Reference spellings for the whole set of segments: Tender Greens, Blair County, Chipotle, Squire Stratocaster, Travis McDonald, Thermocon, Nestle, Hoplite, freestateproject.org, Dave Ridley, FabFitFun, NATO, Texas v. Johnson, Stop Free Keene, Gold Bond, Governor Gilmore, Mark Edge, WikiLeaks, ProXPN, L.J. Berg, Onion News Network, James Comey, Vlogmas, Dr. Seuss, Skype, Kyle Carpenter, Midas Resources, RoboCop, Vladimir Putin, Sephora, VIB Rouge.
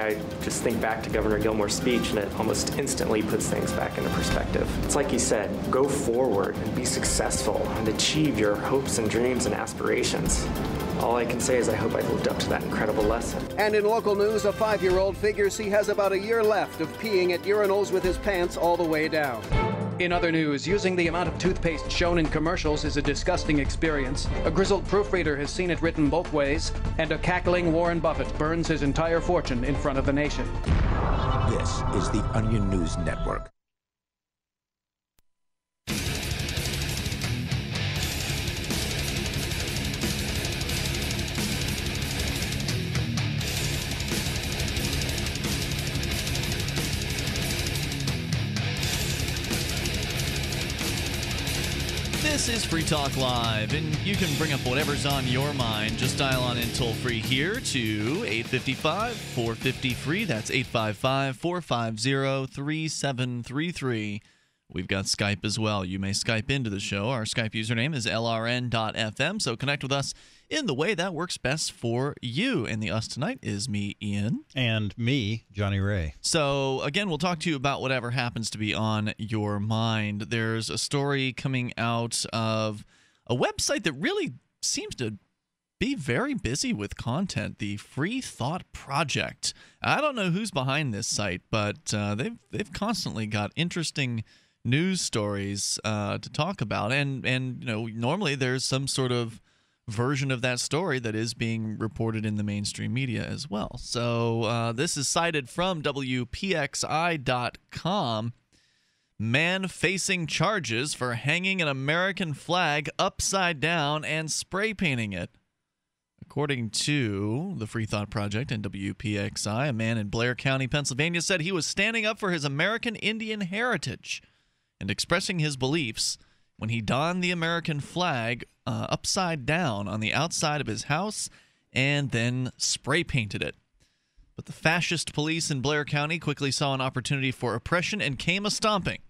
I just think back to Governor Gilmore's speech, and it almost instantly puts things back into perspective. It's like he said, go forward and be successful and achieve your hopes and dreams and aspirations. All I can say is I hope I've lived up to that incredible lesson. And in local news, a 5-year-old figures he has about a year left of peeing at urinals with his pants all the way down. In other news, using the amount of toothpaste shown in commercials is a disgusting experience. A grizzled proofreader has seen it written both ways, and a cackling Warren Buffett burns his entire fortune in front of the nation. This is the Onion News Network. This is Free Talk Live, and you can bring up whatever's on your mind. Just dial on in toll-free here to 855-450-FREE. That's 855-450-3733. We've got Skype as well. You may Skype into the show. Our Skype username is lrn.fm, so connect with us in the way that works best for you. And the us tonight is me, Ian. And me, Johnny Ray. So, again, we'll talk to you about whatever happens to be on your mind. There's a story coming out of a website that really seems to be very busy with content, the Free Thought Project. I don't know who's behind this site, but they've constantly got interesting news stories to talk about, and you know, normally there's some sort of version of that story that is being reported in the mainstream media as well. So this is cited from WPXI.com. Man facing charges for hanging an American flag upside down and spray painting it. According to the Free Thought Project and WPXI, a man in Blair County, Pennsylvania, said he was standing up for his American Indian heritage and expressing his beliefs when he donned the American flag upside down on the outside of his house and then spray painted it. But the fascist police in Blair County quickly saw an opportunity for oppression and came a-stomping.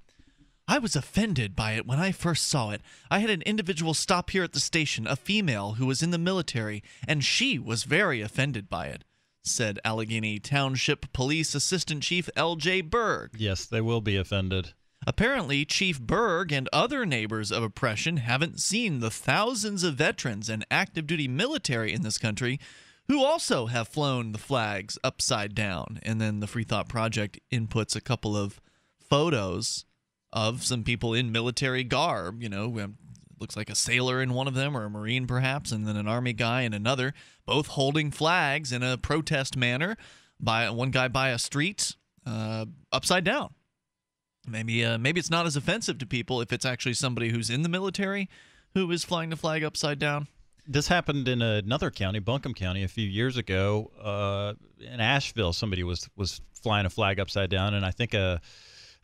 I was offended by it when I first saw it. I had an individual stop here at the station, a female who was in the military, and she was very offended by it, said Allegheny Township Police Assistant Chief L.J. Berg. Yes, they will be offended. Apparently, Chief Berg and other neighbors of oppression haven't seen the thousands of veterans and active-duty military in this country who also have flown the flags upside down. And then the Free Thought Project inputs a couple of photos of some people in military garb. You know, looks like a sailor in one of them, or a Marine perhaps, and then an Army guy in another, both holding flags in a protest manner, by one guy by a street, upside down. Maybe it's not as offensive to people if it's actually somebody who's in the military who is flying the flag upside down. This happened in another county, Buncombe County, a few years ago. In Asheville, somebody was flying a flag upside down, and I think a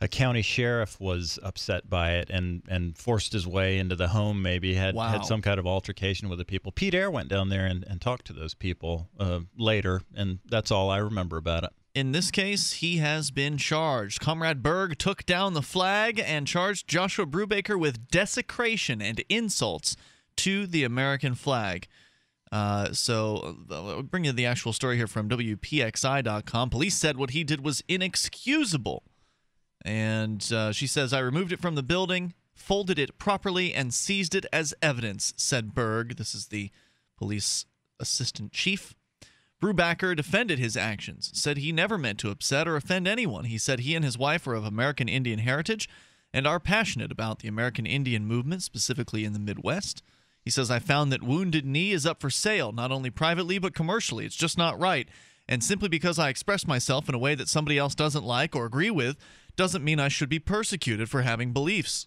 county sheriff was upset by it and forced his way into the home, maybe, had some kind of altercation with the people. Pete Eyre went down there and talked to those people later, and that's all I remember about it. In this case, he has been charged. Comrade Berg took down the flag and charged Joshua Brubaker with desecration and insults to the American flag. So I'll bring you the actual story here from WPXI.com. Police said what he did was inexcusable. And she says, I removed it from the building, folded it properly, and seized it as evidence, said Berg. This is the police assistant chief. Brubaker defended his actions, said he never meant to upset or offend anyone. He said he and his wife are of American Indian heritage and are passionate about the American Indian movement, specifically in the Midwest. He says, I found that Wounded Knee is up for sale, not only privately but commercially. It's just not right. And simply because I express myself in a way that somebody else doesn't like or agree with doesn't mean I should be persecuted for having beliefs.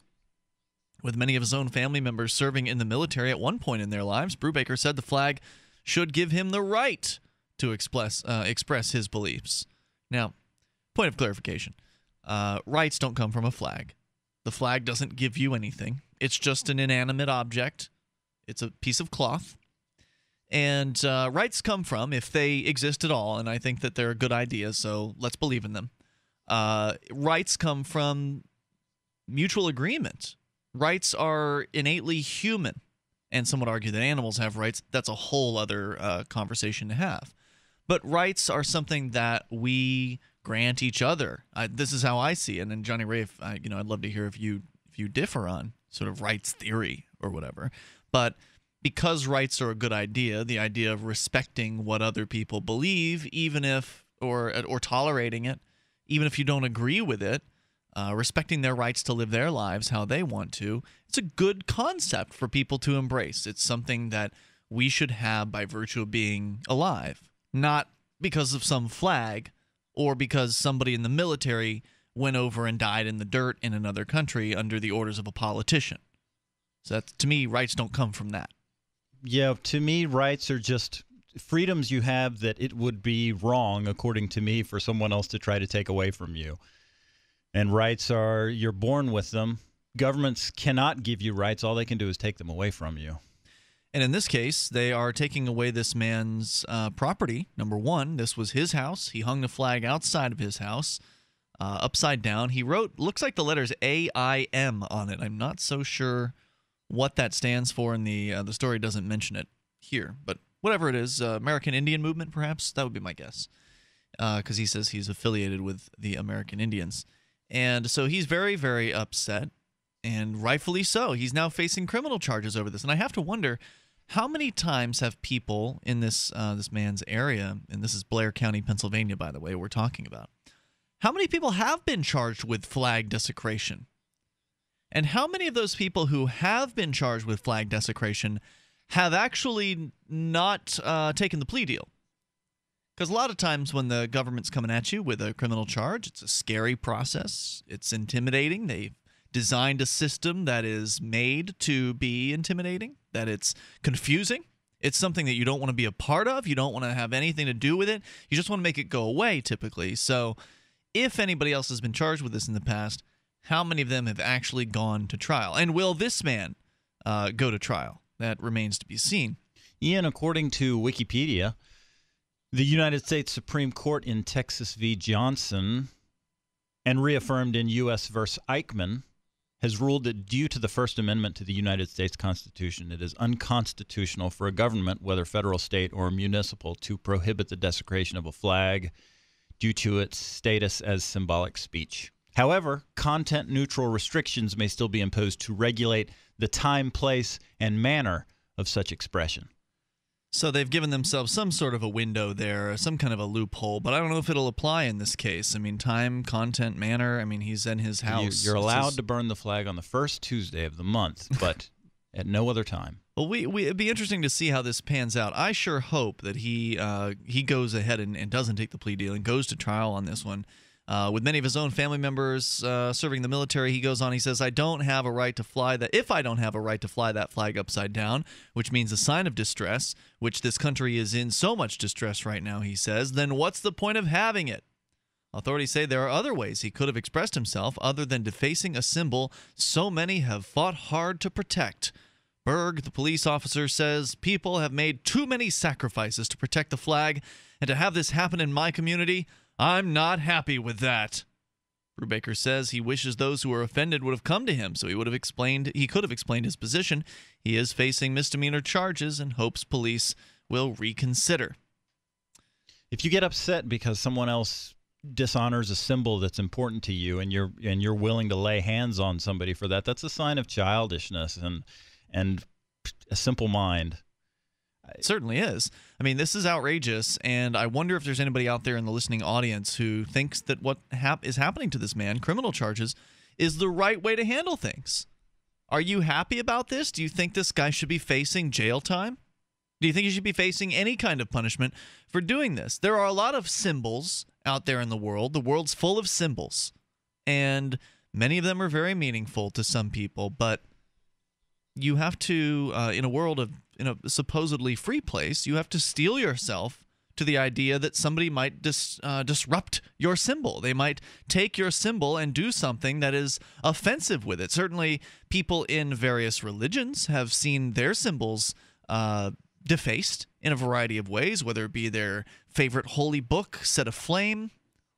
With many of his own family members serving in the military at one point in their lives, Brubaker said the flag should give him the right to express his beliefs. Now, point of clarification, rights don't come from a flag. The flag doesn't give you anything. It's just an inanimate object. It's a piece of cloth. And rights come from, if they exist at all, and I think that they're a good idea, so let's believe in them. Rights come from mutual agreement. Rights are innately human, and some would argue that animals have rights. That's a whole other conversation to have. But rights are something that we grant each other. This is how I see it. And then Johnny Ray, I'd love to hear if you differ on sort of rights theory or whatever. But because rights are a good idea, the idea of respecting what other people believe, even if or tolerating it, even if you don't agree with it, respecting their rights to live their lives how they want to, it's a good concept for people to embrace. It's something that we should have by virtue of being alive, not because of some flag or because somebody in the military went over and died in the dirt in another country under the orders of a politician. So that's, to me, rights don't come from that. Yeah, to me, rights are just freedoms you have that it would be wrong, according to me, for someone else to try to take away from you. And rights are, you're born with them. Governments cannot give you rights. All they can do is take them away from you. And in this case, they are taking away this man's property, number one. This was his house. He hung the flag outside of his house, upside down. He wrote, looks like the letters AIM on it. I'm not so sure what that stands for, and the story doesn't mention it here. But whatever it is, American Indian Movement, perhaps? That would be my guess, because he says he's affiliated with the American Indians. And so he's very, very upset, and rightfully so. He's now facing criminal charges over this. And I have to wonder, how many times have people in this man's area, and this is Blair County, Pennsylvania, by the way, we're talking about, how many people have been charged with flag desecration? And how many of those people who have been charged with flag desecration have actually not taken the plea deal? Because a lot of times when the government's coming at you with a criminal charge, it's a scary process. It's intimidating. They've designed a system that is made to be intimidating, that it's confusing. It's something that you don't want to be a part of. You don't want to have anything to do with it. You just want to make it go away, typically. So if anybody else has been charged with this in the past, how many of them have actually gone to trial? And will this man go to trial? That remains to be seen. Ian, according to Wikipedia, the United States Supreme Court in Texas v. Johnson and reaffirmed in U.S. v. Eichmann has ruled that due to the First Amendment to the United States Constitution, it is unconstitutional for a government, whether federal, state, or municipal, to prohibit the desecration of a flag due to its status as symbolic speech. However, content-neutral restrictions may still be imposed to regulate the time, place, and manner of such expression. So they've given themselves some sort of a window there, some kind of a loophole, but I don't know if it'll apply in this case. I mean, time, content, manner, I mean, he's in his house. You're allowed to burn the flag on the first Tuesday of the month, but at no other time. Well, it'd be interesting to see how this pans out. I sure hope that he goes ahead and doesn't take the plea deal and goes to trial on this one. With many of his own family members serving the military, he goes on, he says, I don't have a right to fly that, if I don't have a right to fly that flag upside down, which means a sign of distress, which this country is in so much distress right now, he says, then what's the point of having it? Authorities say there are other ways he could have expressed himself other than defacing a symbol so many have fought hard to protect. Berg, the police officer, says, people have made too many sacrifices to protect the flag, and to have this happen in my community, I'm not happy with that. Brubaker says he wishes those who were offended would have come to him, so he could have explained his position. He is facing misdemeanor charges and hopes police will reconsider. If you get upset because someone else dishonors a symbol that's important to you and you're willing to lay hands on somebody for that, that's a sign of childishness and a simple mind. It certainly is. I mean, this is outrageous, and I wonder if there's anybody out there in the listening audience who thinks that what is happening to this man, criminal charges, is the right way to handle things. Are you happy about this? Do you think this guy should be facing jail time? Do you think he should be facing any kind of punishment for doing this? There are a lot of symbols out there in the world. The world's full of symbols, and many of them are very meaningful to some people, but you have to, in a world of in a supposedly free place, you have to steel yourself to the idea that somebody might disrupt your symbol. They might take your symbol and do something that is offensive with it. Certainly, people in various religions have seen their symbols defaced in a variety of ways, whether it be their favorite holy book set aflame,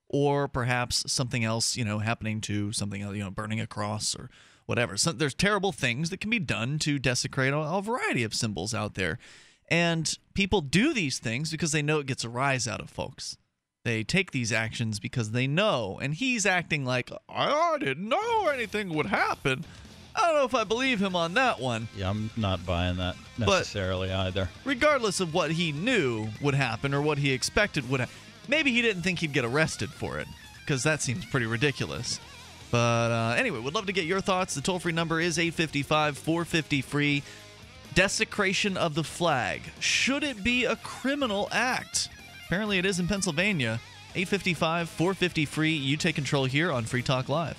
or perhaps something else, happening to something else, burning a cross or whatever. So there's terrible things that can be done to desecrate a variety of symbols out there. And people do these things because they know it gets a rise out of folks. They take these actions because they know. And he's acting like, I didn't know anything would happen. I don't know if I believe him on that one. Yeah, I'm not buying that necessarily either. Regardless of what he knew would happen or what he expected would happen. Maybe he didn't think he'd get arrested for it, because that seems pretty ridiculous. But anyway, would love to get your thoughts. The toll-free number is 855-450-FREE. Desecration of the flag. Should it be a criminal act? Apparently it is in Pennsylvania. 855-450-FREE. You take control here on Free Talk Live.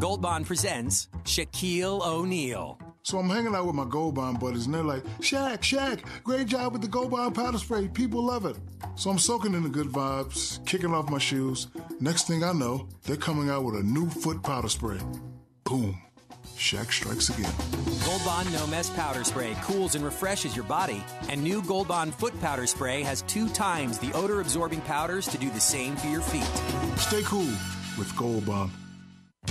Gold Bond presents Shaquille O'Neal. So I'm hanging out with my Gold Bond buddies, and they're like, Shaq, great job with the Gold Bond powder spray. People love it. So I'm soaking in the good vibes, kicking off my shoes. Next thing I know, they're coming out with a new foot powder spray. Boom. Shaq strikes again. Gold Bond No Mess Powder Spray cools and refreshes your body, and new Gold Bond Foot Powder Spray has 2 times the odor-absorbing powders to do the same for your feet. Stay cool with Gold Bond.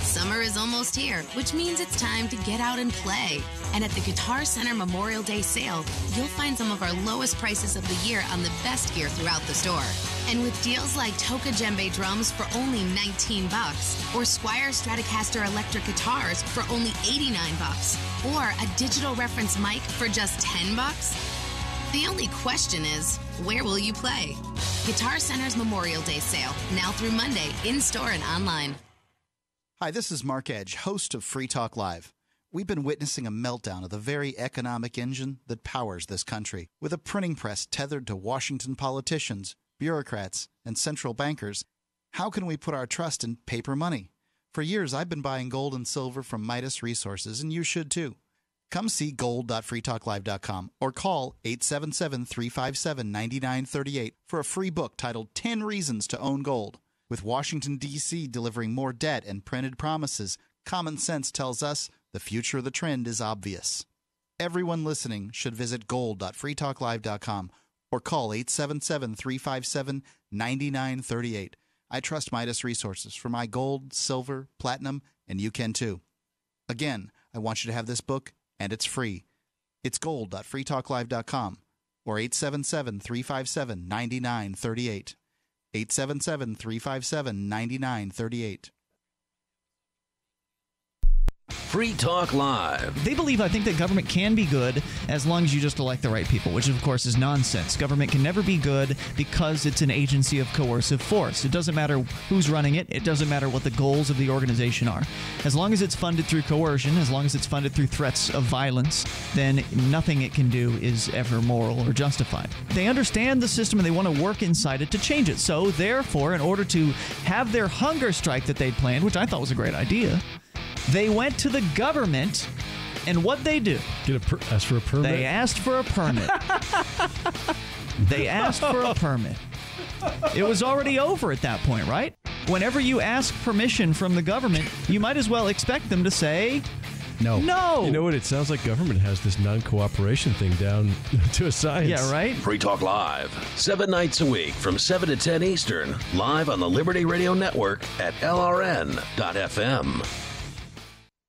Summer is almost here, which means it's time to get out and play. And at the Guitar Center Memorial Day sale, you'll find some of our lowest prices of the year on the best gear throughout the store. And with deals like Toca Djembe drums for only $19, or Squire Stratocaster electric guitars for only $89, or a digital reference mic for just $10. The only question is, where will you play? Guitar Center's Memorial Day sale, now through Monday, in-store and online. Hi, this is Mark Edge, host of Free Talk Live. We've been witnessing a meltdown of the very economic engine that powers this country, with a printing press tethered to Washington politicians, bureaucrats, and central bankers. How can we put our trust in paper money? For years, I've been buying gold and silver from Midas Resources, and you should too. Come see gold.freetalklive.com or call 877-357-9938 for a free book titled 10 Reasons to Own Gold. With Washington, D.C. delivering more debt and printed promises, common sense tells us the future of the trend is obvious. Everyone listening should visit gold.freetalklive.com or call 877-357-9938. I trust Midas Resources for my gold, silver, platinum, and you can too. Again, I want you to have this book, and it's free. It's gold.freetalklive.com or 877-357-9938. 877-357-9938. Free Talk Live. They believe, I think, that government can be good as long as you just elect the right people, which, of course, is nonsense. Government can never be good because it's an agency of coercive force. It doesn't matter who's running it. It doesn't matter what the goals of the organization are. As long as it's funded through coercion, as long as it's funded through threats of violence, then nothing it can do is ever moral or justified. They understand the system and they want to work inside it to change it. So, therefore, in order to have their hunger strike that they planned, which I thought was a great idea, they went to the government, and what'd they do? Ask for a permit. They asked for a permit. They asked for a permit. It was already over at that point, right? Whenever you ask permission from the government, you might as well expect them to say no. No! You know what? It sounds like government has this non-cooperation thing down to a science. Yeah, right? Free Talk Live, 7 nights a week from 7 to 10 Eastern, live on the Liberty Radio Network at LRN.FM.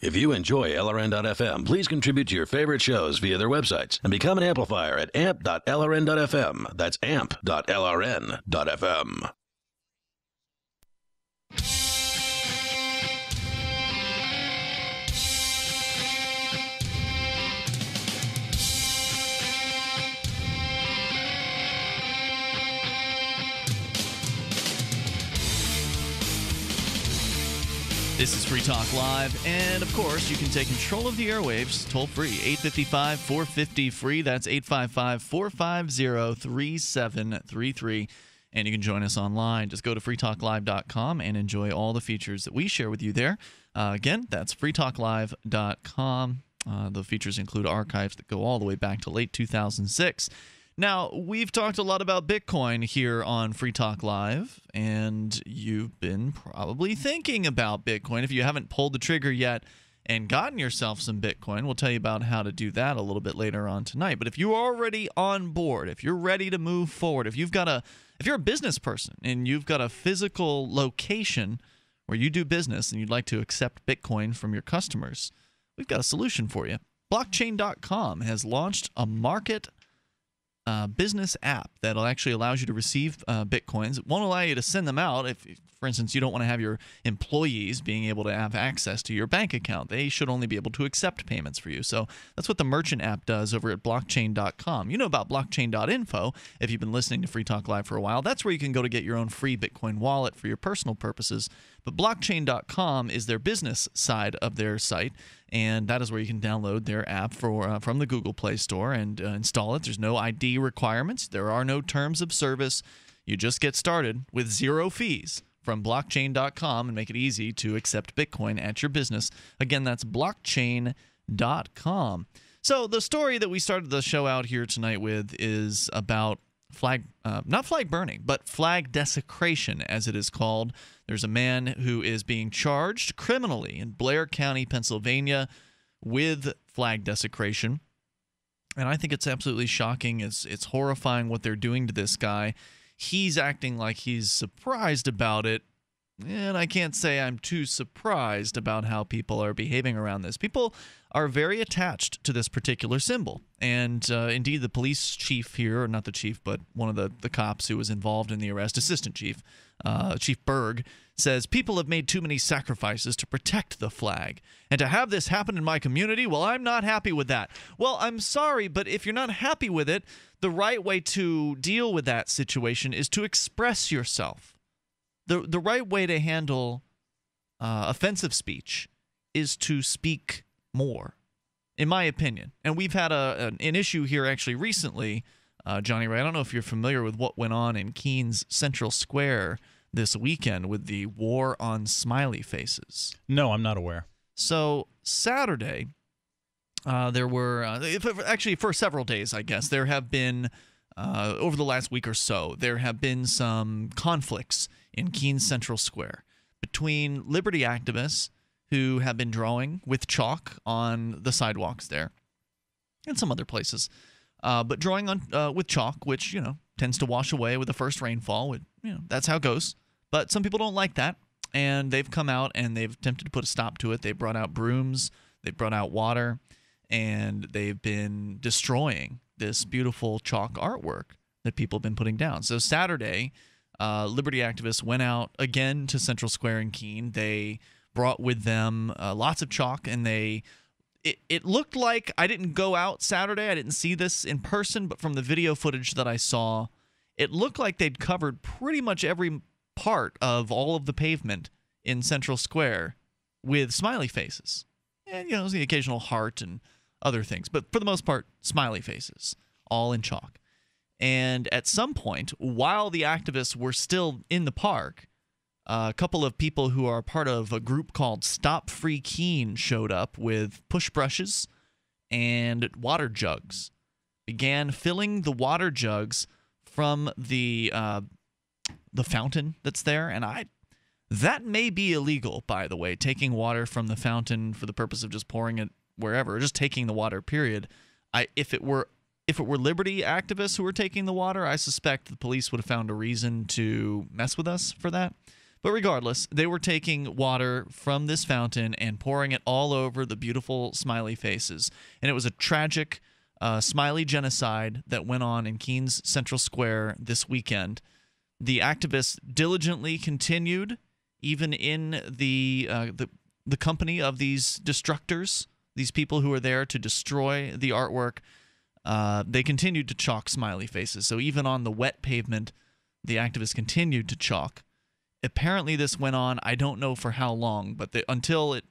If you enjoy LRN.FM, please contribute to your favorite shows via their websites and become an amplifier at amp.lrn.fm. That's amp.lrn.fm. This is Free Talk Live, and of course, you can take control of the airwaves toll-free, 855-450-FREE. That's 855-450-3733, and you can join us online. Just go to freetalklive.com and enjoy all the features that we share with you there. Again, that's freetalklive.com. The features include archives that go all the way back to late 2006. Now, we've talked a lot about Bitcoin here on Free Talk Live, and you've been probably thinking about Bitcoin. If you haven't pulled the trigger yet and gotten yourself some Bitcoin, we'll tell you about how to do that a little bit later on tonight. But if you're already on board, if you're ready to move forward, if you're a business person and you've got a physical location where you do business and you'd like to accept Bitcoin from your customers, we've got a solution for you. Blockchain.com has launched a market business app that'll actually allow you to receive Bitcoins. It won't allow you to send them out if, for instance, you don't want to have your employees being able to have access to your bank account. They should only be able to accept payments for you. So that's what the merchant app does over at blockchain.com. You know about blockchain.info if you've been listening to Free Talk Live for a while. That's where you can go to get your own free Bitcoin wallet for your personal purposes. But blockchain.com is their business side of their site, and that is where you can download their app from the Google Play Store and install it. There's no ID requirements. There are no terms of service. You just get started with zero fees from blockchain.com and make it easy to accept Bitcoin at your business. Again, that's blockchain.com. So the story that we started the show out here tonight with is about flag desecration, as it is called. There's a man who is being charged criminally in Blair County, Pennsylvania, with flag desecration. And I think it's absolutely shocking. It's horrifying what they're doing to this guy. He's acting like he's surprised about it. And I can't say I'm too surprised about how people are behaving around this. People are very attached to this particular symbol. And indeed, the police chief here, or not the chief, but one of the cops who was involved in the arrest, assistant chief, Chief Berg, says, "People have made too many sacrifices to protect the flag. And to have this happen in my community, well, I'm not happy with that." Well, I'm sorry, but if you're not happy with it, the right way to deal with that situation is to express yourself. The right way to handle offensive speech is to speak more, in my opinion. And we've had an issue here actually recently, Johnny Ray. I don't know if you're familiar with what went on in Keene's Central Square this weekend with the war on smiley faces. No, I'm not aware. So Saturday, there were actually for several days, I guess, there have been over the last week or so, there have been some conflicts in Keene Central Square between liberty activists who have been drawing with chalk on the sidewalks there and some other places, but drawing on with chalk, which, you know, tends to wash away with the first rainfall. It, you know, that's how it goes. But some people don't like that, and they've come out and they've attempted to put a stop to it. They brought out brooms, they brought out water, and they've been destroying this beautiful chalk artwork that people have been putting down. So Saturday, liberty activists went out again to Central Square in Keene. They brought with them lots of chalk, and it looked like, I didn't go out Saturday, I didn't see this in person, but from the video footage that I saw, it looked like they'd covered pretty much every part of all of the pavement in Central Square with smiley faces. And, you know, the occasional heart and other things, but for the most part, smiley faces, all in chalk. And at some point, while the activists were still in the park, a couple of people who are part of a group called Stop Free Keene showed up with push brushes and water jugs, began filling the water jugs from the fountain that's there. And that may be illegal, by the way, taking water from the fountain for the purpose of just pouring it wherever, or just taking the water, period. If it were liberty activists who were taking the water, I suspect the police would have found a reason to mess with us for that. But regardless, they were taking water from this fountain and pouring it all over the beautiful smiley faces. And it was a tragic smiley genocide that went on in Keene's Central Square this weekend. The activists diligently continued, even in the company of these destructors, these people who were there to destroy the artwork. They continued to chalk smiley faces. So even on the wet pavement, the activists continued to chalk. Apparently this went on, I don't know for how long, but until it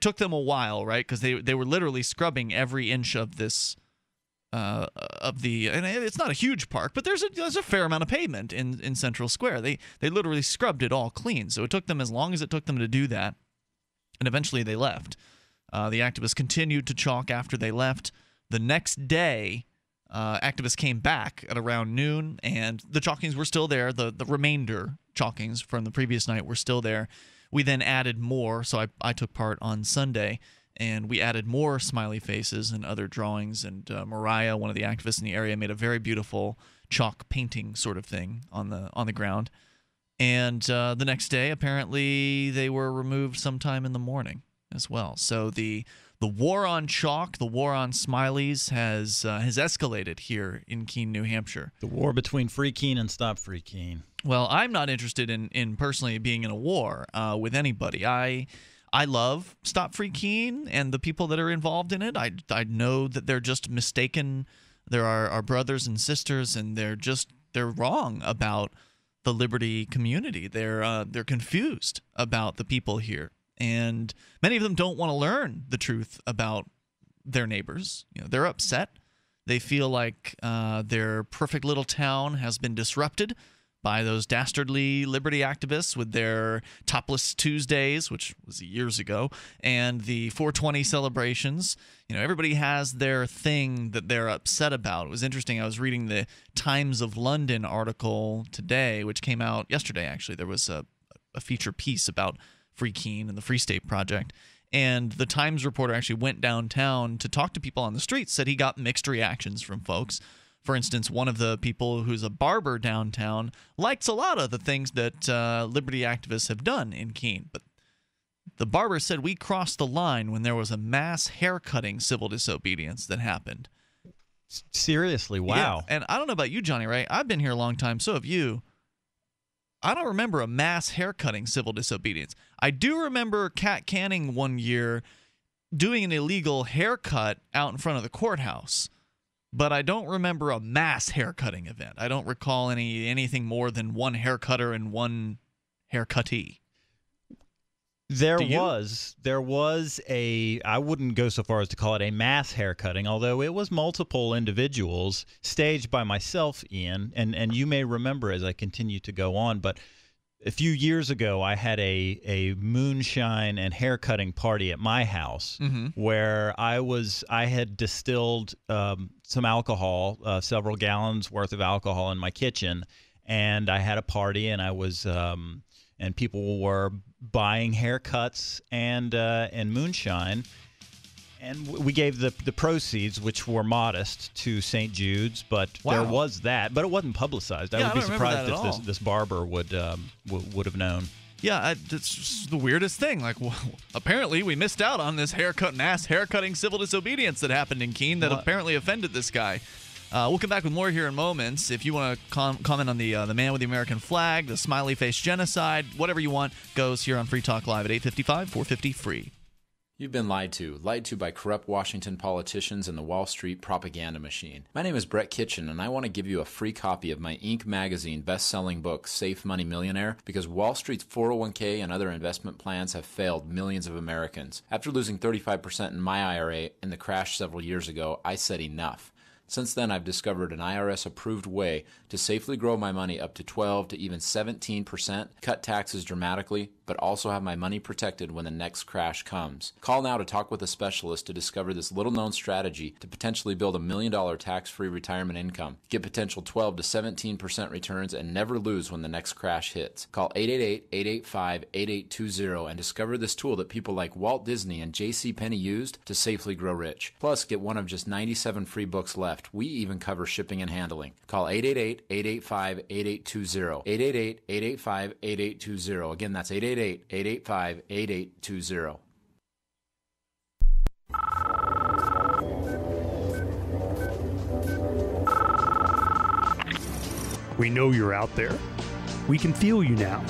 took them a while, right? Because they were literally scrubbing every inch of this, and it's not a huge park, but there's a fair amount of pavement in Central Square. They literally scrubbed it all clean. So it took them as long as it took them to do that, and eventually they left. The activists continued to chalk after they left. The next day, activists came back at around noon, and the chalkings were still there. The remainder chalkings from the previous night were still there. We then added more, so I took part on Sunday, and we added more smiley faces and other drawings, and Mariah, one of the activists in the area, made a very beautiful chalk painting sort of thing on the ground. And the next day, apparently, they were removed sometime in the morning as well. So the war on chalk, the war on smileys has escalated here in Keene, New Hampshire. The war between Free Keene and Stop Free Keene. Well, I'm not interested in personally being in a war with anybody. I love Stop Free Keene and the people that are involved in it. I know that they're just mistaken. They're our brothers and sisters, and they're wrong about the liberty community. They're confused about the people here. And many of them don't want to learn the truth about their neighbors. You know, they're upset. They feel like their perfect little town has been disrupted by those dastardly liberty activists with their Topless Tuesdays, which was years ago, and the 420 celebrations. You know, everybody has their thing that they're upset about. It was interesting. I was reading the Times of London article today, which came out yesterday, actually. There was a feature piece about Free Keene and the Free State Project, and the Times reporter actually went downtown to talk to people on the streets. Said he got mixed reactions from folks. For instance, one of the people who's a barber downtown likes a lot of the things that liberty activists have done in Keene, but the barber said we crossed the line when there was a mass haircutting civil disobedience that happened. Seriously, wow! Yeah, and I don't know about you, Johnny Ray. I've been here a long time, so have you. I don't remember a mass haircutting civil disobedience. I do remember Cat Canning one year doing an illegal haircut out in front of the courthouse, but I don't remember a mass haircutting event. I don't recall anything more than one haircutter and one haircuttee. There was a, I wouldn't go so far as to call it a mass haircutting, although it was multiple individuals staged by myself, Ian, and you may remember as I continue to go on, but a few years ago I had a moonshine and haircutting party at my house, mm-hmm, where I had distilled some alcohol, several gallons worth of alcohol in my kitchen, and I had a party, and I was and people were buying haircuts and moonshine, and we gave the proceeds, which were modest, to St. Jude's. But wow, there was that, but it wasn't publicized. Yeah, I would be surprised if this barber would have known. Yeah, that's the weirdest thing. Like, well, apparently we missed out on this haircut and ass haircutting civil disobedience that happened in Keene that apparently offended this guy. We'll come back with more here in moments. If you want to comment on the man with the American flag, the smiley face genocide, whatever you want, goes here on Free Talk Live at 855-450-FREE. You've been lied to by corrupt Washington politicians and the Wall Street propaganda machine. My name is Brett Kitchen, and I want to give you a free copy of my Inc. magazine best-selling book, Safe Money Millionaire, because Wall Street's 401k and other investment plans have failed millions of Americans. After losing 35% in my IRA in the crash several years ago, I said enough. Since then, I've discovered an IRS-approved way to safely grow my money up to 12 to even 17%, cut taxes dramatically, but also have my money protected when the next crash comes. Call now to talk with a specialist to discover this little-known strategy to potentially build $1 million tax-free retirement income. Get potential 12 to 17% returns and never lose when the next crash hits. Call 888-885-8820 and discover this tool that people like Walt Disney and JCPenney used to safely grow rich. Plus, get one of just 97 free books left. We even cover shipping and handling. Call 888-885-8820. 888-885-8820. Again, that's 888-885-8820. We know you're out there. We can feel you now.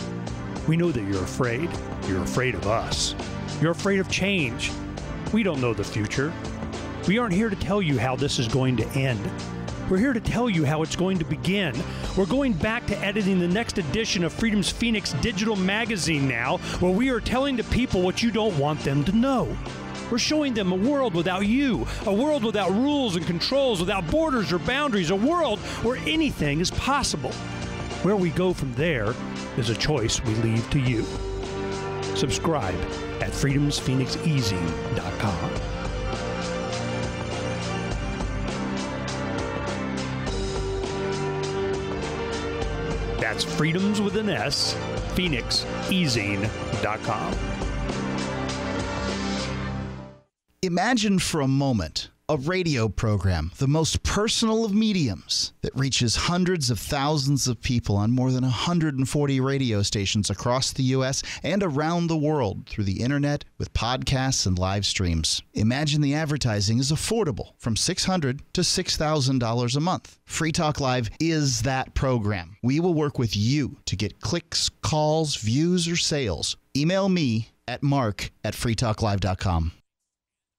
We know that you're afraid. You're afraid of us. You're afraid of change. We don't know the future. We aren't here to tell you how this is going to end. We're here to tell you how it's going to begin. We're going back to editing the next edition of Freedom's Phoenix digital magazine now, where we are telling the people what you don't want them to know. We're showing them a world without you, a world without rules and controls, without borders or boundaries, a world where anything is possible. Where we go from there is a choice we leave to you. Subscribe at freedomsphoenixeasy.com. That's freedoms with an S, phoenixeasing.com. Imagine for a moment a radio program, the most personal of mediums, that reaches hundreds of thousands of people on more than 140 radio stations across the U.S. and around the world through the internet with podcasts and live streams. Imagine the advertising is affordable, from $600 to $6,000 a month. Free Talk Live is that program. We will work with you to get clicks, calls, views, or sales. Email me at mark@freetalklive.com.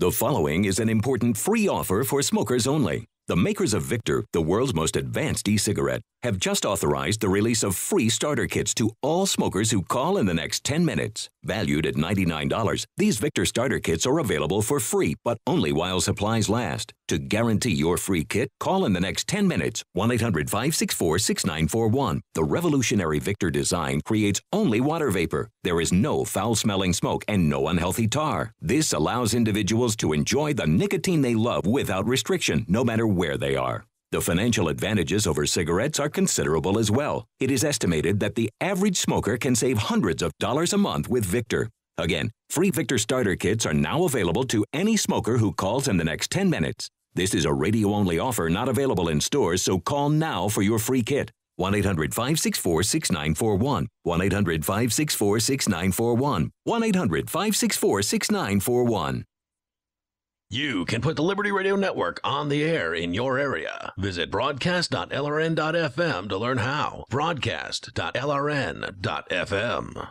The following is an important free offer for smokers only. The makers of Victor, the world's most advanced e-cigarette, have just authorized the release of free starter kits to all smokers who call in the next 10 minutes. Valued at $99, these Victor starter kits are available for free, but only while supplies last. To guarantee your free kit, call in the next 10 minutes, 1-800-564-6941. The revolutionary Victor design creates only water vapor. There is no foul-smelling smoke and no unhealthy tar. This allows individuals to enjoy the nicotine they love without restriction, no matter where they are. The financial advantages over cigarettes are considerable as well. It is estimated that the average smoker can save hundreds of dollars a month with Victor. Again, free Victor starter kits are now available to any smoker who calls in the next 10 minutes. This is a radio-only offer not available in stores, so call now for your free kit. 1-800-564-6941. 1-800-564-6941. 1-800-564-6941. You can put the Liberty Radio Network on the air in your area. Visit broadcast.lrn.fm to learn how. Broadcast.lrn.fm.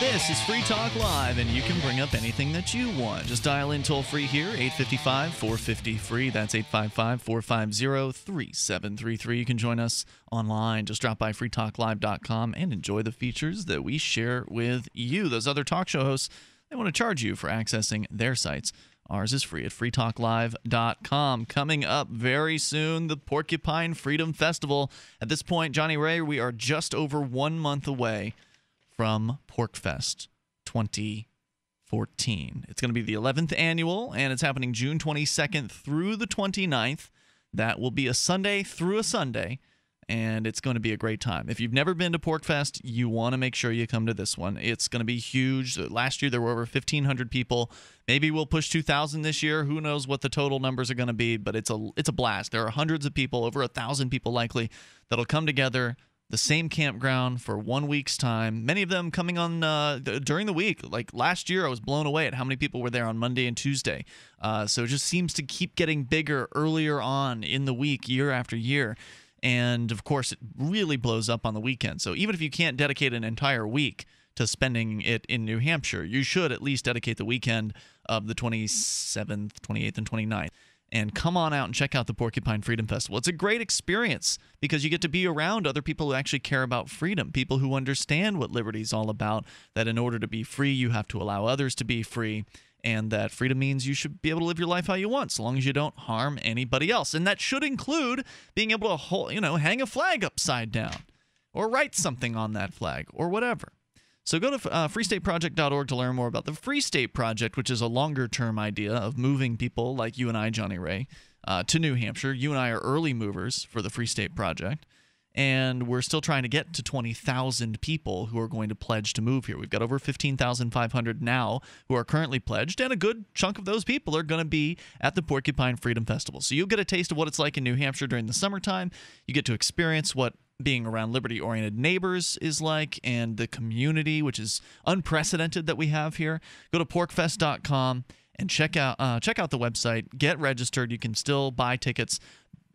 This is Free Talk Live, and you can bring up anything that you want. Just dial in toll-free here, 855-450-FREE. That's 855-450-3733. You can join us online. Just drop by freetalklive.com and enjoy the features that we share with you. Those other talk show hosts, they want to charge you for accessing their sites. Ours is free at freetalklive.com. Coming up very soon, the Porcupine Freedom Festival. At this point, Johnny Ray, we are just over 1 month away from Porcfest 2014. It's going to be the 11th annual, and it's happening June 22nd through the 29th. That will be a Sunday through a Sunday, and it's going to be a great time. If you've never been to Porcfest, you want to make sure you come to this one. It's going to be huge. Last year, there were over 1,500 people. Maybe we'll push 2,000 this year. Who knows what the total numbers are going to be, but it's a blast. There are hundreds of people, over 1,000 people likely, that'll come together, the same campground, for 1 week's time. Many of them coming on during the week. Like last year, I was blown away at how many people were there on Monday and Tuesday. So it just seems to keep getting bigger earlier on in the week, year after year. And, of course, it really blows up on the weekend. So even if you can't dedicate an entire week to spending it in New Hampshire, you should at least dedicate the weekend of the 27th, 28th, and 29th. And come on out and check out the Porcupine Freedom Festival. It's a great experience because you get to be around other people who actually care about freedom, people who understand what liberty is all about, that in order to be free, you have to allow others to be free, and that freedom means you should be able to live your life how you want, so long as you don't harm anybody else. And that should include being able to hang a flag upside down or write something on that flag or whatever. So go to freestateproject.org to learn more about the Free State Project, which is a longer-term idea of moving people like you and I, Johnny Ray, to New Hampshire. You and I are early movers for the Free State Project. And we're still trying to get to 20,000 people who are going to pledge to move here. We've got over 15,500 now who are currently pledged, and a good chunk of those people are going to be at the Porcupine Freedom Festival. So you'll get a taste of what it's like in New Hampshire during the summertime. You get to experience what being around liberty-oriented neighbors is like, and the community, which is unprecedented that we have here. Go to porcfest.com and check out the website. Get registered. You can still buy tickets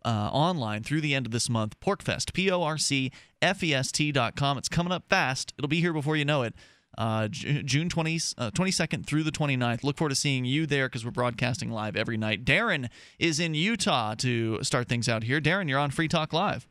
online through the end of this month. Porcfest, porcfest.com. It's coming up fast. It'll be here before you know it. June 22nd through the 29th. Look forward to seeing you there because we're broadcasting live every night. Darren is in Utah to start things out here. Darren, you're on Free Talk Live.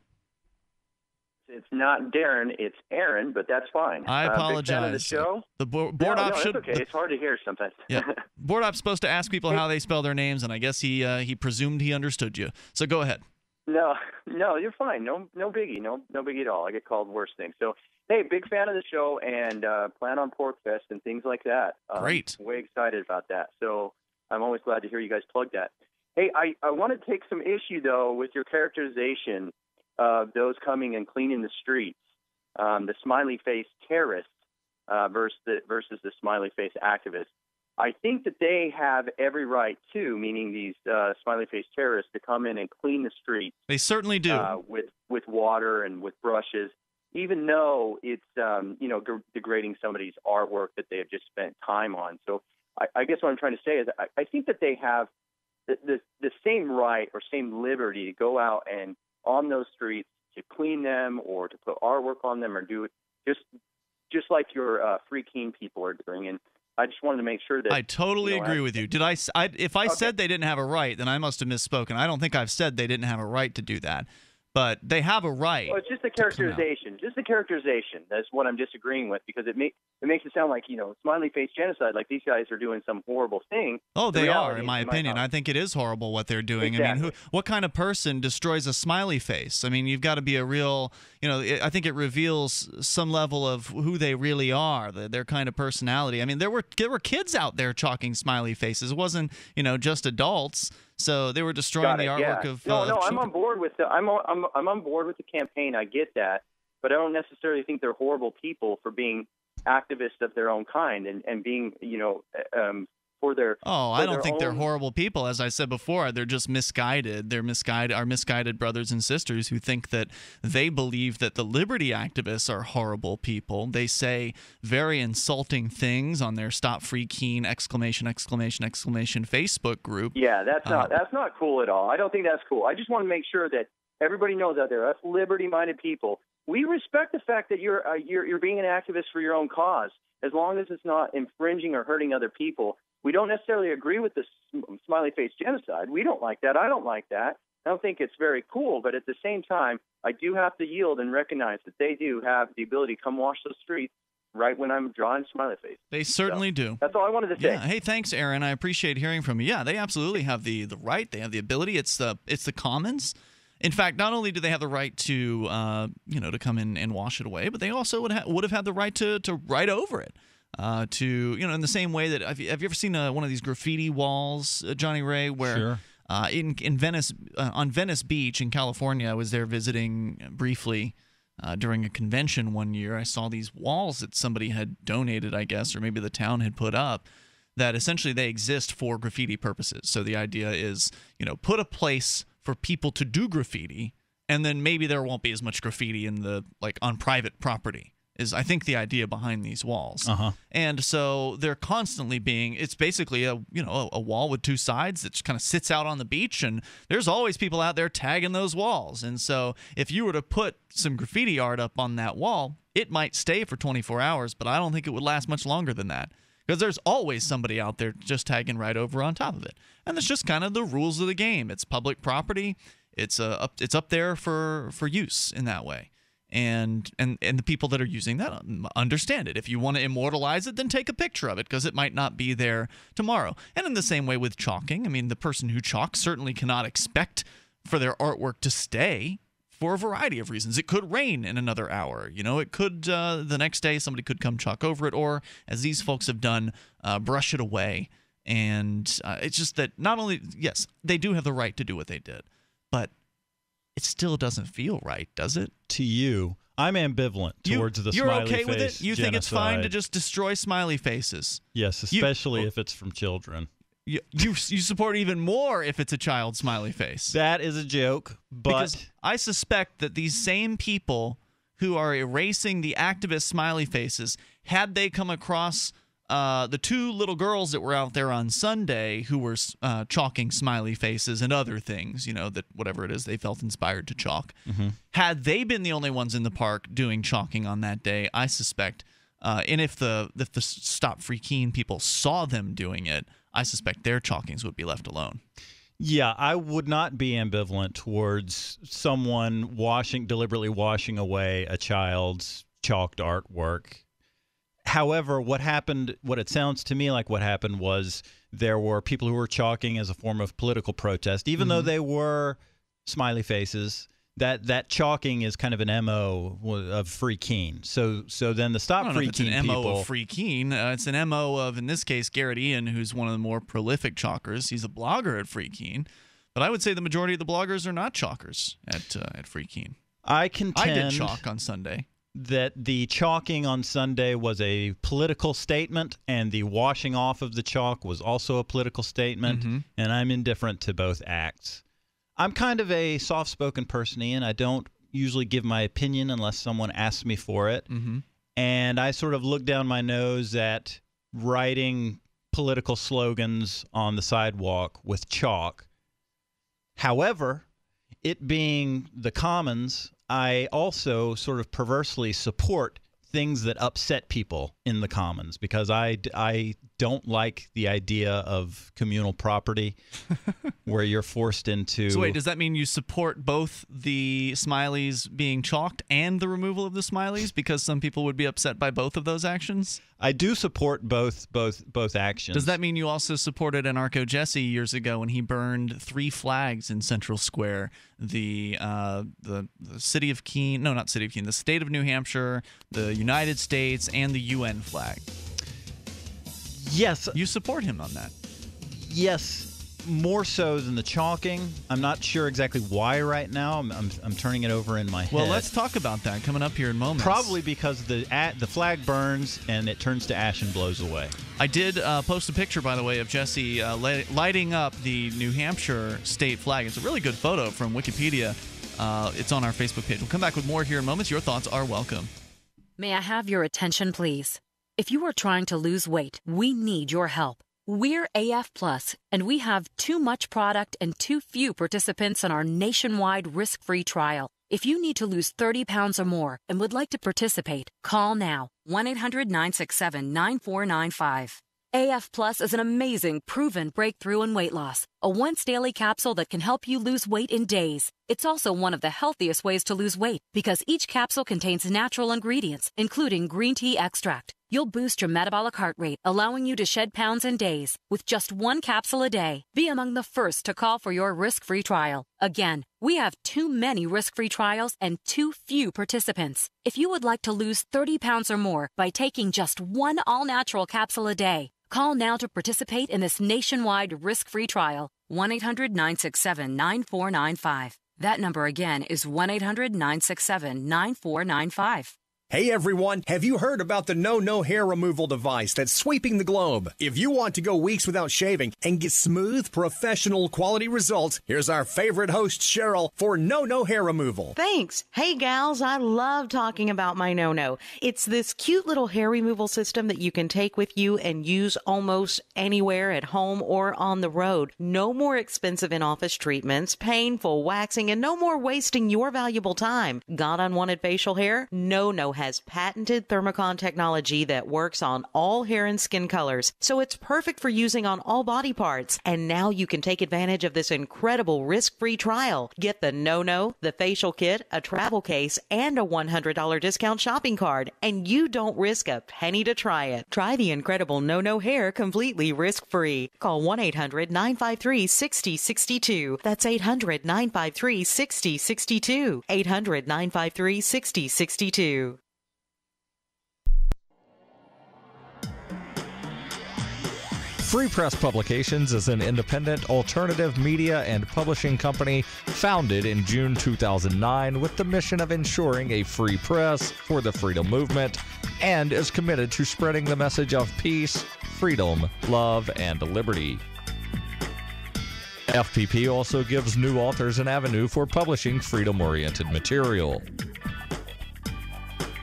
It's not Darren, it's Aaron, but that's fine. I apologize. The show. The board op should. It's okay. It's hard to hear sometimes. Yeah. Board op's supposed to ask people how they spell their names, and I guess he presumed he understood you. So go ahead. No, you're fine. No biggie. No biggie at all. I get called worse things. So hey, big fan of the show, and plan on Porcfest and things like that. Great. Way excited about that. So I'm always glad to hear you guys plug that. Hey, I want to take some issue though with your characterization of those coming and cleaning the streets, the smiley face terrorists versus the smiley face activists. I think that they have every right to, meaning these smiley face terrorists, to come in and clean the streets. They certainly do with water and with brushes, even though it's degrading somebody's artwork that they have just spent time on. So I guess what I'm trying to say is I think that they have the same right or same liberty to go out and on those streets to clean them or to put artwork on them or do it just like your Free Keene people are doing. And I just wanted to make sure that I totally agree with you. Did I if I said they didn't have a right, then I must have misspoken. I don't think I've said they didn't have a right to do that, but they have a right. Well, it's just the characterization. Just the characterization. That's what I'm disagreeing with, because it makes it sound like, smiley face genocide, like these guys are doing some horrible thing. Oh, they are, in my opinion. I think it is horrible what they're doing. Exactly. I mean, what kind of person destroys a smiley face? I mean, you've got to be a real, I think it reveals some level of who they really are, their kind of personality. I mean, there were kids out there chalking smiley faces. It wasn't, just adults. So they were destroying the artwork of. No, I'm on board with I'm on board with the campaign. I get that, but I don't necessarily think they're horrible people for being activists of their own kind and being for their. Oh, I don't think they're horrible people. As I said before, they're just misguided. They're our misguided brothers and sisters who think that they believe that the liberty activists are horrible people. They say very insulting things on their Stop Free Keene !! Facebook group. Yeah, that's not cool at all. I don't think that's cool. I just want to make sure that everybody knows out there, us liberty-minded people, we respect the fact that you're being an activist for your own cause, as long as it's not infringing or hurting other people. We don't necessarily agree with the smiley face genocide. We don't like that. I don't like that. I don't think it's very cool. But at the same time, I do have to yield and recognize that they do have the ability to come wash those streets right when I'm drawing smiley face. They certainly do. That's all I wanted to say. Yeah. Hey, thanks, Aaron. I appreciate hearing from you. Yeah, they absolutely have the right. They have the ability. It's the commons. In fact, not only do they have the right to to come in and wash it away, but they also would have had the right to write over it. In the same way that have you ever seen one of these graffiti walls, Johnny Ray, where sure. in Venice on Venice Beach in California, I was there visiting briefly during a convention one year. I saw these walls that somebody had donated, I guess, or maybe the town had put up, that essentially they exist for graffiti purposes. So the idea is, put a place for people to do graffiti, and then maybe there won't be as much graffiti in on private property. Is I think the idea behind these walls. Uh-huh. And so they're constantly being, it's basically a wall with two sides that just kind of sits out on the beach, and there's always people out there tagging those walls. And so if you were to put some graffiti art up on that wall, it might stay for 24 hours, but I don't think it would last much longer than that, because there's always somebody out there just tagging right over on top of it. And that's just kind of the rules of the game. It's public property. It's up there for use in that way. And the people that are using that understand it. If you want to immortalize it, then take a picture of it, because it might not be there tomorrow. And in the same way with chalking, I mean, the person who chalks certainly cannot expect for their artwork to stay for a variety of reasons. It could rain in another hour. It could the next day somebody could come chalk over it, or as these folks have done, brush it away. And it's just that not only, yes, they do have the right to do what they did, but it still doesn't feel right, does it? To you. I'm ambivalent towards the smiley face. You're okay with it? You think it's fine to just destroy smiley faces? Yes, especially if it's from children. You support even more if it's a child's smiley face. That is a joke, but... Because I suspect that these same people who are erasing the activist smiley faces, had they come across the two little girls that were out there on Sunday who were chalking smiley faces and other things, you know, that whatever it is they felt inspired to chalk, had they been the only ones in the park doing chalking on that day, I suspect, and if the Stop Free Keene people saw them doing it, I suspect their chalkings would be left alone. Yeah, I would not be ambivalent towards someone deliberately washing away a child's chalked artwork. However, what it sounds to me like what happened was there were people who were chalking as a form of political protest, even though they were smiley faces. That chalking is kind of an MO of Free Keene. So then the Stop Free Keene people. It's an MO of Free Keene. It's an MO of, in this case, Garrett Ian, who's one of the more prolific chalkers. He's a blogger at Free Keene, but I would say the majority of the bloggers are not chalkers at Free Keene. I contend. I did chalk on Sunday. That the chalking on Sunday was a political statement, and the washing off of the chalk was also a political statement. And I'm indifferent to both acts. I'm kind of a soft-spoken person, Ian. I don't usually give my opinion unless someone asks me for it. And I sort of look down my nose at writing political slogans on the sidewalk with chalk. However, it being the commons, I also sort of perversely support things that upset people in the commons because I don't like the idea of communal property where you're forced into... So wait, does that mean you support both the smileys being chalked and the removal of the smileys because some people would be upset by both of those actions? I do support both actions. Does that mean you also supported Anarcho Jesse years ago when he burned 3 flags in Central Square, the city of Keene, no, not city of Keene, the state of New Hampshire, the United States, and the UN flag? Yes. You support him on that? Yes, more so than the chalking. I'm not sure exactly why right now. I'm turning it over in my head. Well, let's talk about that coming up here in moments. Probably because the flag burns and it turns to ash and blows away. I did post a picture, by the way, of Jesse lighting up the New Hampshire state flag. It's a really good photo from Wikipedia. It's on our Facebook page. We'll come back with more here in moments. Your thoughts are welcome. May I have your attention, please? If you are trying to lose weight, we need your help. We're AF Plus, and we have too much product and too few participants in our nationwide risk-free trial. If you need to lose 30 pounds or more and would like to participate, call now, 1-800-967-9495. AF Plus is an amazing, proven breakthrough in weight loss, a once-daily capsule that can help you lose weight in days. It's also one of the healthiest ways to lose weight because each capsule contains natural ingredients, including green tea extract. You'll boost your metabolic heart rate, allowing you to shed pounds in days with just 1 capsule a day. Be among the first to call for your risk-free trial. Again, we have too many risk-free trials and too few participants. If you would like to lose 30 pounds or more by taking just 1 all-natural capsule a day, call now to participate in this nationwide risk-free trial. 1-800-967-9495. That number again is 1-800-967-9495. Hey everyone, have you heard about the no-no hair removal device that's sweeping the globe? If you want to go weeks without shaving and get smooth, professional quality results, here's our favorite host, Cheryl, for no-no hair removal. Thanks. Hey gals, I love talking about my no-no. It's this cute little hair removal system that you can take with you and use almost anywhere at home or on the road. No more expensive in-office treatments, painful waxing, and no more wasting your valuable time. Got unwanted facial hair? No-no has patented Thermocon technology that works on all hair and skin colors, so it's perfect for using on all body parts. And now you can take advantage of this incredible risk-free trial. Get the no-no, the facial kit, a travel case, and a $100 discount shopping card, and you don't risk a penny to try it. Try the incredible no-no hair completely risk-free. Call 1-800-953-6062. That's 800-953-6062. 800-953-6062. Free Press Publications is an independent alternative media and publishing company founded in June 2009 with the mission of ensuring a free press for the freedom movement, and is committed to spreading the message of peace, freedom, love, and liberty. FPP also gives new authors an avenue for publishing freedom-oriented material.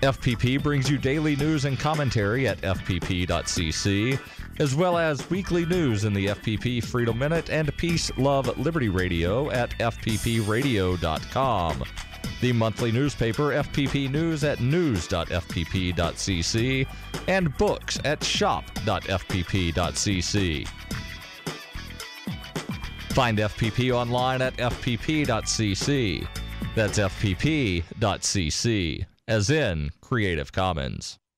FPP brings you daily news and commentary at fpp.cc, as well as weekly news in the FPP Freedom Minute and Peace, Love, Liberty Radio at fppradio.com. The monthly newspaper FPP News at news.fpp.cc and books at shop.fpp.cc. Find FPP online at fpp.cc. That's fpp.cc, as in Creative Commons.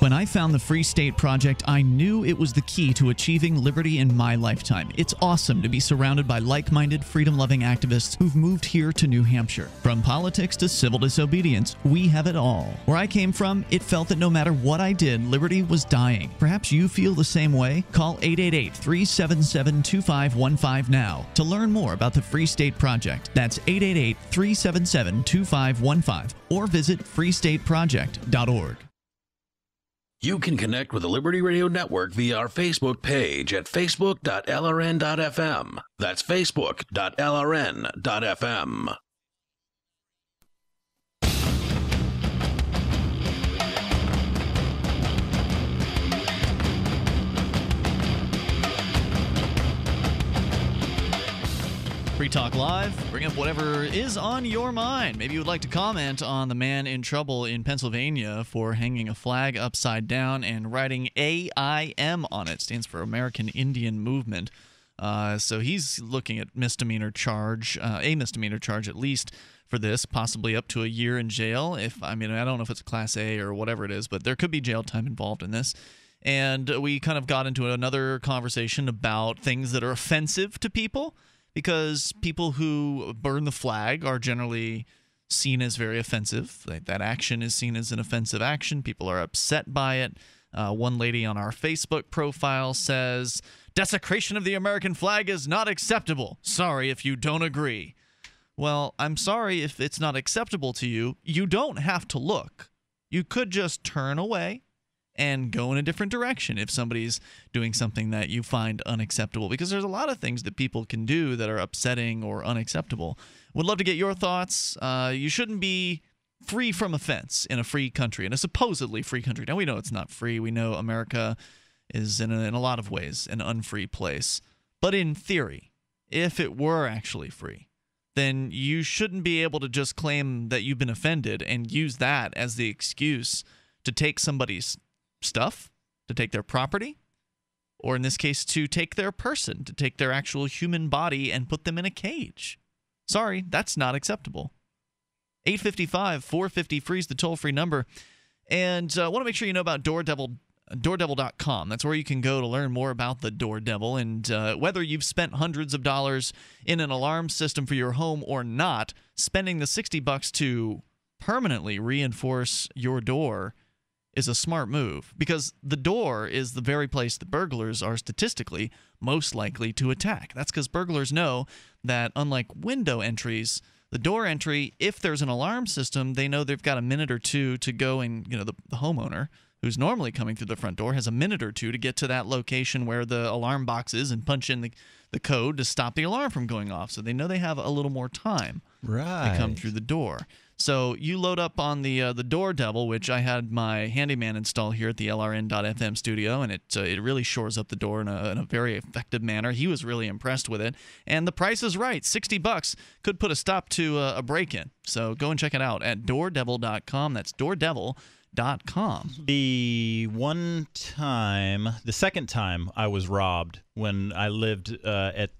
When I found the Free State Project, I knew it was the key to achieving liberty in my lifetime. It's awesome to be surrounded by like-minded, freedom-loving activists who've moved here to New Hampshire. From politics to civil disobedience, we have it all. Where I came from, it felt that no matter what I did, liberty was dying. Perhaps you feel the same way? Call 888-377-2515 now to learn more about the Free State Project. That's 888-377-2515 or visit freestateproject.org. You can connect with the Liberty Radio Network via our Facebook page at facebook.lrn.fm. That's facebook.lrn.fm. Free Talk Live, bring up whatever is on your mind. Maybe you would like to comment on the man in trouble in Pennsylvania for hanging a flag upside down and writing AIM on it. Stands for American Indian Movement. So he's looking at misdemeanor charge, a misdemeanor charge at least for this, possibly up to a year in jail. I don't know if it's a Class A or whatever it is, but there could be jail time involved in this. And we kind of got into another conversation about things that are offensive to people, because people who burn the flag are generally seen as very offensive. That action is seen as an offensive action. People are upset by it. One lady on our Facebook profile says, "Desecration of the American flag is not acceptable. Sorry if you don't agree." Well, I'm sorry if it's not acceptable to you. You don't have to look. You could just turn away and go in a different direction if somebody's doing something that you find unacceptable, because there's a lot of things that people can do that are upsetting or unacceptable. Would love to get your thoughts. You shouldn't be free from offense in a free country, in a supposedly free country. Now, we know it's not free. We know America is, in a lot of ways, an unfree place. But in theory, if it were actually free, then you shouldn't be able to just claim that you've been offended and use that as the excuse to take somebody's stuff, to take their property, or in this case, to take their person, to take their actual human body and put them in a cage. Sorry, that's not acceptable. 855-450-FREE is the toll-free number. And I want to make sure you know about DoorDevil, DoorDevil.com. That's where you can go to learn more about the Door Devil. And whether you've spent hundreds of dollars in an alarm system for your home or not, spending the $60 to permanently reinforce your door is a smart move, because the door is the very place that burglars are statistically most likely to attack. That's because burglars know that, unlike window entries, the door entry, if there's an alarm system, they know they've got a minute or two to go, and the homeowner who's normally coming through the front door has a minute or two to get to that location where the alarm box is and punch in the code to stop the alarm from going off. So they know they have a little more time to come through the door. So you load up on the Door Devil, which I had my handyman install here at the LRN.FM studio, and it really shores up the door in a very effective manner. He was really impressed with it. And the price is right. $60 could put a stop to a break-in. So go and check it out at DoorDevil.com. That's DoorDevil.com. proxpn.com. The second time I was robbed when I lived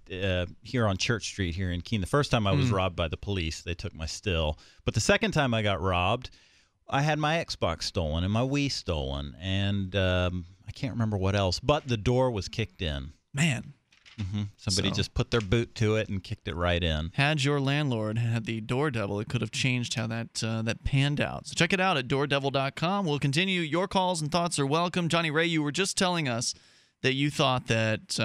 here on Church Street here in Keene. The first time I was robbed by the police. They took my still. But the second time I got robbed, I had my Xbox stolen and my Wii stolen. And I can't remember what else. But the door was kicked in. Man. Somebody just put their boot to it and kicked it right in. Had your landlord had the door devil, it could have changed how that that panned out. So check it out at doordevil.com. We'll continue. Your calls and thoughts are welcome. Johnny Ray, you were just telling us that you thought that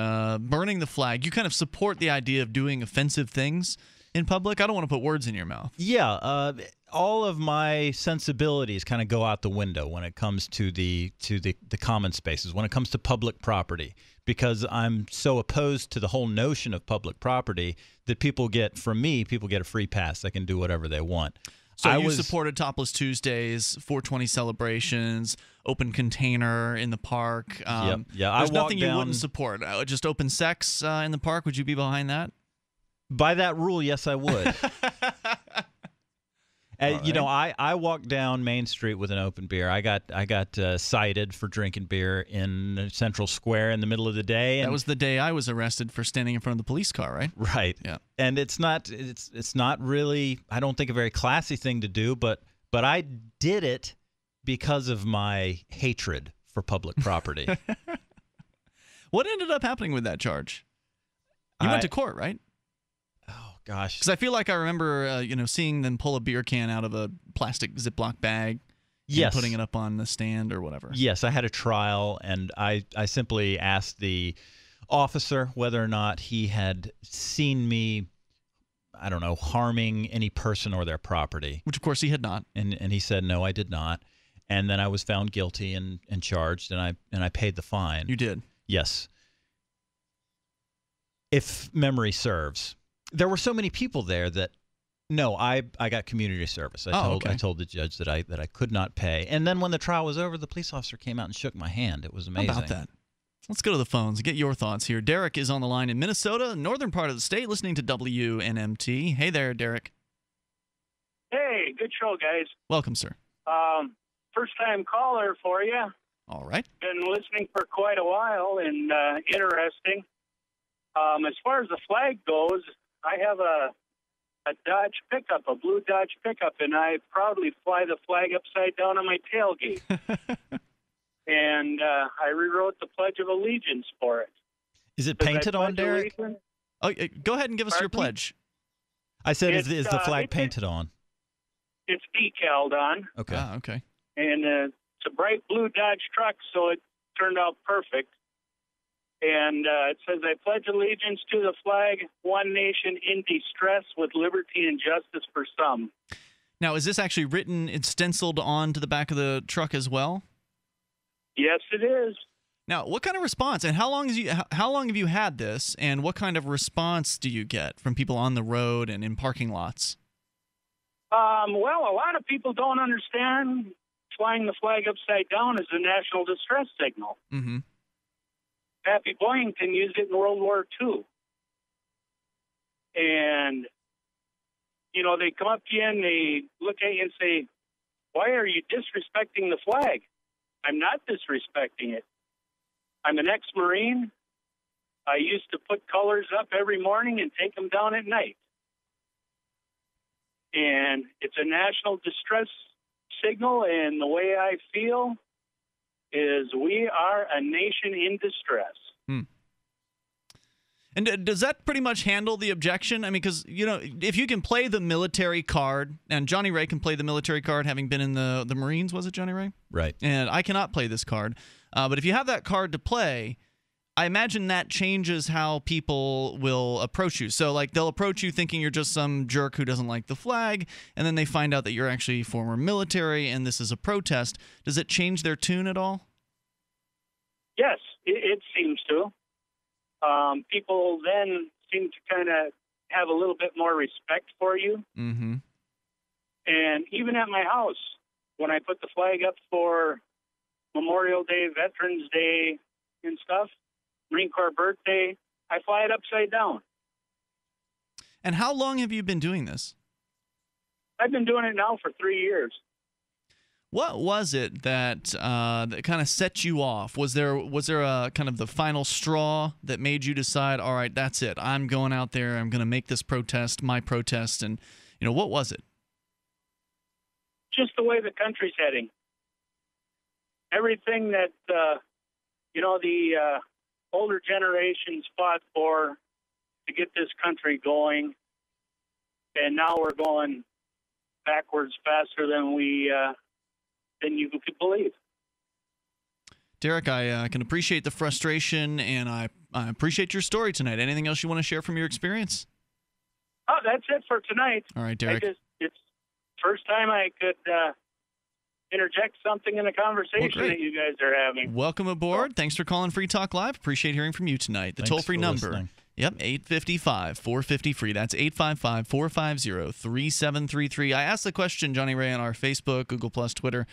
burning the flag, you kind of support the idea of doing offensive things in public. I don't want to put words in your mouth. Yeah, all of my sensibilities kind of go out the window when it comes to the common spaces, when it comes to public property, because I'm so opposed to the whole notion of public property that people get, from me, people get a free pass. They can do whatever they want. So you supported Topless Tuesdays, 420 celebrations, open container in the park. Yeah. There's nothing you wouldn't support. Just open sex in the park. Would you be behind that? By that rule, yes, I would. Right. You know, I walked down Main Street with an open beer. I got cited for drinking beer in Central Square in the middle of the day. And that was the day I was arrested for standing in front of the police car, right? Right. Yeah. And it's not really, I don't think, a very classy thing to do, but I did it because of my hatred for public property. What ended up happening with that charge? You went to court, right? Gosh, because I feel like I remember, you know, seeing them pull a beer can out of a plastic Ziploc bag, and putting it up on the stand or whatever. Yes, I had a trial, and I simply asked the officer whether or not he had seen me, I don't know, harming any person or their property. Which, of course, he had not. And he said, no, I did not. And then I was found guilty and charged, and I paid the fine. You did? Yes. If memory serves. There were so many people there that no, I got community service. I told the judge that I could not pay. And then when the trial was over, the police officer came out and shook my hand. It was amazing. How about that? Let's go to the phones and get your thoughts here. Derek is on the line in Minnesota, northern part of the state, listening to WNMT. Hey there, Derek. Hey, good show, guys. Welcome, sir. First time caller for you. All right. Been listening for quite a while and interesting. As far as the flag goes, I have a Dodge pickup, a blue Dodge pickup, and I proudly fly the flag upside down on my tailgate. And I rewrote the Pledge of Allegiance for it. Is it painted on, Derek? Oh, go ahead and give us your pledge. I said, is the flag painted on? It's decaled on. Okay. Ah, okay. And it's a bright blue Dodge truck, so it turned out perfect. And it says, I pledge allegiance to the flag, one nation in distress, with liberty and justice for some. Now, is this actually written and stenciled onto the back of the truck as well? Yes, it is. Now, what kind of response, and how long have you had this, and what kind of response do you get from people on the road and in parking lots? Well, a lot of people don't understand flying the flag upside down is a national distress signal. Mm-hmm. Pappy Boyington used it in World War II. And, you know, they come up to you and they look at you and say, why are you disrespecting the flag? I'm not disrespecting it. I'm an ex-Marine. I used to put colors up every morning and take them down at night. And it's a national distress signal, and the way I feel is we are a nation in distress. Hmm. And does that pretty much handle the objection? I mean, because, you know, if you can play the military card, and Johnny Ray can play the military card, having been in the Marines, was it, Johnny Ray? Right. And I cannot play this card. But if you have that card to play, I imagine that changes how people will approach you. So, like, they'll approach you thinking you're just some jerk who doesn't like the flag, and then they find out that you're actually former military and this is a protest. Does it change their tune at all? Yes, it seems to. People then seem to kind of have a little bit more respect for you. Mm-hmm. And even at my house, when I put the flag up for Memorial Day, Veterans Day, and stuff, Marine Corps birthday, I fly it upside down. And how long have you been doing this? I've been doing it now for 3 years. What was it that that kind of set you off? Was there a kind of the final straw that made you decide, all right, that's it, I'm going out there, I'm going to make this protest, my protest, and you know, what was it? Just the way the country's heading. Everything that you know, the older generations fought for to get this country going, and now we're going backwards faster than we than you could believe. Derek, I can appreciate the frustration, and I appreciate your story tonight. Anything else you want to share from your experience? Oh, that's it for tonight. All right, Derek. It's first time I could interject something in a conversation that you guys are having. Welcome aboard. Thanks for calling Free Talk Live. Appreciate hearing from you tonight. The toll-free number. Listening. Yep, 855-450-FREE. That's 855-450-3733. I asked the question, Johnny Ray, on our Facebook, Google+, Twitter,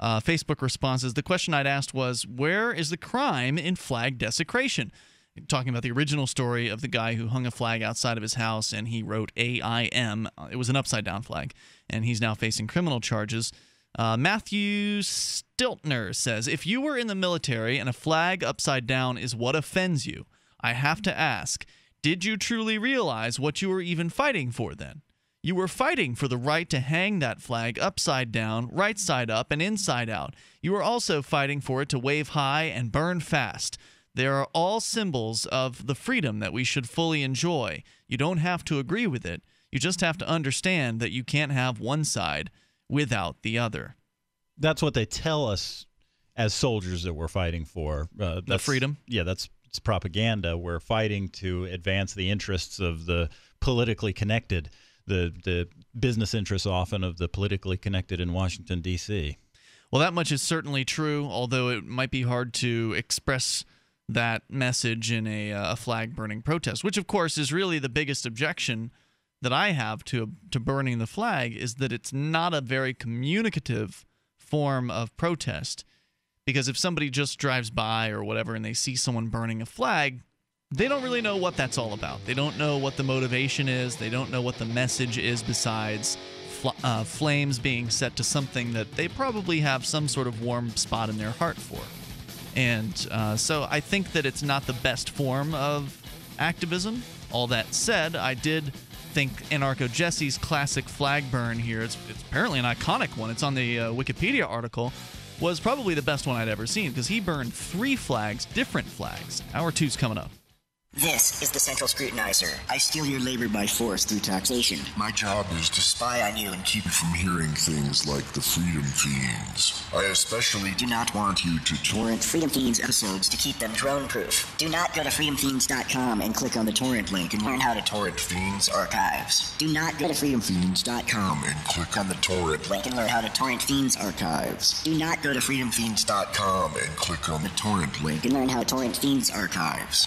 Facebook responses. The question I'd asked was, where is the crime in flag desecration? I'm talking about the original story of the guy who hung a flag outside of his house, and he wrote AIM. It was an upside-down flag, and he's now facing criminal charges. Matthew Stiltner says, if you were in the military and a flag upside down is what offends you, I have to ask, did you truly realize what you were even fighting for then? You were fighting for the right to hang that flag upside down, right side up, and inside out. You were also fighting for it to wave high and burn fast. They are all symbols of the freedom that we should fully enjoy. You don't have to agree with it. You just have to understand that you can't have one side without the other. That's what they tell us as soldiers that we're fighting for. The freedom? Yeah, that's... It's propaganda. We're fighting to advance the interests of the politically connected, the business interests often of the politically connected in Washington, D.C. Well, that much is certainly true, although it might be hard to express that message in a flag-burning protest, which, of course, is really the biggest objection that I have to burning the flag, is that it's not a very communicative form of protest. Because if somebody just drives by or whatever and they see someone burning a flag, they don't really know what that's all about. They don't know what the motivation is. They don't know what the message is besides flames being set to something that they probably have some sort of warm spot in their heart for. And so I think that it's not the best form of activism. All that said, I did think Anarcho Jesse's classic flag burn here, it's apparently an iconic one. It's on the Wikipedia article. Was probably the best one I'd ever seen because he burned 3 flags, different flags. Hour 2's coming up. This is the Central Scrutinizer. I steal your labor by force through taxation. My job is to spy on you and keep you from hearing things like the Freedom Fiends. I especially do not want you to torrent Freedom Fiends episodes to keep them drone-proof. Do not go to freedomfiends.com and click on the torrent link and learn how to torrent Fiends archives. Do not go to freedomfiends.com and click on the torrent link and learn how to torrent Fiends archives. Do not go to freedomfiends.com and click on the torrent link and learn how to torrent Fiends archives.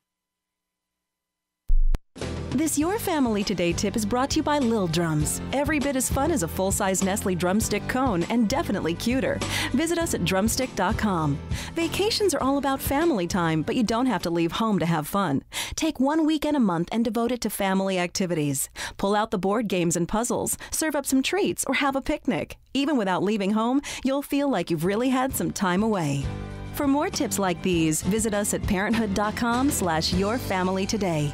This Your Family Today tip is brought to you by Lil Drums. Every bit as fun as a full-size Nestle drumstick cone, and definitely cuter. Visit us at drumstick.com. Vacations are all about family time, but you don't have to leave home to have fun. Take one weekend a month and devote it to family activities. Pull out the board games and puzzles, serve up some treats, or have a picnic. Even without leaving home, you'll feel like you've really had some time away. For more tips like these, visit us at parenthood.com/yourfamilytoday.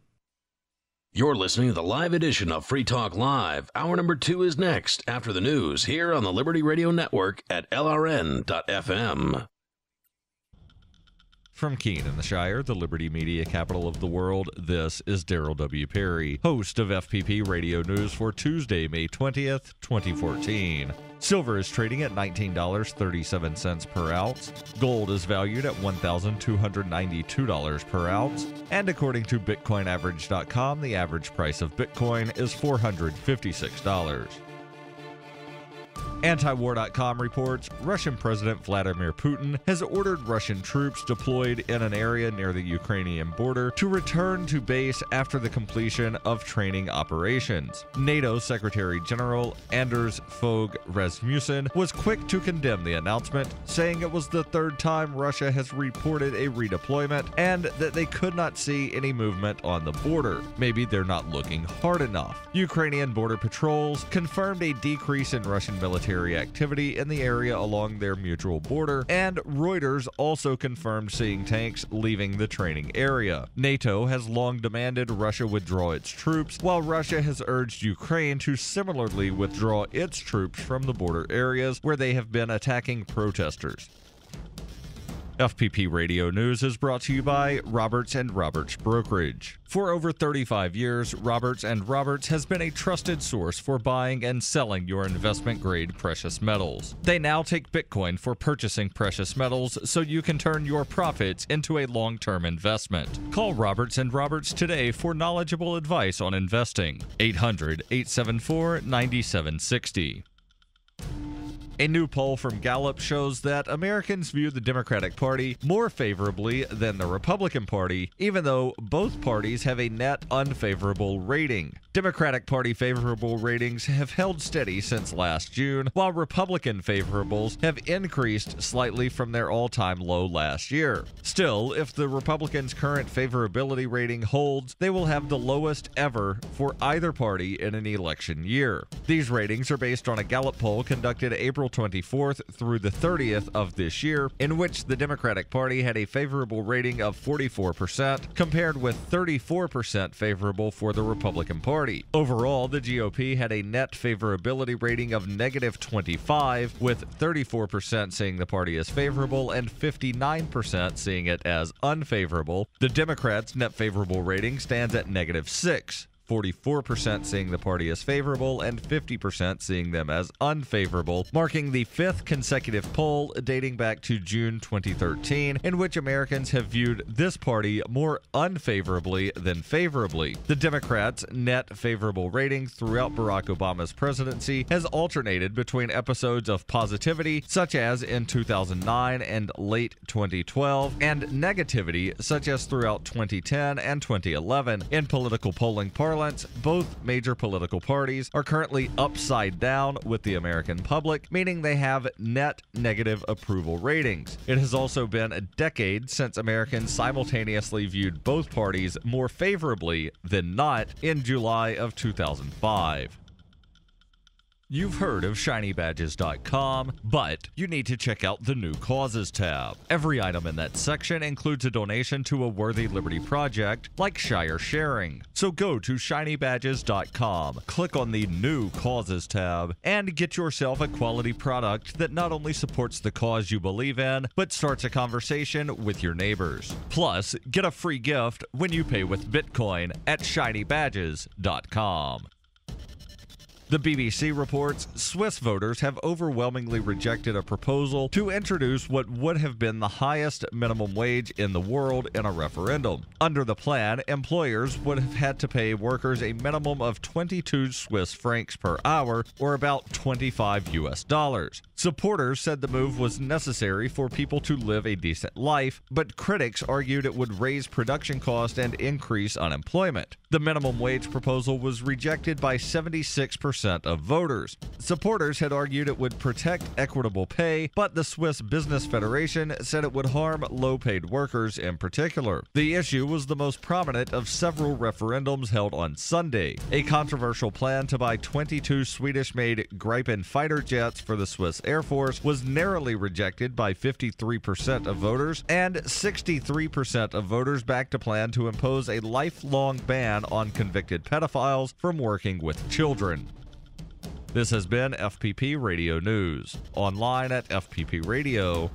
You're listening to the live edition of Free Talk Live. Hour number 2 is next after the news here on the Liberty Radio Network at LRN.FM. From Keene in the Shire, the Liberty Media capital of the world, this is Daryl W. Perry, host of FPP Radio News for Tuesday, May 20th, 2014. Silver is trading at $19.37 per ounce. Gold is valued at $1,292 per ounce. And according to BitcoinAverage.com, the average price of Bitcoin is $456. Antiwar.com reports Russian President Vladimir Putin has ordered Russian troops deployed in an area near the Ukrainian border to return to base after the completion of training operations. NATO Secretary General Anders Fogh Rasmussen was quick to condemn the announcement, saying it was the third time Russia has reported a redeployment and that they could not see any movement on the border. Maybe they're not looking hard enough. Ukrainian border patrols confirmed a decrease in Russian military activity in the area along their mutual border, and Reuters also confirmed seeing tanks leaving the training area. NATO has long demanded Russia withdraw its troops, while Russia has urged Ukraine to similarly withdraw its troops from the border areas where they have been attacking protesters. FPP Radio News is brought to you by Roberts & Roberts Brokerage. For over 35 years, Roberts & Roberts has been a trusted source for buying and selling your investment-grade precious metals. They now take Bitcoin for purchasing precious metals so you can turn your profits into a long-term investment. Call Roberts & Roberts today for knowledgeable advice on investing. 800-874-9760. A new poll from Gallup shows that Americans view the Democratic Party more favorably than the Republican Party, even though both parties have a net unfavorable rating. Democratic Party favorable ratings have held steady since last June, while Republican favorables have increased slightly from their all-time low last year. Still, if the Republicans' current favorability rating holds, they will have the lowest ever for either party in an election year. These ratings are based on a Gallup poll conducted April 24th through the 30th of this year, in which the Democratic Party had a favorable rating of 44%, compared with 34% favorable for the Republican Party. Overall, the GOP had a net favorability rating of -25, with 34% seeing the party as favorable and 59% seeing it as unfavorable. The Democrats' net favorable rating stands at -6. 44% seeing the party as favorable and 50% seeing them as unfavorable, marking the fifth consecutive poll dating back to June 2013 in which Americans have viewed this party more unfavorably than favorably. The Democrats' net favorable rating throughout Barack Obama's presidency has alternated between episodes of positivity, such as in 2009 and late 2012, and negativity, such as throughout 2010 and 2011. In political polling parlance, both major political parties are currently upside down with the American public, meaning they have net negative approval ratings. It has also been a decade since Americans simultaneously viewed both parties more favorably than not in July of 2005. You've heard of ShinyBadges.com, but you need to check out the New Causes tab. Every item in that section includes a donation to a worthy Liberty project like Shire Sharing. So go to ShinyBadges.com, click on the New Causes tab, and get yourself a quality product that not only supports the cause you believe in, but starts a conversation with your neighbors. Plus, get a free gift when you pay with Bitcoin at ShinyBadges.com. The BBC reports Swiss voters have overwhelmingly rejected a proposal to introduce what would have been the highest minimum wage in the world in a referendum. Under the plan, employers would have had to pay workers a minimum of 22 Swiss francs per hour, or about $25. Supporters said the move was necessary for people to live a decent life, but critics argued it would raise production costs and increase unemployment. The minimum wage proposal was rejected by 76% of voters. Supporters had argued it would protect equitable pay, but the Swiss Business Federation said it would harm low-paid workers in particular. The issue was the most prominent of several referendums held on Sunday. A controversial plan to buy 22 Swedish-made Gripen fighter jets for the Swiss Air Force was narrowly rejected by 53% of voters, and 63% of voters backed a plan to impose a lifelong ban ban on convicted pedophiles from working with children. This has been FPP Radio News, online at fppradio.com.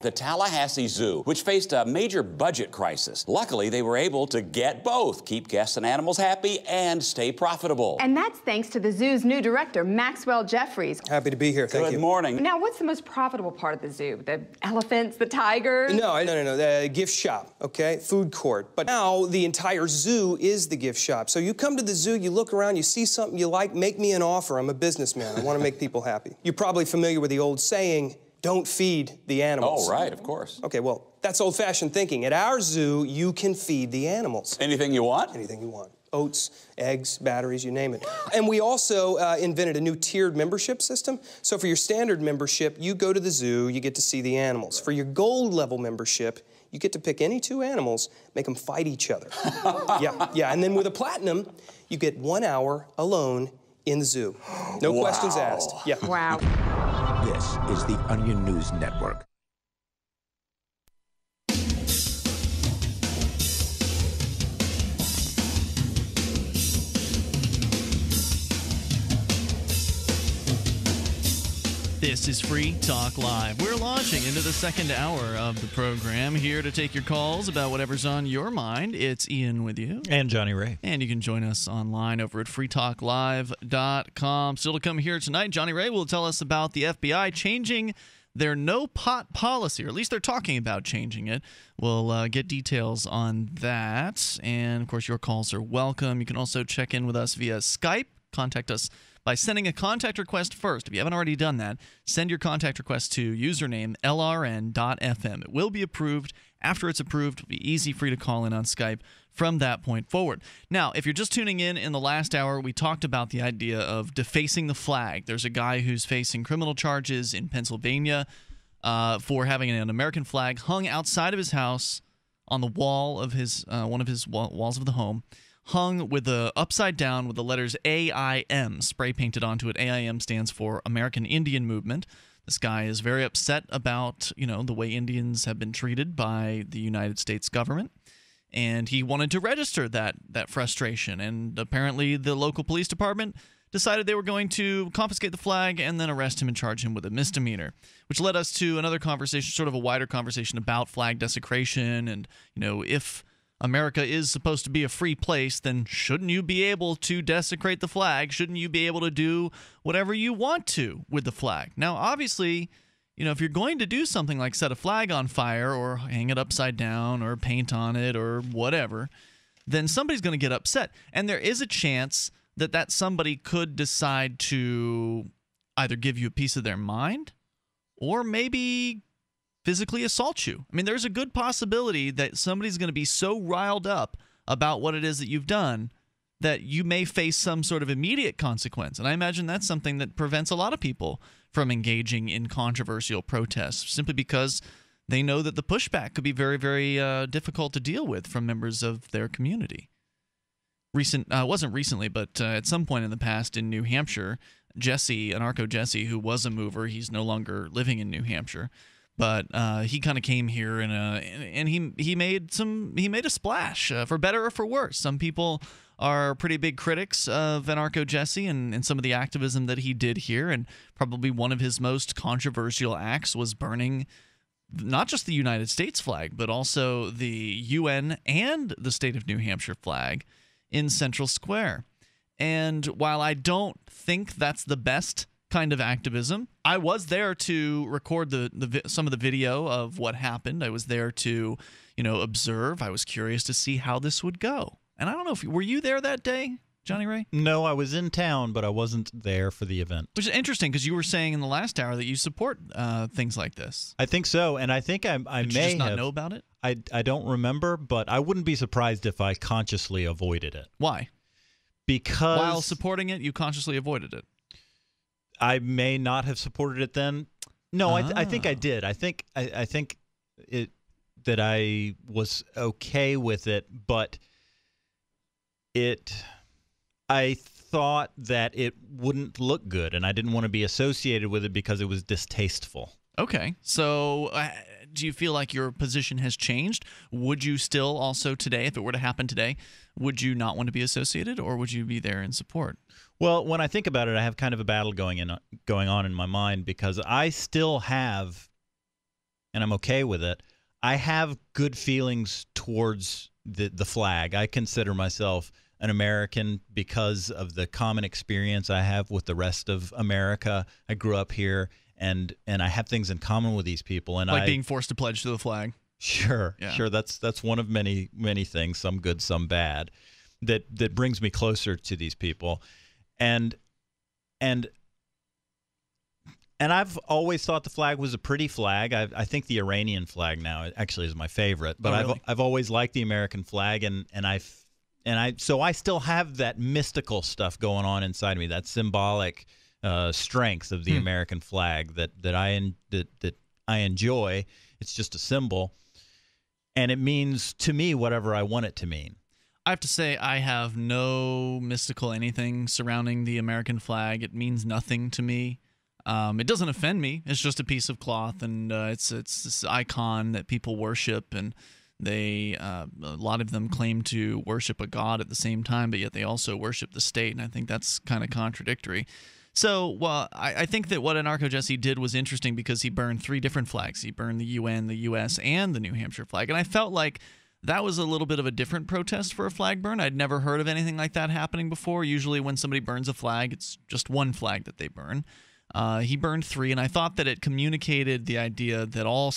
The Tallahassee Zoo, which faced a major budget crisis. Luckily, they were able to get both, keep guests and animals happy and stay profitable. And that's thanks to the zoo's new director, Maxwell Jeffries. Happy to be here, thank you. Good morning. Now, what's the most profitable part of the zoo? The elephants, the tigers? No, the gift shop, okay, food court. But now the entire zoo is the gift shop. So you come to the zoo, you look around, you see something you like, make me an offer. I'm a businessman, I want to make people happy. You're probably familiar with the old saying, don't feed the animals. Oh, right, of course. Okay, well, that's old-fashioned thinking. At our zoo, you can feed the animals. Anything you want? Anything you want. Oats, eggs, batteries, you name it. And we also invented a new tiered membership system. So for your standard membership, you go to the zoo, you get to see the animals. For your gold-level membership, you get to pick any two animals, make them fight each other. Yeah, and then with a platinum, you get 1 hour alone in the zoo. No questions asked. Yeah. Wow. This is the Onion News Network. This is Free Talk Live. We're launching into the second hour of the program, here to take your calls about whatever's on your mind. It's Ian with you. And Johnny Ray. And you can join us online over at freetalklive.com. Still to come here tonight, Johnny Ray will tell us about the FBI changing their no-pot policy, or at least they're talking about changing it. We'll get details on that. And, of course, your calls are welcome. You can also check in with us via Skype. Contact us by sending a contact request first. If you haven't already done that, send your contact request to username lrn.fm. It will be approved. After it's approved, it'll be easy for you to call in on Skype from that point forward. Now, if you're just tuning in the last hour, we talked about the idea of defacing the flag. There's a guy who's facing criminal charges in Pennsylvania for having an American flag hung outside of his house on the wall of his one of his walls of the home. Hung with the upside down with the letters AIM spray painted onto it. AIM stands for American Indian Movement. This guy is very upset about, you know, the way Indians have been treated by the United States government, and he wanted to register that frustration. And apparently, the local police department decided they were going to confiscate the flag and then arrest him and charge him with a misdemeanor, which led us to another conversation, sort of a wider conversation about flag desecration and, you know, if America is supposed to be a free place, then shouldn't you be able to desecrate the flag? Shouldn't you be able to do whatever you want to with the flag? Now, obviously, you know, if you're going to do something like set a flag on fire or hang it upside down or paint on it or whatever, then somebody's going to get upset. And there is a chance that somebody could decide to either give you a piece of their mind or maybe physically assault you. I mean, there's a good possibility that somebody's going to be so riled up about what it is that you've done that you may face some sort of immediate consequence. And I imagine that's something that prevents a lot of people from engaging in controversial protests, simply because they know that the pushback could be very, very difficult to deal with from members of their community. At some point in the past in New Hampshire, Anarcho Jesse, who was a mover, he's no longer living in New Hampshire, but he kind of came here and he made a splash, for better or for worse. Some people are pretty big critics of Anarcho Jesse and some of the activism that he did here. And probably one of his most controversial acts was burning not just the United States flag, but also the UN and the state of New Hampshire flag in Central Square. And while I don't think that's the best kind of activism, I was there to record some of the video of what happened. I was there to, you know, observe. I was curious to see how this would go. And I don't know if were you there that day, Johnny Ray? No, I was in town, but I wasn't there for the event. Which is interesting, because you were saying in the last hour that you support things like this. I think so, and I think I may just not know about it. I don't remember, but I wouldn't be surprised if I consciously avoided it. Why? Because while supporting it, you consciously avoided it. I may not have supported it then. No, I think I did. I think that I was okay with it, but I thought that it wouldn't look good, and I didn't want to be associated with it because it was distasteful. Okay. So do you feel like your position has changed? Would you still also today, if it were to happen today, would you not want to be associated, or would you be there in support? Well, when I think about it, I have kind of a battle going on in my mind, because I still have, and I'm okay with it, I have good feelings towards the flag. I consider myself an American because of the common experience I have with the rest of America. I grew up here, and I have things in common with these people. And like being forced to pledge to the flag. Sure, yeah. Sure. That's one of many things, some good, some bad, that brings me closer to these people. And I've always thought the flag was a pretty flag. I think the Iranian flag now actually is my favorite, but oh, really? I've always liked the American flag, and so I still have that mystical stuff going on inside of me, that symbolic strength of the American flag that I enjoy. It's just a symbol, and it means to me whatever I want it to mean. I have to say, I have no mystical anything surrounding the American flag. It means nothing to me. It doesn't offend me. It's just a piece of cloth, and it's this icon that people worship, and they a lot of them claim to worship a god at the same time, but yet they also worship the state, and I think that's kind of contradictory. So, well, I think that what Anarcho Jesse did was interesting, because he burned three different flags. He burned the UN, the U.S., and the New Hampshire flag, and I felt like that was a little bit of a different protest for a flag burn. I'd never heard of anything like that happening before. Usually when somebody burns a flag, it's just one flag that they burn. He burned three, and I thought that it communicated the idea that all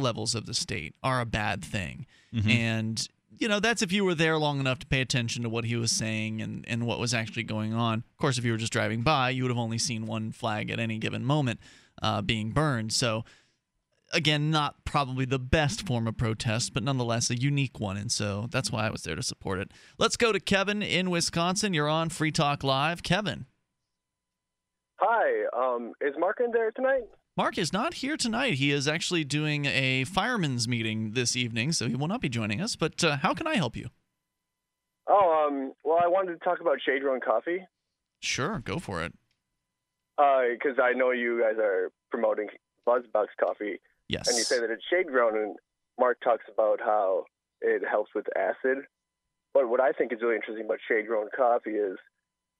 levels of the state are a bad thing. Mm-hmm. And, you know, that's if you were there long enough to pay attention to what he was saying and what was actually going on. Of course, if you were just driving by, you would have only seen one flag at any given moment being burned. So, again, not probably the best form of protest, but nonetheless a unique one, and so that's why I was there to support it. Let's go to Kevin in Wisconsin. You're on Free Talk Live. Kevin. Hi. Is Mark in there tonight? Mark is not here tonight. He is actually doing a fireman's meeting this evening, so he will not be joining us. But how can I help you? Oh, well, I wanted to talk about shade-grown coffee. Sure, go for it. Because I know you guys are promoting BuzzBox coffee. Yes. And you say that it's shade-grown, and Mark talks about how it helps with acid. But what I think is really interesting about shade-grown coffee is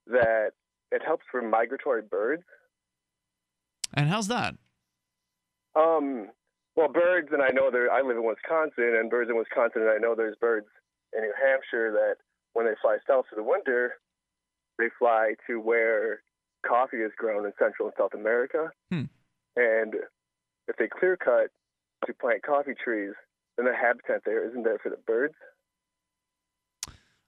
that it helps for migratory birds. And how's that? Well, birds, and I know I live in Wisconsin, and birds in Wisconsin, and I know there's birds in New Hampshire that when they fly south for the winter, they fly to where coffee is grown in Central and South America. Hmm. And if they clear cut to plant coffee trees, then the habitat there isn't there for the birds.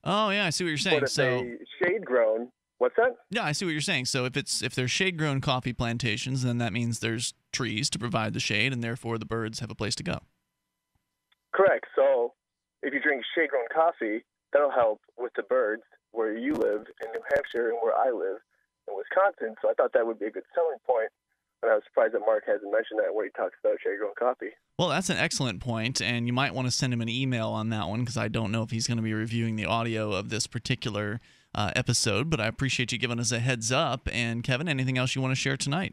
Oh, yeah, I see what you're saying. But if they shade grown... What's that? Yeah, I see what you're saying. So if there's shade-grown coffee plantations, then that means there's trees to provide the shade, and therefore the birds have a place to go. Correct. So if you drink shade-grown coffee, that'll help with the birds where you live in New Hampshire and where I live in Wisconsin. So I thought that would be a good selling point. And I was surprised that Mark hasn't mentioned that when he talks about shade-grown coffee. Well, that's an excellent point, and you might want to send him an email on that one, because I don't know if he's going to be reviewing the audio of this particular episode, but I appreciate you giving us a heads up. And Kevin, anything else you want to share tonight?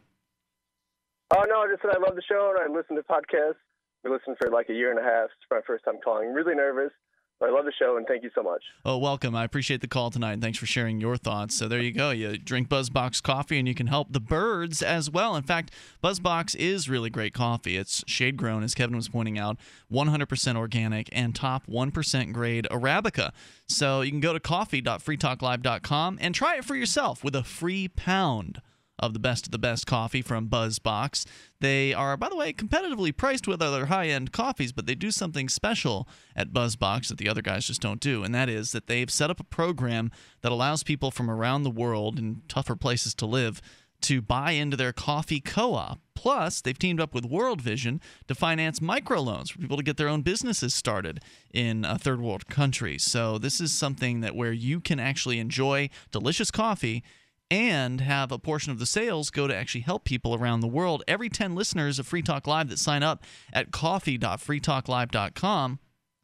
Oh, no, I just said I love the show, and I listen to podcasts. We listened for like a year and a half. It's my first time calling. I'm really nervous, but I love the show, and thank you so much. Oh, welcome. I appreciate the call tonight, and thanks for sharing your thoughts. So there you go. You drink BuzzBox coffee, and you can help the birds as well. In fact, BuzzBox is really great coffee. It's shade-grown, as Kevin was pointing out, 100% organic, and top 1% grade Arabica. So you can go to coffee.freetalklive.com and try it for yourself with a free pound of the best coffee from BuzzBox. They are, by the way, competitively priced with other high-end coffees, but they do something special at BuzzBox that the other guys just don't do, and that is that they've set up a program that allows people from around the world and tougher places to live to buy into their coffee co-op. Plus, they've teamed up with World Vision to finance microloans for people to get their own businesses started in third world countries. So this is something that where you can actually enjoy delicious coffee and have a portion of the sales go to actually help people around the world. Every 10 listeners of Free Talk Live that sign up at coffee.freetalklive.com,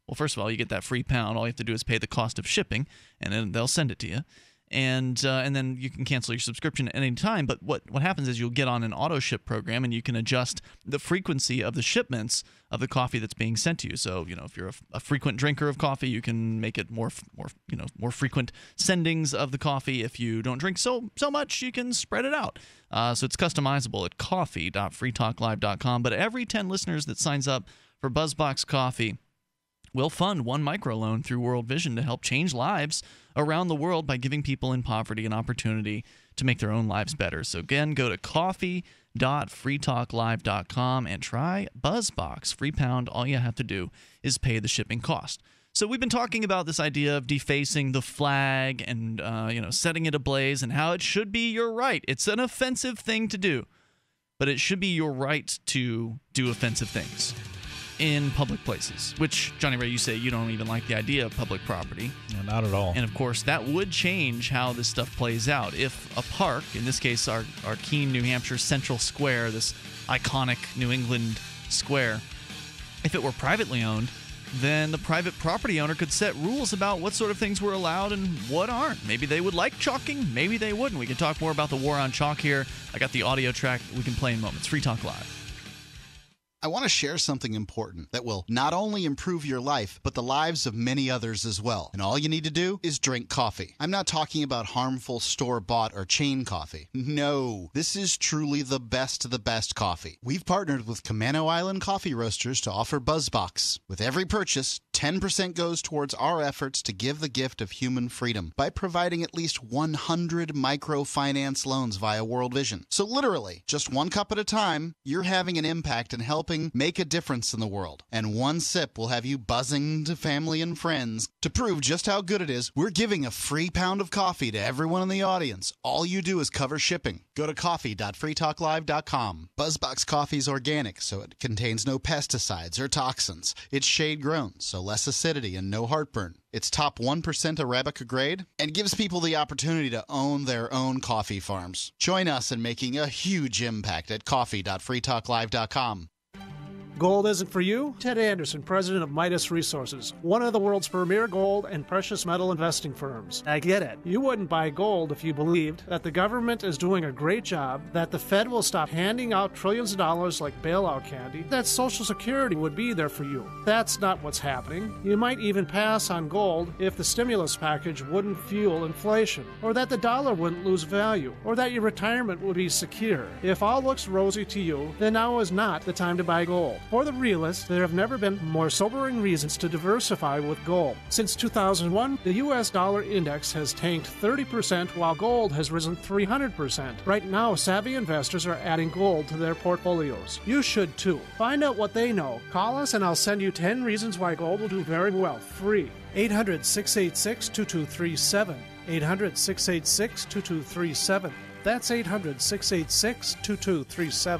well, first of all, you get that free pound. All you have to do is pay the cost of shipping, and then they'll send it to you. and then you can cancel your subscription at any time. But what happens is you'll get on an auto ship program, and you can adjust the frequency of the shipments of the coffee that's being sent to you. So, you know, if you're a frequent drinker of coffee, you can make it more frequent sendings of the coffee. If you don't drink so much, you can spread it out. So it's customizable at coffee.freetalklive.com. But every 10 listeners that signs up for BuzzBox Coffee will fund one microloan through World Vision to help change lives around the world by giving people in poverty an opportunity to make their own lives better. So again, go to coffee.freetalklive.com and try BuzzBox free pound. All you have to do is pay the shipping cost. So we've been talking about this idea of defacing the flag and setting it ablaze, and how it should be your right. It's an offensive thing to do, but it should be your right to do offensive things in public places, which, Johnny Ray, you say you don't even like the idea of public property. No, not at all. And of course, that would change how this stuff plays out. If a park, in this case our Keene, New Hampshire Central Square, this iconic New England square, if it were privately owned, then the private property owner could set rules about what sort of things were allowed and what aren't. Maybe they would like chalking, maybe they wouldn't. We can talk more about the war on chalk here. I got the audio track we can play in moments. Free Talk Live. I want to share something important that will not only improve your life, but the lives of many others as well. And all you need to do is drink coffee. I'm not talking about harmful store-bought or chain coffee. No, this is truly the best of the best coffee. We've partnered with Kamano Island Coffee Roasters to offer BuzzBox. With every purchase, 10% goes towards our efforts to give the gift of human freedom by providing at least 100 microfinance loans via World Vision. So literally, just one cup at a time, you're having an impact and helping make a difference in the world. And one sip will have you buzzing to family and friends. To prove just how good it is, we're giving a free pound of coffee to everyone in the audience. All you do is cover shipping. Go to coffee.freetalklive.com. BuzzBox Coffee is organic, so it contains no pesticides or toxins. It's shade-grown, so less acidity and no heartburn. It's top 1% Arabica grade and gives people the opportunity to own their own coffee farms. Join us in making a huge impact at coffee.freetalklive.com. Gold isn't for you? Ted Anderson, president of Midas Resources, one of the world's premier gold and precious metal investing firms. I get it. You wouldn't buy gold if you believed that the government is doing a great job, that the Fed will stop handing out trillions of dollars like bailout candy, that Social Security would be there for you. That's not what's happening. You might even pass on gold if the stimulus package wouldn't fuel inflation, or that the dollar wouldn't lose value, or that your retirement would be secure. If all looks rosy to you, then now is not the time to buy gold. For the realist, there have never been more sobering reasons to diversify with gold. Since 2001, the U.S. dollar index has tanked 30% while gold has risen 300%. Right now, savvy investors are adding gold to their portfolios. You should too. Find out what they know. Call us and I'll send you 10 reasons why gold will do very well, free. 800-686-2237. 800-686-2237. That's 800-686-2237.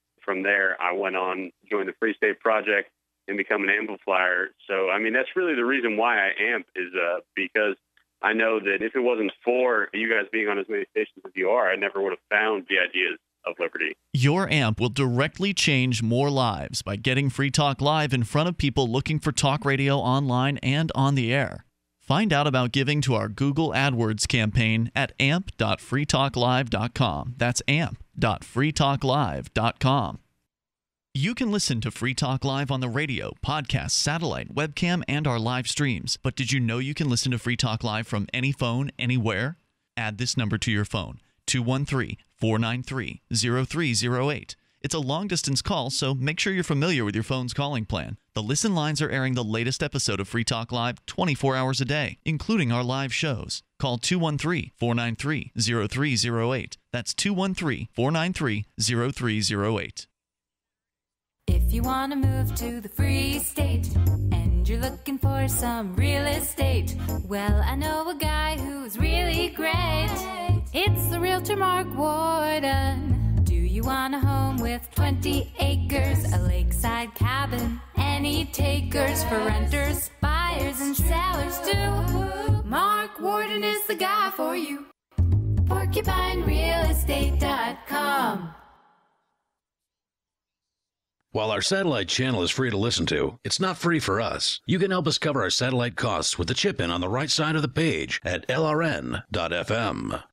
From there, I went on, joined the Free State Project, and become an amplifier. So, I mean, that's really the reason why I amp is because I know that if it wasn't for you guys being on as many stations as you are, I never would have found the ideas of liberty. Your amp will directly change more lives by getting Free Talk Live in front of people looking for talk radio online and on the air. Find out about giving to our Google AdWords campaign at amp.freetalklive.com. That's amp.freetalklive.com. You can listen to Free Talk Live on the radio, podcast, satellite, webcam, and our live streams. But did you know you can listen to Free Talk Live from any phone, anywhere? Add this number to your phone, 213-493-0308. It's a long-distance call, so make sure you're familiar with your phone's calling plan. The listen lines are airing the latest episode of Free Talk Live 24 hours a day, including our live shows. Call 213-493-0308. That's 213-493-0308. If you want to move to the Free State and and you're looking for some real estate, well, I know a guy who's really great. It's the realtor Mark Warden. Do you want a home with 20 acres, a lakeside cabin, any takers for renters, buyers, and sellers too? Mark Warden is the guy for you. PorcupineRealEstate.com. While our satellite channel is free to listen to, it's not free for us. You can help us cover our satellite costs with the chip-in on the right side of the page at lrn.fm.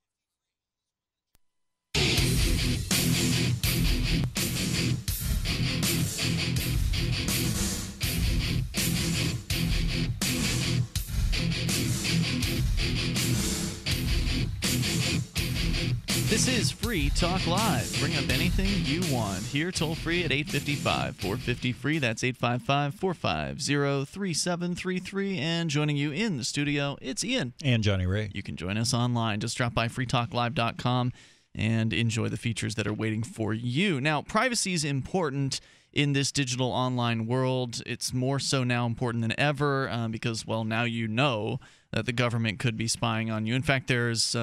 This is Free Talk Live. Bring up anything you want. Here, toll-free at 855-450-FREE. That's 855-450-3733. And joining you in the studio, it's Ian. And Johnny Ray. You can join us online. Just drop by freetalklive.com and enjoy the features that are waiting for you. Now, privacy is important in this digital online world. It's more so now important than ever because, well, now you know that the government could be spying on you. In fact, there's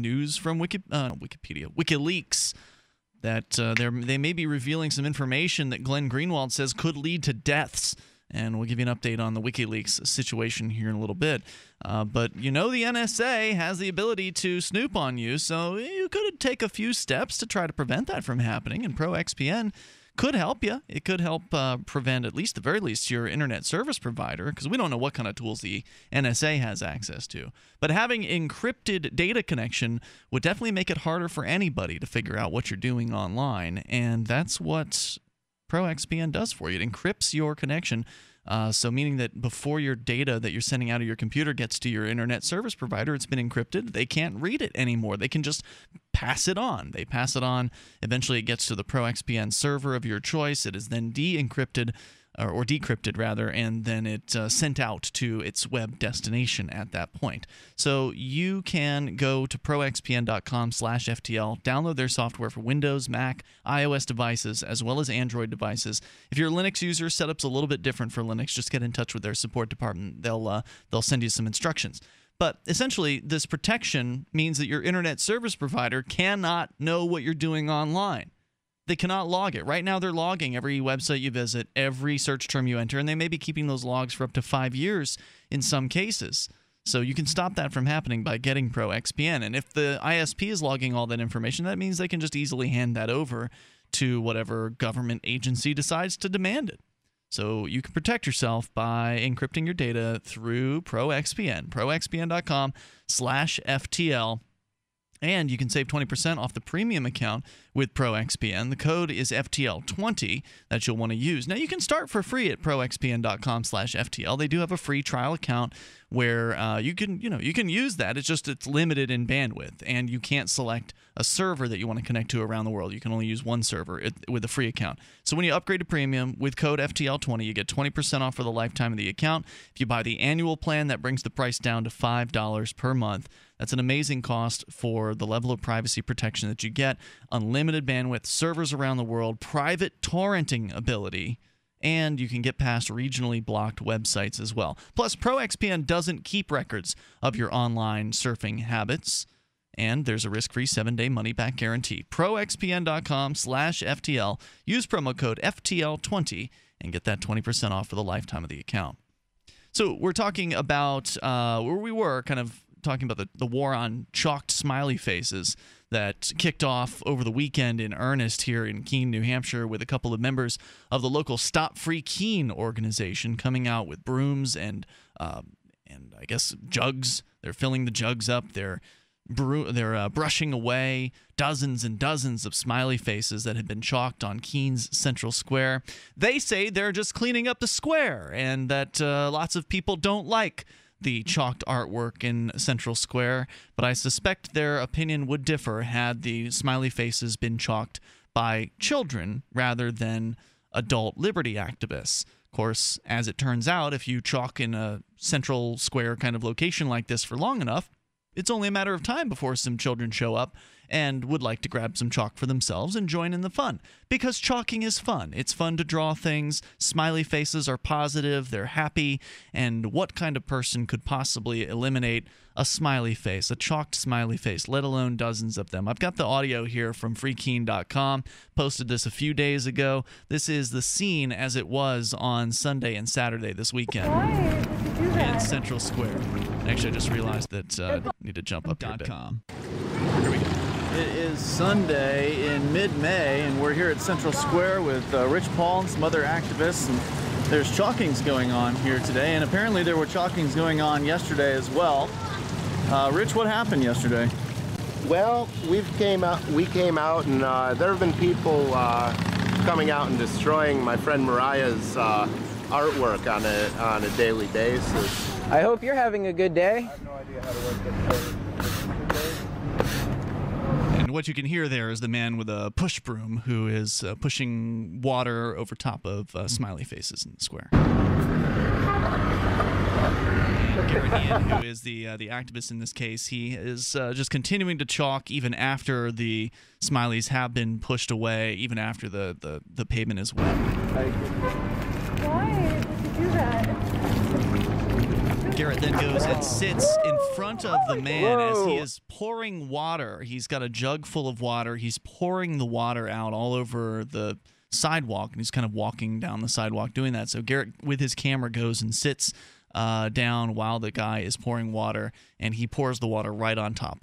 news from WikiLeaks that they may be revealing some information that Glenn Greenwald says could lead to deaths. And we'll give you an update on the WikiLeaks situation here in a little bit. But you know the NSA has the ability to snoop on you, so you could take a few steps to try to prevent that from happening. And ProXPN could help you. It could help prevent, at least the very least, your internet service provider, because we don't know what kind of tools the NSA has access to. But having encrypted data connection would definitely make it harder for anybody to figure out what you're doing online, and that's what ProXPN does for you. It encrypts your connection, so meaning that before your data that you're sending out of your computer gets to your internet service provider, it's been encrypted. They can't read it anymore. They can just pass it on. They pass it on. Eventually, it gets to the ProXPN server of your choice. It is then de-encrypted, or decrypted rather, and then it's sent out to its web destination at that point. So you can go to proxpn.com/FTL, download their software for Windows, Mac, iOS devices, as well as Android devices. If you're a Linux user, setup's a little bit different for Linux. Just get in touch with their support department. They'll send you some instructions. But essentially, this protection means that your internet service provider cannot know what you're doing online. They cannot log it. Right now, they're logging every website you visit, every search term you enter, and they may be keeping those logs for up to 5 years in some cases. So you can stop that from happening by getting ProXPN. And if the ISP is logging all that information, that means they can just easily hand that over to whatever government agency decides to demand it. So you can protect yourself by encrypting your data through ProXPN, proxpn.com/FTL. And you can save 20% off the premium account with ProXPN. The code is FTL20 that you'll want to use. Now, you can start for free at proxpn.com/FTL. They do have a free trial account where you can use that. It's just it's limited in bandwidth, and you can't select a server that you want to connect to around the world. You can only use one server with a free account. So when you upgrade to premium with code FTL20, you get 20% off for the lifetime of the account. If you buy the annual plan, that brings the price down to $5 per month. That's an amazing cost for the level of privacy protection that you get, unlimited bandwidth, servers around the world, private torrenting ability, and you can get past regionally blocked websites as well. Plus, ProXPN doesn't keep records of your online surfing habits, and there's a risk-free 7-day money-back guarantee. ProXPN.com/FTL. Use promo code FTL20 and get that 20% off for the lifetime of the account. So we're talking about the war on chalked smiley faces that kicked off over the weekend in earnest here in Keene, New Hampshire, with a couple of members of the local Stop Free Keene organization coming out with brooms and I guess jugs. They're filling the jugs up. They're brushing away dozens and dozens of smiley faces that had been chalked on Keene's central square. They say they're just cleaning up the square and that lots of people don't like the chalked artwork in Central Square, but I suspect their opinion would differ had the smiley faces been chalked by children rather than adult liberty activists. Of course, as it turns out, if you chalk in a Central Square kind of location like this for long enough, It's only a matter of time before some children show up and would like to grab some chalk for themselves and join in the fun. Because chalking is fun. It's fun to draw things. Smiley faces are positive. They're happy. And what kind of person could possibly eliminate a smiley face, a chalked smiley face, let alone dozens of them? I've got the audio here from freekeene.com. Posted this a few days ago. This is the scene as it was on Sunday and Saturday this weekend. Why? In Central Square. Actually, I just realized that I need to jump up .com. Here we go. It is Sunday in mid-May, and we're here at Central Square with Rich Paul and some other activists. And there's chalkings going on here today, and apparently there were chalkings going on yesterday as well. Rich, what happened yesterday? Well, we came out, and there have been people coming out and destroying my friend Mariah's artwork on a daily basis. I hope you're having a good day. I have no idea how to work it. And what you can hear there is the man with a push broom who is pushing water over top of smiley faces in the square. Gary Ian, who is the activist in this case, he is just continuing to chalk even after the smileys have been pushed away, even after the pavement is wet. Why would you do that? Garrett then goes and sits in front of the man as he is pouring water. He's got a jug full of water. He's pouring the water out all over the sidewalk, and he's kind of walking down the sidewalk doing that. So Garrett, with his camera, goes and sits down while the guy is pouring water, and he pours the water right on top.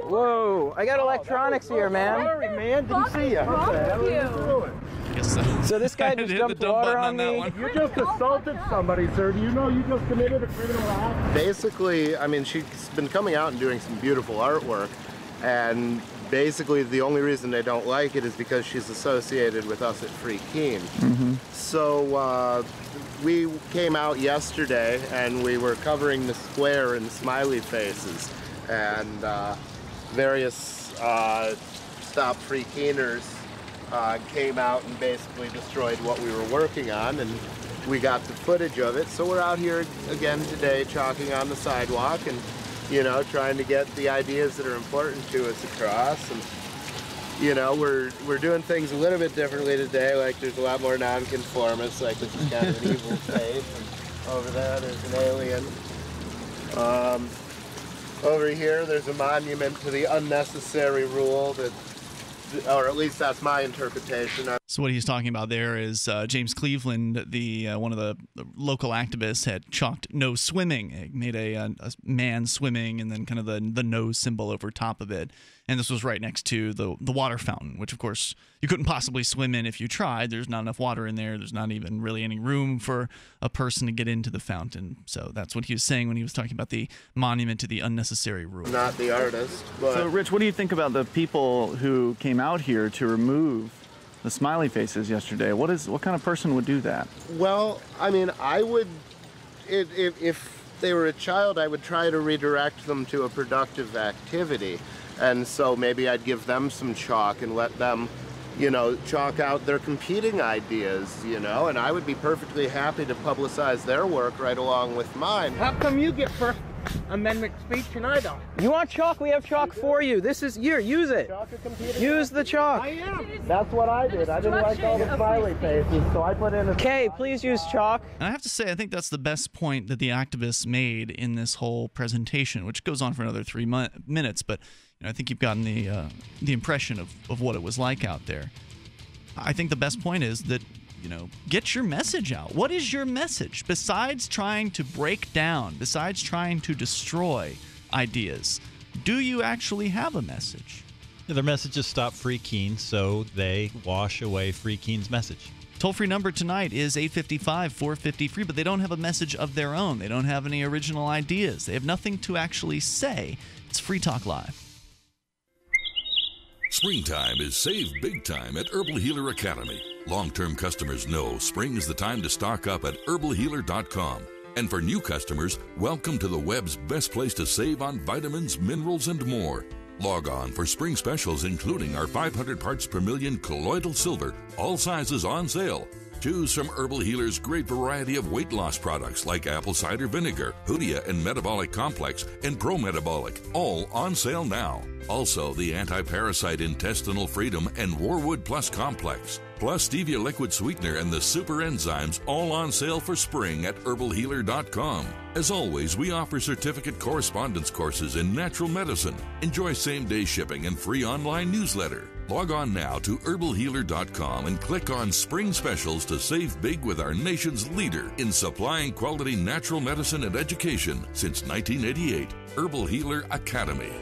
Whoa, I got electronics here, man. Sorry, man, didn't see you. I guess so. So this guy just dumped water on me. You just assaulted somebody, sir. Do you know you just committed a criminal act? Basically, I mean, she's been coming out and doing some beautiful artwork, and basically the only reason they don't like it is because she's associated with us at Free Keene. Mm-hmm. So we came out yesterday, and we were covering the square in smiley faces, and various Stop Free Keeners came out and basically destroyed what we were working on, and we got the footage of it. So we're out here again today chalking on the sidewalk and, you know, trying to get the ideas that are important to us across. And, you know, we're doing things a little bit differently today. Like, there's a lot more nonconformists. Like, this is kind of an evil faith, and over there there's an alien. Over here, there's a monument to the unnecessary rule that, or at least that's my interpretation. So what he's talking about there is James Cleveland, one of the local activists, had chalked no swimming. It made a man swimming and then kind of the no symbol over top of it. And this was right next to the water fountain, which, of course, you couldn't possibly swim in if you tried. There's not enough water in there. There's not even really any room for a person to get into the fountain. So that's what he was saying when he was talking about the monument to the unnecessary rule. Not the artist, but... So, Rich, what do you think about the people who came out here to remove the smiley faces yesterday? What kind of person would do that? Well, I mean, I would, if they were a child, I would try to redirect them to a productive activity. And so maybe I'd give them some chalk and let them, you know, chalk out their competing ideas, you know, and I would be perfectly happy to publicize their work right along with mine. How come you get First Amendment speech and I don't? You want chalk? We have chalk for you. This is here. Use it. Use the chalk. I am. That's what I did. I didn't like all the smiley faces, so I put in a... Okay, please use chalk. And I have to say, I think that's the best point that the activists made in this whole presentation, which goes on for another 3 minutes, but I think you've gotten the impression of what it was like out there. I think the best point is that, you know, get your message out. What is your message? Besides trying to break down, besides trying to destroy ideas, do you actually have a message? Yeah, their message is Stop Free Keene, so they wash away Free Keene's message. Toll-free number tonight is 855-450-FREE, but they don't have a message of their own. They don't have any original ideas. They have nothing to actually say. It's Free Talk Live. Springtime is save big time at Herbal Healer Academy. Long-term customers know spring is the time to stock up at herbalhealer.com. And for new customers, welcome to the web's best place to save on vitamins, minerals, and more. Log on for spring specials, including our 500 parts per million colloidal silver, all sizes on sale. Choose from Herbal Healer's great variety of weight loss products like apple cider vinegar, Houdia and Metabolic Complex, and Pro-Metabolic, all on sale now. Also, the Anti-Parasite Intestinal Freedom and Warwood Plus Complex, plus Stevia Liquid Sweetener and the Super Enzymes, all on sale for spring at herbalhealer.com. As always, we offer certificate correspondence courses in natural medicine. Enjoy same-day shipping and free online newsletter. Log on now to herbalhealer.com and click on Spring Specials to save big with our nation's leader in supplying quality natural medicine and education since 1988, Herbal Healer Academy.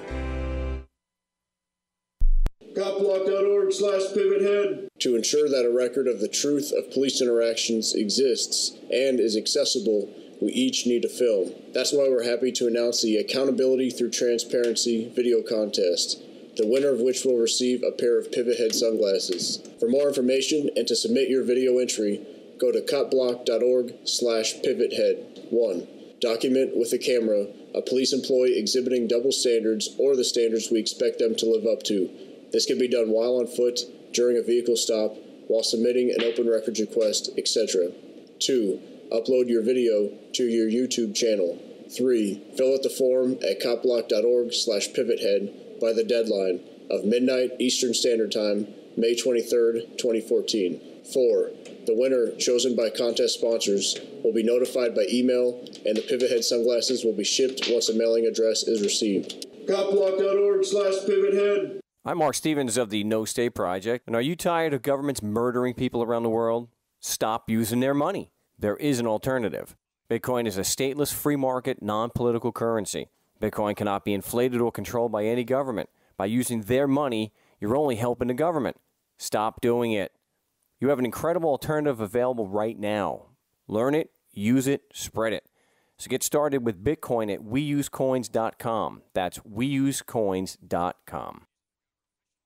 copblock.org/PivotHead to ensure that a record of the truth of police interactions exists and is accessible, we each need to fill. That's why we're happy to announce the Accountability Through Transparency video contest, the winner of which will receive a pair of PivotHead sunglasses. For more information and to submit your video entry, go to copblock.org/PivotHead. 1. Document with a camera a police employee exhibiting double standards or the standards we expect them to live up to. This can be done while on foot, during a vehicle stop, while submitting an open records request, etc. 2. Upload your video to your YouTube channel. 3. Fill out the form at copblock.org/pivothead by the deadline of midnight Eastern Standard Time, May 23rd, 2014. 4. The winner, chosen by contest sponsors, will be notified by email, and the PivotHead sunglasses will be shipped once a mailing address is received. copblock.org/pivothead. I'm Mark Stevens of the No Stay Project, and are you tired of governments murdering people around the world? Stop using their money. There is an alternative. Bitcoin is a stateless, free market, non-political currency. Bitcoin cannot be inflated or controlled by any government. By using their money, you're only helping the government. Stop doing it. You have an incredible alternative available right now. Learn it, use it, spread it. So get started with Bitcoin at weusecoins.com. That's weusecoins.com.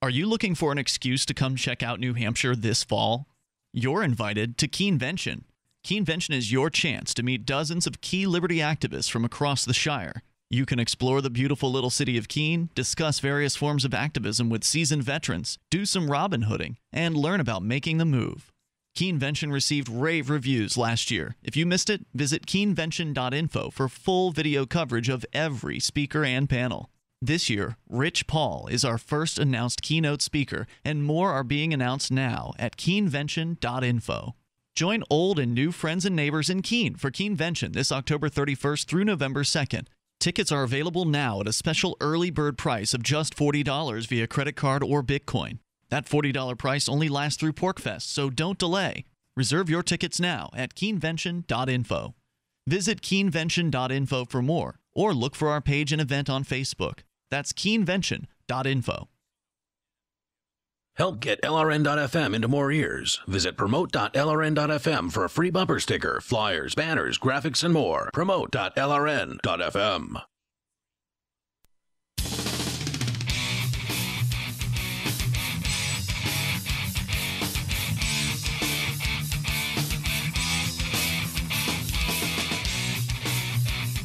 Are you looking for an excuse to come check out New Hampshire this fall? You're invited to Keenvention. Keenvention is your chance to meet dozens of key liberty activists from across the Shire. You can explore the beautiful little city of Keene, discuss various forms of activism with seasoned veterans, do some Robin Hooding, and learn about making the move. Keenvention received rave reviews last year. If you missed it, visit keenvention.info for full video coverage of every speaker and panel. This year, Rich Paul is our first announced keynote speaker, and more are being announced now at keenvention.info. Join old and new friends and neighbors in Keene for Keenvention this October 31st through November 2nd. Tickets are available now at a special early bird price of just $40 via credit card or Bitcoin. That $40 price only lasts through Porkfest, so don't delay. Reserve your tickets now at keenvention.info. Visit keenvention.info for more, or look for our page and event on Facebook. That's keenvention.info. Help get LRN.FM into more ears. Visit promote.lrn.fm for a free bumper sticker, flyers, banners, graphics, and more. Promote.lrn.fm.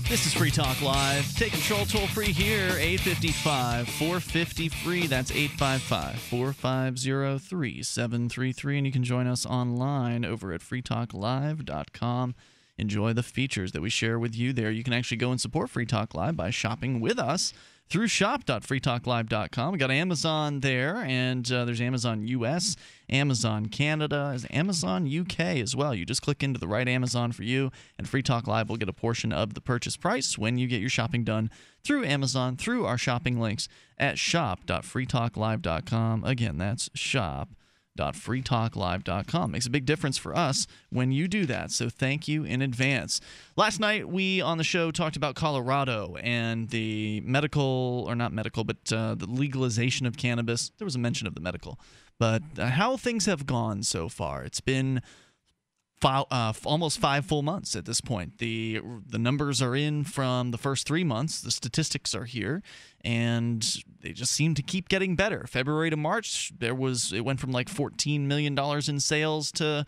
This is Free Talk Live. Take control toll-free here, 855-450-FREE. That's 855-450-3733. And you can join us online over at freetalklive.com. Enjoy the features that we share with you there. You can actually go and support Free Talk Live by shopping with us through shop.freetalklive.com. We've got Amazon there, and there's Amazon US, Amazon Canada, there's Amazon UK as well. You just click into the right Amazon for you, and Free Talk Live will get a portion of the purchase price when you get your shopping done through Amazon, through our shopping links at shop.freetalklive.com. Again, that's shop.freetalklive.com. Makes a big difference for us when you do that, so thank you in advance. Last night we on the show talked about Colorado and the medical, or not medical, but the legalization of cannabis. There was a mention of the medical, but how things have gone so far. It's been almost 5 full months at this point. The numbers are in from the first 3 months. The statistics are here, and they just seem to keep getting better. February to March, it went from like $14 million in sales to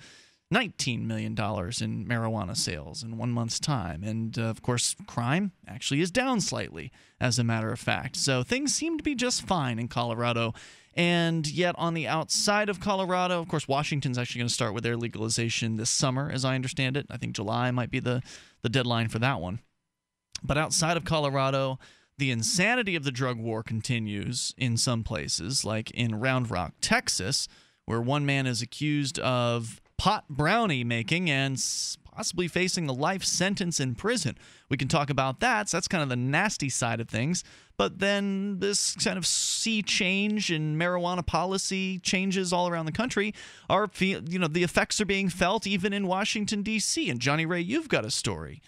$19 million in marijuana sales in 1 month's time. And, of course, crime actually is down slightly, as a matter of fact. So things seem to be just fine in Colorado. And yet on the outside of Colorado, of course, Washington's actually going to start with their legalization this summer, as I understand it. I think July might be the deadline for that one. But outside of Colorado, the insanity of the drug war continues in some places, like in Round Rock, Texas, where one man is accused of pot brownie making and possibly facing a life sentence in prison. We can talk about that. So that's kind of the nasty side of things. But then this kind of sea change in marijuana policy changes all around the country are, you know, the effects are being felt even in Washington, D.C. And Johnny Ray, you've got a story,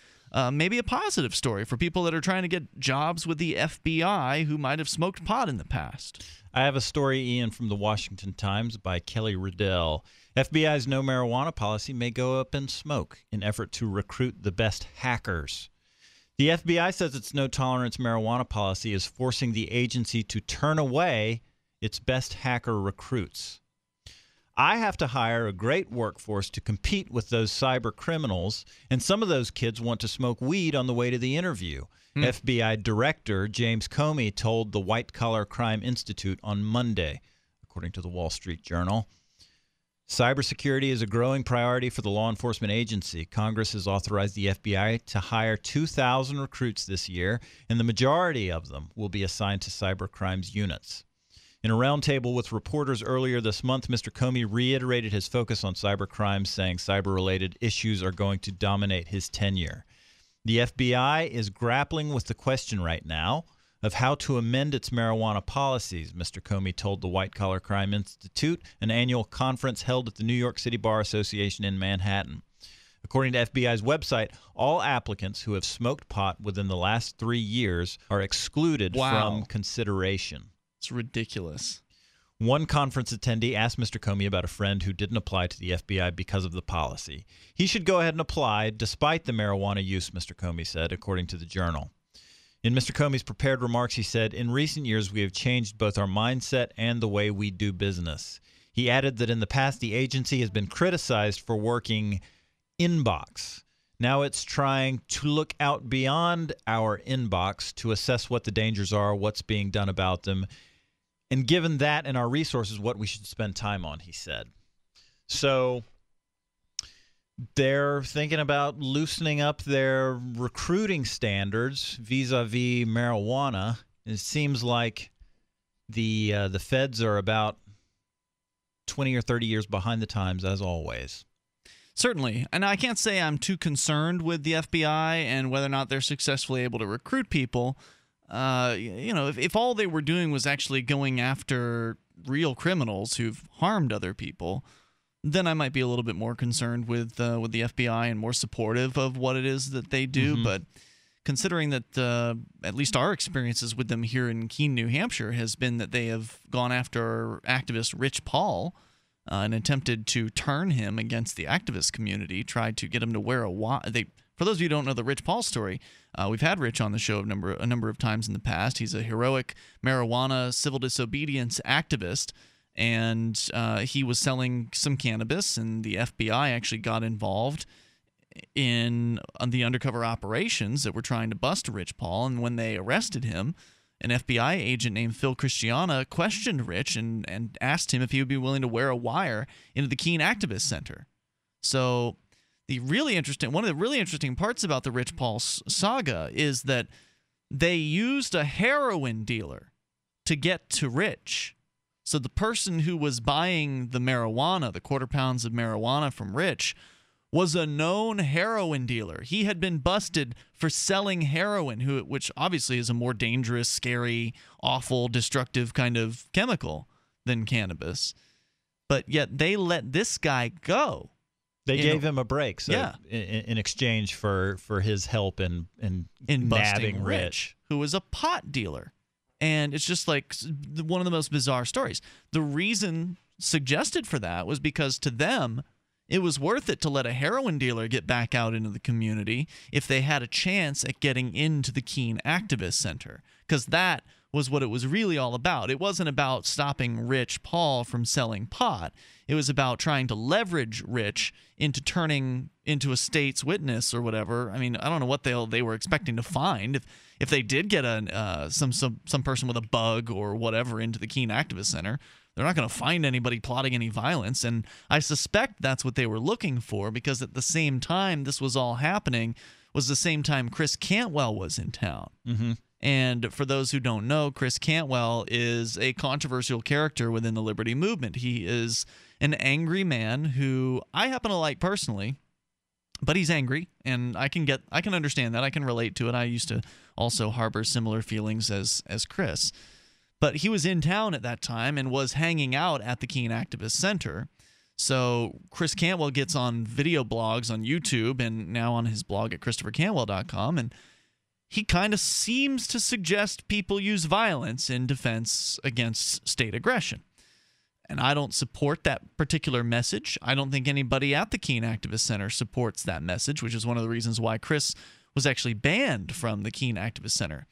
maybe a positive story for people that are trying to get jobs with the FBI who might have smoked pot in the past. I have a story, Ian, from the Washington Times by Kelly Riddell. FBI's no marijuana policy may go up in smoke in effort to recruit the best hackers. The FBI says its no-tolerance marijuana policy is forcing the agency to turn away its best hacker recruits. I have to hire a great workforce to compete with those cyber criminals, and some of those kids want to smoke weed on the way to the interview, FBI Director James Comey told the White Collar Crime Institute on Monday, according to the Wall Street Journal. Cybersecurity is a growing priority for the law enforcement agency. Congress has authorized the FBI to hire 2,000 recruits this year, and the majority of them will be assigned to cyber crimes units. In a roundtable with reporters earlier this month, Mr. Comey reiterated his focus on cyber crimes, saying cyber-related issues are going to dominate his tenure. The FBI is grappling with the question right now of how to amend its marijuana policies, Mr. Comey told the White Collar Crime Institute, an annual conference held at the New York City Bar Association in Manhattan. According to FBI's website, all applicants who have smoked pot within the last 3 years are excluded from consideration. It's ridiculous. One conference attendee asked Mr. Comey about a friend who didn't apply to the FBI because of the policy. He should go ahead and apply despite the marijuana use, Mr. Comey said, according to the Journal. In Mr. Comey's prepared remarks, he said, "In recent years, we have changed both our mindset and the way we do business." He added that in the past, the agency has been criticized for working inbox. Now it's trying to look out beyond our inbox to assess what the dangers are, what's being done about them, and given that and our resources, what we should spend time on, he said. So they're thinking about loosening up their recruiting standards vis-a-vis marijuana. It seems like the feds are about 20 or 30 years behind the times, as always. Certainly. And I can't say I'm too concerned with the FBI and whether or not they're successfully able to recruit people. You know, if all they were doing was actually going after real criminals who've harmed other people, then I might be a little bit more concerned with the FBI and more supportive of what it is that they do. But considering that at least our experiences with them here in Keene, New Hampshire, has been that they have gone after activist Rich Paul and attempted to turn him against the activist community, tried to get him to wear a watch. For those of you who don't know the Rich Paul story, we've had Rich on the show a number of times in the past. He's a heroic marijuana civil disobedience activist. And he was selling some cannabis, and the FBI actually got involved in the undercover operations that were trying to bust Rich Paul. And when they arrested him, an FBI agent named Phil Christiana questioned Rich and asked him if he would be willing to wear a wire into the Keene Activist Center. So the really interesting one of the really interesting parts about the Rich Paul saga is that they used a heroin dealer to get to Rich. So the person who was buying the marijuana, the quarter pounds of marijuana from Rich, was a known heroin dealer. He had been busted for selling heroin, which obviously is a more dangerous, scary, awful, destructive kind of chemical than cannabis. But yet they let this guy go. They gave him a break, so in exchange for his help in nabbing Rich, who was a pot dealer. And it's just like one of the most bizarre stories. The reason suggested for that was because to them, It was worth it to let a heroin dealer get back out into the community if they had a chance at getting into the Keene Activist Center, because that was what it was really all about. It wasn't about stopping Rich Paul from selling pot. It was about trying to leverage Rich into turning into a state's witness or whatever. I mean, I don't know what they were expecting to find if they did get an some person with a bug or whatever into the Keene Activist Center. They're not going to find anybody plotting any violence, and I suspect that's what they were looking for, because at the same time this was all happening was the same time Chris Cantwell was in town. Mm-hmm. And for those who don't know, Chris Cantwell is a controversial character within the Liberty Movement. He is an angry man who I happen to like personally, but he's angry, and I can understand that. I can relate to it. I used to also harbor similar feelings as Chris. But he was in town at that time and was hanging out at the Keene Activist Center. So Chris Cantwell gets on video blogs on YouTube and now on his blog at ChristopherCantwell.com, and he kind of seems to suggest people use violence in defense against state aggression. And I don't support that particular message. I don't think anybody at the Keene Activist Center supports that message, which is one of the reasons why Chris was actually banned from the Keene Activist Center.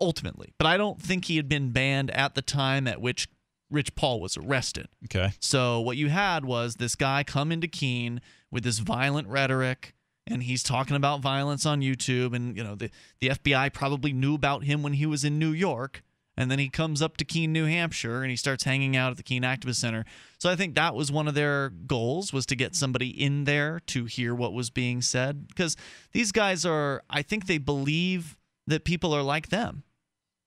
Ultimately, but I don't think he had been banned at the time at which Rich Paul was arrested. Okay. So what you had was this guy come into Keene with this violent rhetoric, and he's talking about violence on YouTube, and you know the FBI probably knew about him when he was in New York, and then he comes up to Keene, New Hampshire, and he starts hanging out at the Keene Activist Center. So I think that was one of their goals, was to get somebody in there to hear what was being said, because these guys are, I think they believe that people are like them,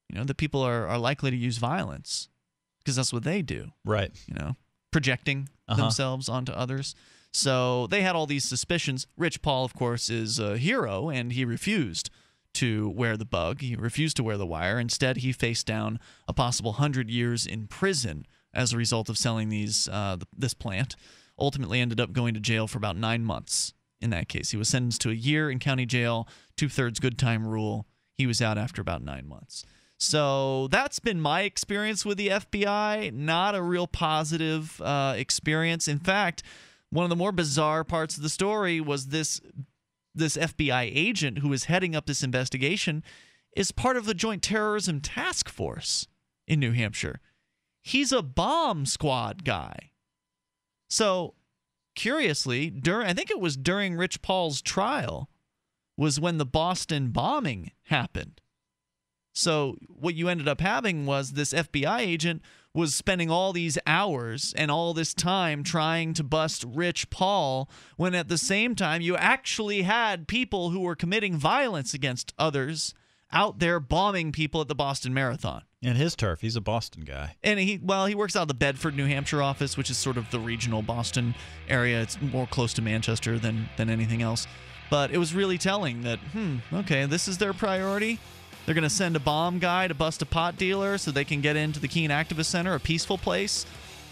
you know, that people are likely to use violence because that's what they do. Right. You know, projecting themselves onto others. So they had all these suspicions. Rich Paul, of course, is a hero, and he refused to wear the bug. He refused to wear the wire. Instead, he faced down a possible 100 years in prison as a result of selling these this plant. Ultimately ended up going to jail for about 9 months in that case. He was sentenced to a year in county jail, 2/3 good time rule. He was out after about 9 months. So that's been my experience with the FBI. Not a real positive experience. In fact, one of the more bizarre parts of the story was this FBI agent who was heading up this investigation is part of the Joint Terrorism Task Force in New Hampshire. He's a bomb squad guy. So curiously, I think it was during Rich Paul's trial was when the Boston bombing happened. So what you ended up having was this FBI agent was spending all these hours and all this time trying to bust Rich Paul, when at the same time you actually had people who were committing violence against others out there bombing people at the Boston Marathon. And his turf, he's a Boston guy. And he works out of the Bedford, New Hampshire office, which is sort of the regional Boston area. It's more close to Manchester than anything else. But it was really telling that, okay, this is their priority. They're going to send a bomb guy to bust a pot dealer so they can get into the Keene Activist Center, a peaceful place,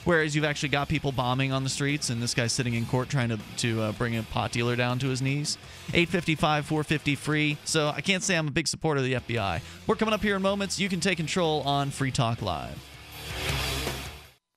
whereas you've actually got people bombing on the streets, and this guy's sitting in court trying to bring a pot dealer down to his knees. 855-450-FREE. So I can't say I'm a big supporter of the FBI. We're coming up here in moments. You can take control on Free Talk Live.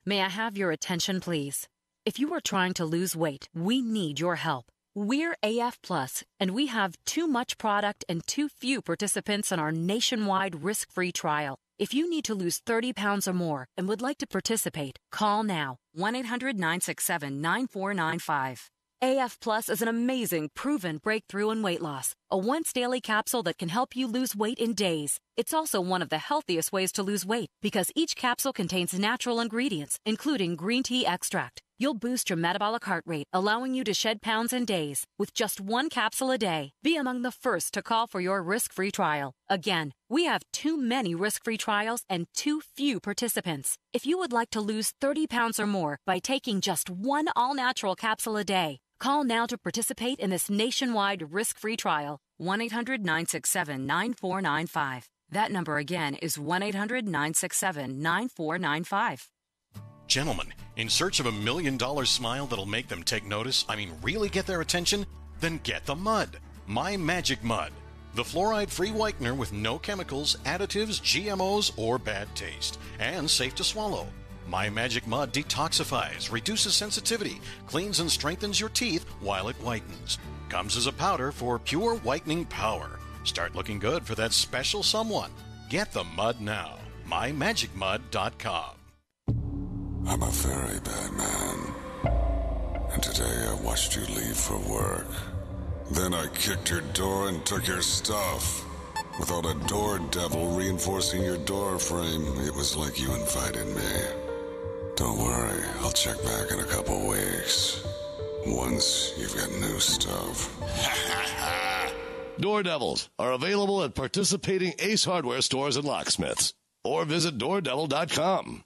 May I have your attention, please? If you are trying to lose weight, we need your help. We're AF Plus, and we have too much product and too few participants in our nationwide risk-free trial. If you need to lose 30 pounds or more and would like to participate, call now, 1-800-967-9495. AF Plus is an amazing, proven breakthrough in weight loss, a once-daily capsule that can help you lose weight in days. It's also one of the healthiest ways to lose weight because each capsule contains natural ingredients, including green tea extract. You'll boost your metabolic heart rate, allowing you to shed pounds in days with just one capsule a day. Be among the first to call for your risk-free trial. Again, we have too many risk-free trials and too few participants. If you would like to lose 30 pounds or more by taking just one all-natural capsule a day, call now to participate in this nationwide risk-free trial. 1-800-967-9495. That number again is 1-800-967-9495. Gentlemen, in search of a $1 million smile that'll make them take notice, I mean really get their attention, then get the mud. My Magic Mud. The fluoride-free whitener with no chemicals, additives, GMOs, or bad taste. And safe to swallow. My Magic Mud detoxifies, reduces sensitivity, cleans and strengthens your teeth while it whitens. Comes as a powder for pure whitening power. Start looking good for that special someone. Get the mud now. MyMagicMud.com. I'm a very bad man. And today I watched you leave for work. Then I kicked your door and took your stuff. Without a door devil reinforcing your door frame, it was like you invited me. Don't worry, I'll check back in a couple weeks. Once you've got new stuff. Door devils are available at participating Ace Hardware stores and locksmiths. Or visit DoorDevil.com.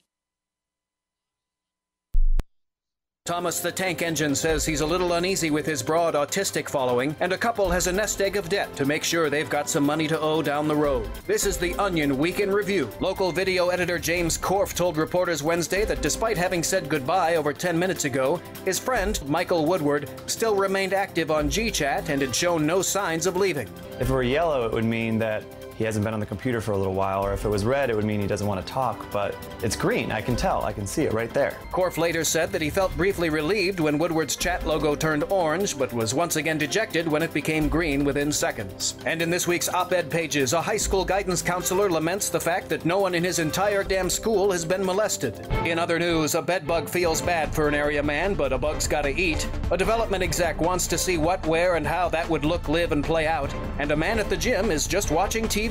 Thomas the Tank Engine says he's a little uneasy with his broad autistic following, and a couple has a nest egg of debt to make sure they've got some money to owe down the road. This is The Onion Week in Review. Local video editor James Korf told reporters Wednesday that despite having said goodbye over 10 minutes ago, his friend, Michael Woodward, still remained active on GChat and had shown no signs of leaving. If it were yellow, it would mean that he hasn't been on the computer for a little while, or if it was red, it would mean he doesn't want to talk, but it's green. I can tell. I can see it right there. Korf later said that he felt briefly relieved when Woodward's chat logo turned orange, but was once again dejected when it became green within seconds. And in this week's op-ed pages, a high school guidance counselor laments the fact that no one in his entire damn school has been molested. In other news, a bed bug feels bad for an area man, but a bug's gotta eat. A development exec wants to see what, where, and how that would look, live, and play out. And a man at the gym is just watching TV.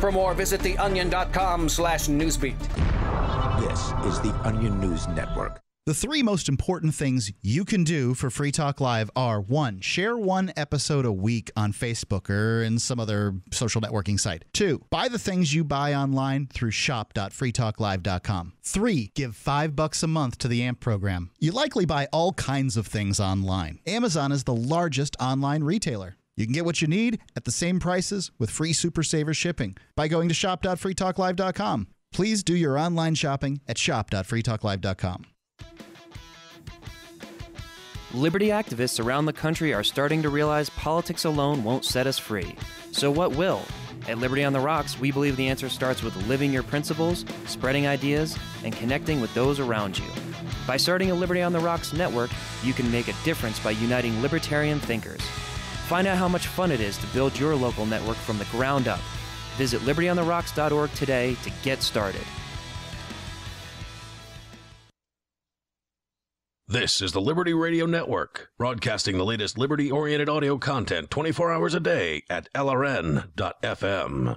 For more, visit theonion.com/newsbeat. This is the Onion News Network. The three most important things you can do for Free Talk Live are: 1. Share one episode a week on Facebook or in some other social networking site. 2. Buy the things you buy online through shop.freetalklive.com. 3. Give $5 a month to the AMP program. You likely buy all kinds of things online. Amazon is the largest online retailer. You can get what you need at the same prices with free Super Saver shipping by going to shop.freetalklive.com. Please do your online shopping at shop.freetalklive.com. Liberty activists around the country are starting to realize politics alone won't set us free. So what will? At Liberty on the Rocks, we believe the answer starts with living your principles, spreading ideas, and connecting with those around you. By starting a Liberty on the Rocks network, you can make a difference by uniting libertarian thinkers. Find out how much fun it is to build your local network from the ground up. Visit libertyontherocks.org today to get started. This is the Liberty Radio Network, broadcasting the latest liberty-oriented audio content 24 hours a day at LRN.FM.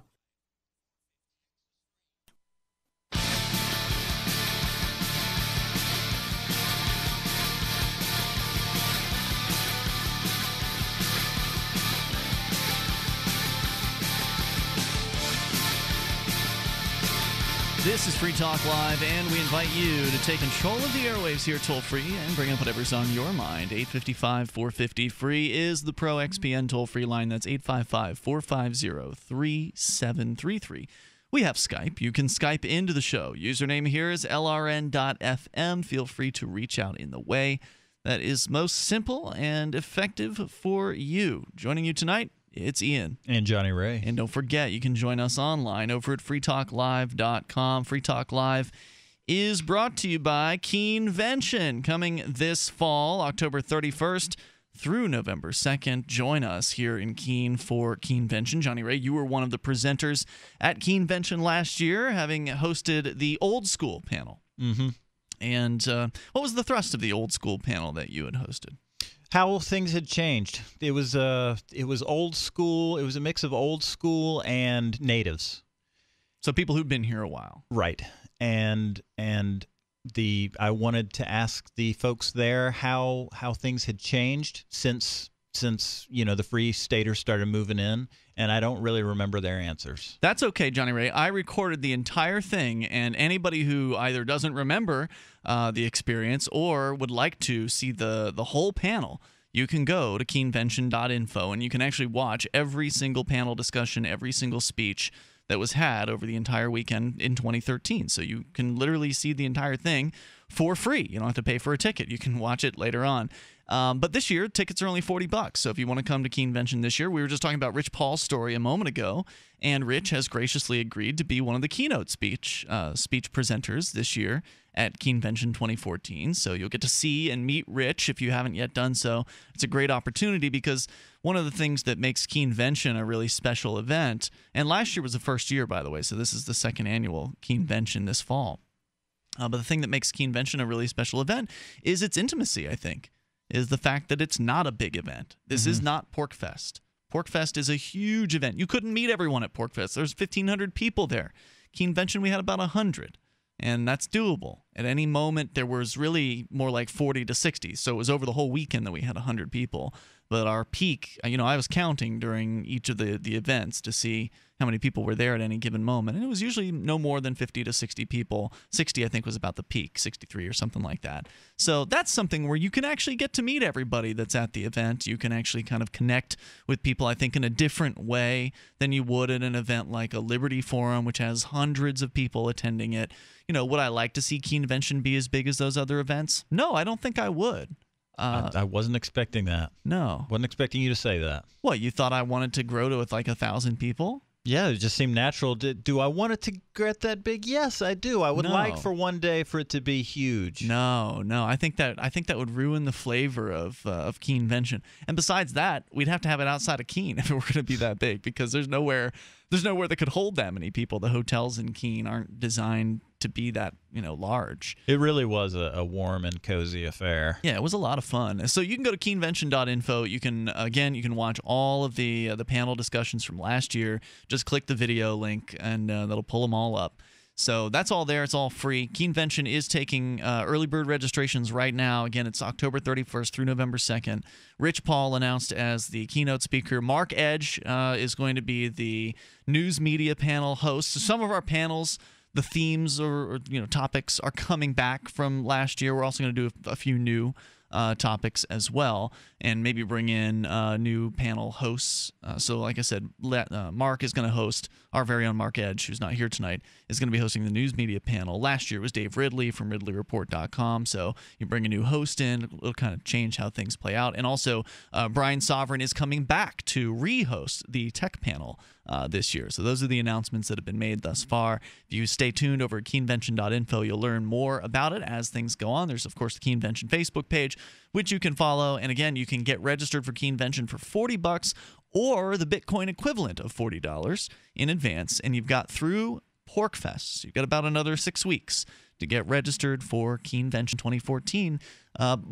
This is Free Talk Live, and we invite you to take control of the airwaves here toll-free and bring up whatever's on your mind. 855-450-FREE is the ProXPN toll-free line. That's 855-450-3733. We have Skype. You can Skype into the show. Username here is lrn.fm. Feel free to reach out in the way that is most simple and effective for you. Joining you tonight, it's Ian. And Johnny Ray. And don't forget, you can join us online over at freetalklive.com. Free Talk Live is brought to you by Keenvention, coming this fall, October 31st through November 2nd. Join us here in Keene for Keenvention. Johnny Ray, you were one of the presenters at Keenvention last year, having hosted the old school panel. Mm-hmm. And what was the thrust of the old school panel that you had hosted? How things had changed. It was old school. It was a mix of old school and natives, so people who've been here a while, right? And I wanted to ask the folks there how things had changed since you know, the free staters started moving in, and I don't really remember their answers. That's okay, Johnny Ray. I recorded the entire thing, and anybody who either doesn't remember the experience or would like to see the whole panel, you can go to keenvention.info, and you can actually watch every single panel discussion, every single speech that was had over the entire weekend in 2013. So you can literally see the entire thing for free. You don't have to pay for a ticket. You can watch it later on. But this year, tickets are only $40. So if you want to come to Keenvention this year, we were just talking about Rich Paul's story a moment ago, and Rich has graciously agreed to be one of the keynote speech presenters this year at Keenvention 2014. So you'll get to see and meet Rich if you haven't yet done so. It's a great opportunity because one of the things that makes Keenvention a really special event, and last year was the first year, by the way, so this is the second annual Keenvention this fall. But the thing that makes Keenvention a really special event is its intimacy, I think, is the fact that it's not a big event. This is not Porcfest. Porcfest is a huge event. You couldn't meet everyone at Porcfest. There's 1,500 people there. Keenvention, we had about 100. And that's doable. At any moment, there was really more like 40 to 60. So it was over the whole weekend that we had 100 people. But our peak, you know, I was counting during each of the events to see how many people were there at any given moment. And it was usually no more than 50 to 60 people. 60, I think, was about the peak, 63 or something like that. So that's something where you can actually get to meet everybody that's at the event. You can actually kind of connect with people, I think, in a different way than you would at an event like a Liberty Forum, which has hundreds of people attending it. You know, would I like to see Keenvention be as big as those other events? No, I don't think I would. I wasn't expecting that. No. Wasn't expecting you to say that. What, you thought I wanted to grow to with like 1,000 people? Yeah, it just seemed natural. Do I want it to get that big? Yes, I do. I would like for one day for it to be huge. No, no. I think that would ruin the flavor of Keenvention. And besides that, we'd have to have it outside of Keene if it were going to be that big, because there's nowhere that could hold that many people. The hotels in Keene aren't designed to be that, you know, large. It really was a warm and cozy affair. Yeah, it was a lot of fun. So you can go to keenvention.info. You can, again, you can watch all of the panel discussions from last year. Just click the video link, and that'll pull them all up. So that's all there. It's all free. Keenvention is taking early bird registrations right now. Again, it's October 31st through November 2nd. Rich Paul announced as the keynote speaker. Mark Edge is going to be the news media panel host. So some of our panels, the themes or you know, topics are coming back from last year. We're also going to do a few new topics as well, and maybe bring in new panel hosts. So like I said, Mark is going to host, our very own Mark Edge, who's not here tonight, is going to be hosting the news media panel. Last year it was Dave Ridley from RidleyReport.com, so you bring a new host in, it'll kind of change how things play out. And also Brian Sovereign is coming back to re-host the tech panel this year. So those are the announcements that have been made thus far. If you stay tuned over at keenvention.info, you'll learn more about it as things go on. There's, of course, the Keenvention Facebook page, which you can follow. And again, you can get registered for Keenvention for $40 or the Bitcoin equivalent of $40 in advance. And you've got through Porcfest. So you've got about another 6 weeks to get registered for Keenvention 2014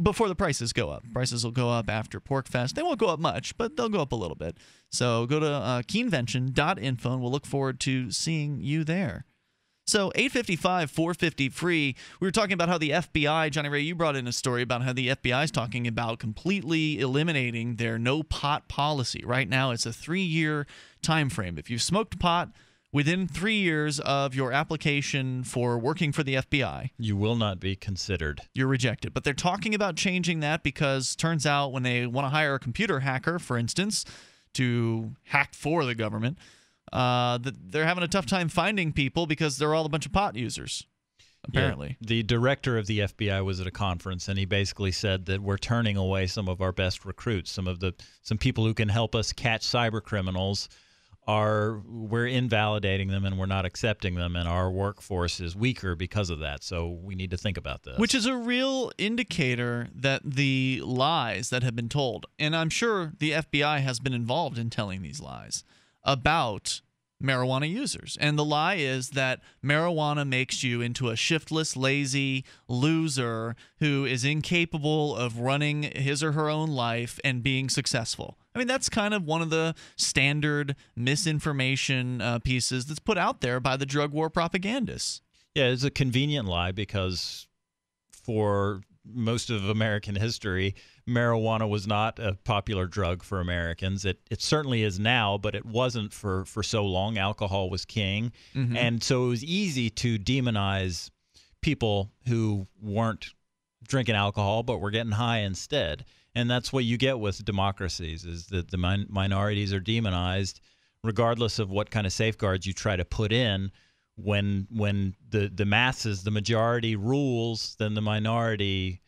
before the prices go up. Prices will go up after Porcfest. They won't go up much, but they'll go up a little bit. So go to keenvention.info, and we'll look forward to seeing you there. So 855 450 free. We were talking about how the FBI, Johnny Ray, you brought in a story about how the FBI is talking about completely eliminating their no pot policy. Right now it's a 3-year time frame. If you've smoked pot within 3 years of your application for working for the FBI, you will not be considered. You're rejected. But they're talking about changing that because turns out when they want to hire a computer hacker, for instance, to hack for the government, they're having a tough time finding people because they're all a bunch of pot users, apparently. Yeah. The director of the FBI was at a conference, and he basically said that we're turning away some of our best recruits, some people who can help us catch cyber criminals. We're invalidating them, and we're not accepting them, and our workforce is weaker because of that. So we need to think about this. Which is a real indicator that the lies that have been told, and I'm sure the FBI has been involved in telling these lies about marijuana users. And the lie is that marijuana makes you into a shiftless, lazy loser who is incapable of running his or her own life and being successful. I mean, that's kind of one of the standard misinformation pieces that's put out there by the drug war propagandists. Yeah, it's a convenient lie because for most of American history, marijuana was not a popular drug for Americans. It certainly is now, but it wasn't for so long. Alcohol was king. And so it was easy to demonize people who weren't drinking alcohol but were getting high instead. And that's what you get with democracies, is that the minorities are demonized regardless of what kind of safeguards you try to put in. When the masses, the majority rules, then the minority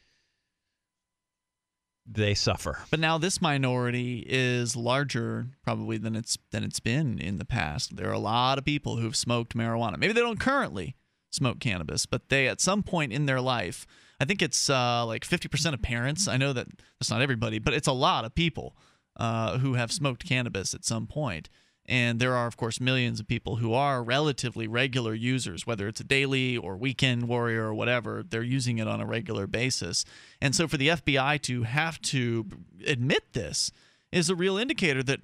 they suffer. But now this minority is larger probably than it's been in the past. There are a lot of people who've smoked marijuana. Maybe they don't currently smoke cannabis, but they at some point in their life, I think it's like 50% of parents. I know that that's not everybody, but it's a lot of people who have smoked cannabis at some point. And there are, of course, millions of people who are relatively regular users, whether it's a daily or weekend warrior or whatever. They're using it on a regular basis. And so for the FBI to have to admit this is a real indicator that,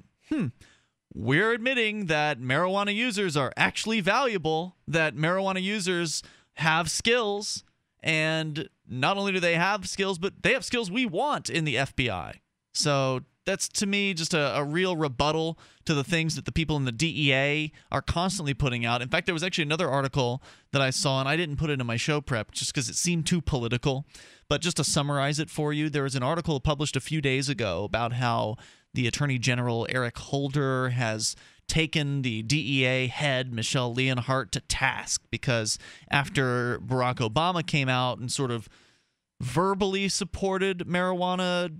we're admitting that marijuana users are actually valuable, that marijuana users have skills. And not only do they have skills, but they have skills we want in the FBI. So that's, to me, just a real rebuttal to the things that the people in the DEA are constantly putting out. In fact, there was actually another article that I saw, and I didn't put it in my show prep just because it seemed too political. But just to summarize it for you, there was an article published a few days ago about how the Attorney General Eric Holder has taken the DEA head, Michelle Leonhardt, to task because after Barack Obama came out and sort of verbally supported marijuana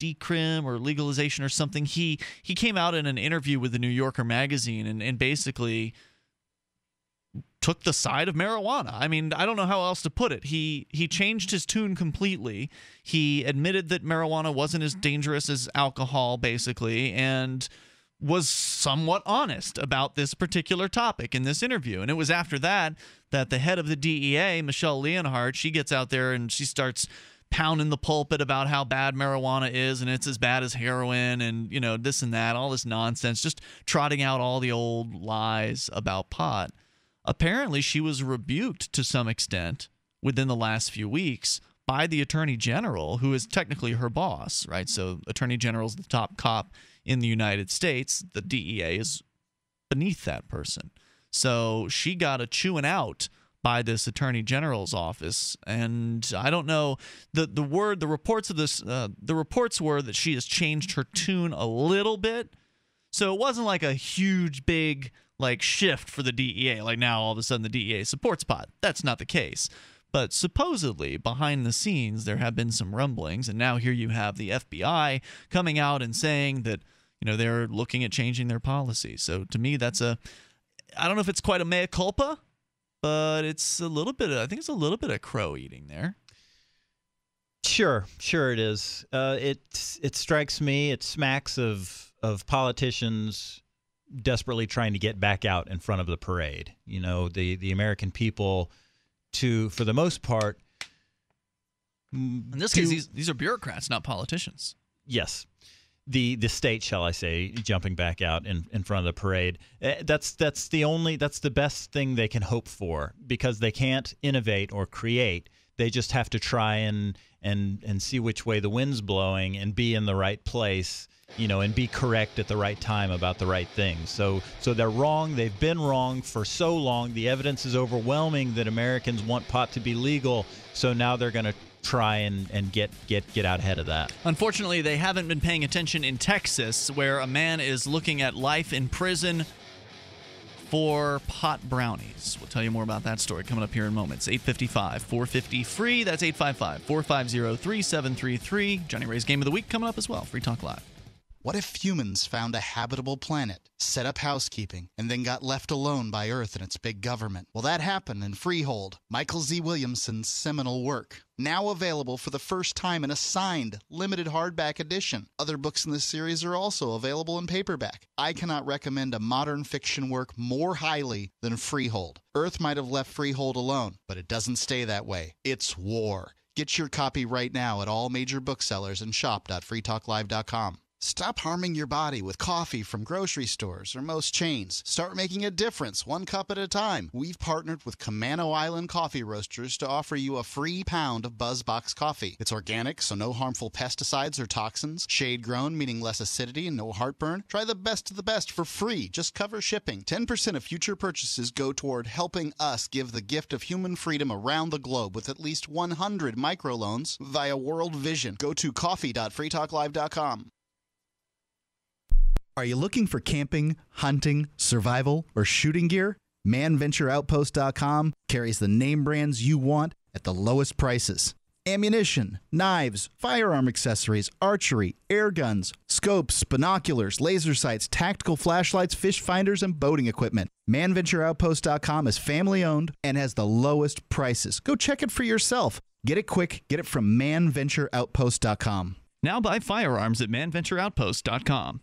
decrim or legalization or something, he came out in an interview with the New Yorker magazine and basically took the side of marijuana. I mean, I don't know how else to put it. He changed his tune completely. He admitted that marijuana wasn't as dangerous as alcohol, basically, and was somewhat honest about this particular topic in this interview. And it was after that that the head of the DEA, Michelle Leonhardt, she gets out there and she starts pounding the pulpit about how bad marijuana is and it's as bad as heroin and, you know, this and that, all this nonsense, just trotting out all the old lies about pot. Apparently, she was rebuked to some extent within the last few weeks by the Attorney General, who is technically her boss, right? So Attorney General's the top cop in the United States. The DEA is beneath that person. So she got a chewing out by this Attorney General's office, and I don't know, the reports were that she has changed her tune a little bit, so it wasn't like a huge big like shift for the DEA, like now all of a sudden the DEA supports pot. That's not the case, but supposedly behind the scenes there have been some rumblings, and now here you have the FBI coming out and saying that, you know, they're looking at changing their policy. So to me, that's a, I don't know if it's quite a mea culpa, but it's a little bit of, I think it's a little bit of crow eating there. Sure, sure it is. It strikes me, it smacks of politicians desperately trying to get back out in front of the parade. You know, the American people, for the most part. In this case, these are bureaucrats, not politicians. Yes. The state, shall I say, jumping back out in front of the parade. That's the best thing they can hope for, because they can't innovate or create. They just have to try and see which way the wind's blowing and be in the right place, you know, and be correct at the right time about the right things. So they're wrong. They've been wrong for so long. The evidence is overwhelming that Americans want pot to be legal. So now they're going to try and get out ahead of that. Unfortunately, they haven't been paying attention in Texas, where a man is looking at life in prison for pot brownies. We'll tell you more about that story coming up here in moments. 855-450-FREE. That's 855-450-3733. Johnny Ray's Game of the Week coming up as well. Free Talk Live. What if humans found a habitable planet, set up housekeeping, and then got left alone by Earth and its big government? Well, that happened in Freehold, Michael Z. Williamson's seminal work. Now available for the first time in a signed, limited hardback edition. Other books in this series are also available in paperback. I cannot recommend a modern fiction work more highly than Freehold. Earth might have left Freehold alone, but it doesn't stay that way. It's war. Get your copy right now at all major booksellers and shop.freetalklive.com. Stop harming your body with coffee from grocery stores or most chains. Start making a difference, one cup at a time. We've partnered with Kamano Island Coffee Roasters to offer you a free pound of BuzzBox coffee. It's organic, so no harmful pesticides or toxins. Shade-grown, meaning less acidity and no heartburn. Try the best of the best for free. Just cover shipping. 10% of future purchases go toward helping us give the gift of human freedom around the globe with at least 100 microloans via World Vision. Go to coffee.freetalklive.com. Are you looking for camping, hunting, survival, or shooting gear? ManVentureOutpost.com carries the name brands you want at the lowest prices. ammunition, knives, firearm accessories, archery, air guns, scopes, binoculars, laser sights, tactical flashlights, fish finders, and boating equipment. ManVentureOutpost.com is family-owned and has the lowest prices. Go check it for yourself. Get it quick. Get it from ManVentureOutpost.com. Now buy firearms at ManVentureOutpost.com.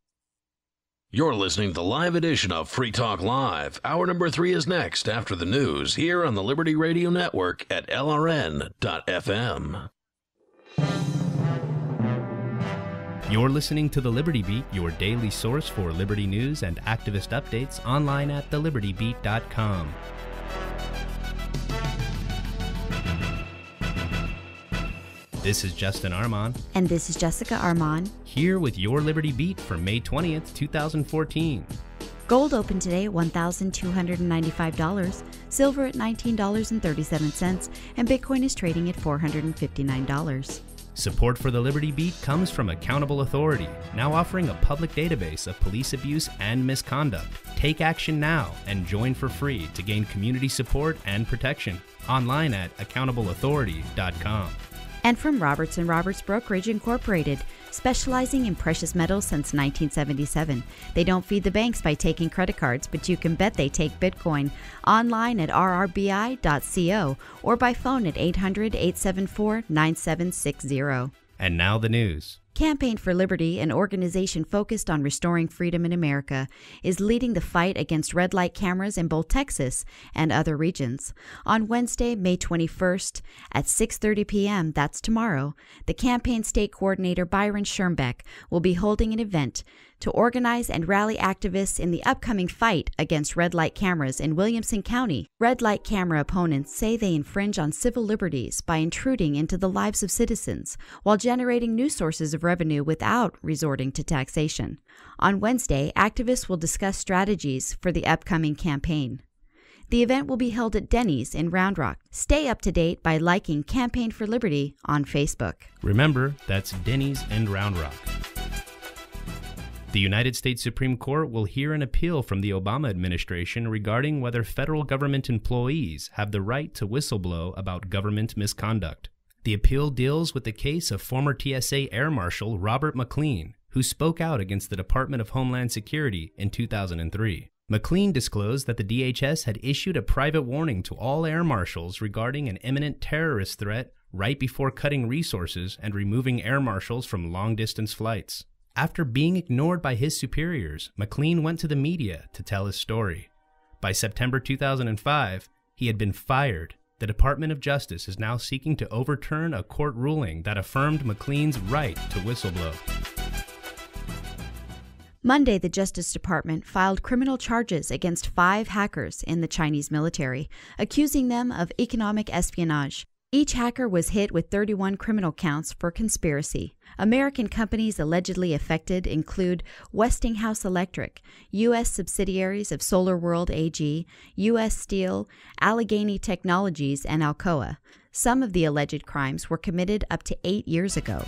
You're listening to the live edition of Free Talk Live. Hour number 3 is next after the news here on the Liberty Radio Network at LRN.FM. You're listening to The Liberty Beat, your daily source for liberty news and activist updates online at thelibertybeat.com. This is Justin Armon. And this is Jessica Armon. Here with your Liberty Beat for May 20th, 2014. Gold opened today at $1,295, silver at $19.37, and Bitcoin is trading at $459. Support for the Liberty Beat comes from Accountable Authority, now offering a public database of police abuse and misconduct. Take action now and join for free to gain community support and protection online at accountableauthority.com. And from Roberts & Roberts Brokerage Incorporated, specializing in precious metals since 1977. They don't feed the banks by taking credit cards, but you can bet they take Bitcoin. Online at rrbi.co or by phone at 800-874-9760. And now the news. Campaign for Liberty, an organization focused on restoring freedom in America, is leading the fight against red light cameras in both Texas and other regions. On Wednesday, May 21st at 6:30 p.m., that's tomorrow, the campaign state coordinator Byron Schermbeck will be holding an event to organize and rally activists in the upcoming fight against red light cameras in Williamson County. Red light camera opponents say they infringe on civil liberties by intruding into the lives of citizens while generating new sources of revenue without resorting to taxation. On Wednesday, activists will discuss strategies for the upcoming campaign. The event will be held at Denny's in Round Rock. Stay up to date by liking Campaign for Liberty on Facebook. Remember, that's Denny's and Round Rock. The United States Supreme Court will hear an appeal from the Obama administration regarding whether federal government employees have the right to whistleblow about government misconduct. The appeal deals with the case of former TSA Air Marshal Robert McLean, who spoke out against the Department of Homeland Security in 2003. McLean disclosed that the DHS had issued a private warning to all air marshals regarding an imminent terrorist threat right before cutting resources and removing air marshals from long-distance flights. After being ignored by his superiors, McLean went to the media to tell his story. By September 2005, he had been fired. The Department of Justice is now seeking to overturn a court ruling that affirmed McLean's right to whistleblow. Monday, the Justice Department filed criminal charges against 5 hackers in the Chinese military, accusing them of economic espionage. Each hacker was hit with 31 criminal counts for conspiracy. American companies allegedly affected include Westinghouse Electric, U.S. subsidiaries of SolarWorld AG, U.S. Steel, Allegheny Technologies, and Alcoa. Some of the alleged crimes were committed up to 8 years ago.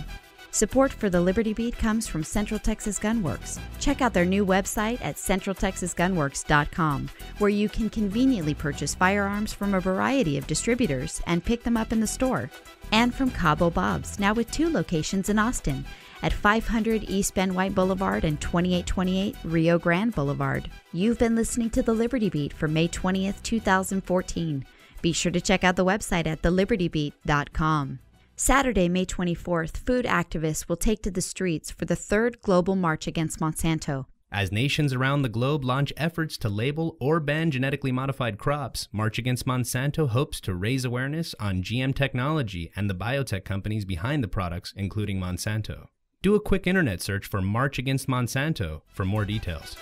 Support for the Liberty Beat comes from Central Texas Gunworks. Check out their new website at centraltexasgunworks.com, where you can conveniently purchase firearms from a variety of distributors and pick them up in the store. And from Cabo Bob's, now with 2 locations in Austin, at 500 East Ben White Boulevard and 2828 Rio Grande Boulevard. You've been listening to the Liberty Beat for May 20th, 2014. Be sure to check out the website at thelibertybeat.com. Saturday, May 24th, food activists will take to the streets for the 3rd global march against Monsanto. As nations around the globe launch efforts to label or ban genetically modified crops, March Against Monsanto hopes to raise awareness on GM technology and the biotech companies behind the products, including Monsanto. Do a quick internet search for March Against Monsanto for more details.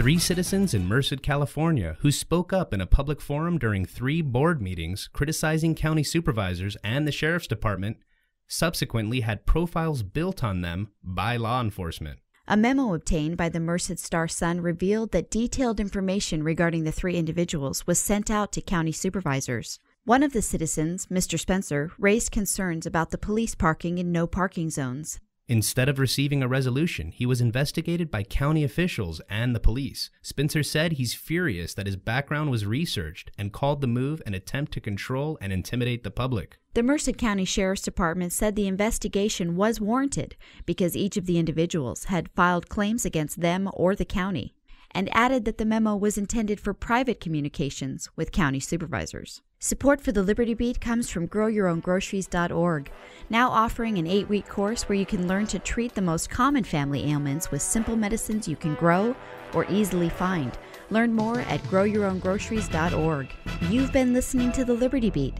Three citizens in Merced, California, who spoke up in a public forum during 3 board meetings criticizing county supervisors and the sheriff's department, subsequently had profiles built on them by law enforcement. A memo obtained by the Merced Star-Sun revealed that detailed information regarding the 3 individuals was sent out to county supervisors. One of the citizens, Mr. Spencer, raised concerns about the police parking in no parking zones. Instead of receiving a resolution, he was investigated by county officials and the police. Spencer said he's furious that his background was researched and called the move an attempt to control and intimidate the public. The Merced County Sheriff's Department said the investigation was warranted because each of the individuals had filed claims against them or the county, and added that the memo was intended for private communications with county supervisors. Support for the Liberty Beat comes from GrowYourOwnGroceries.org, now offering an 8-week course where you can learn to treat the most common family ailments with simple medicines you can grow or easily find. Learn more at GrowYourOwnGroceries.org. You've been listening to the Liberty Beat.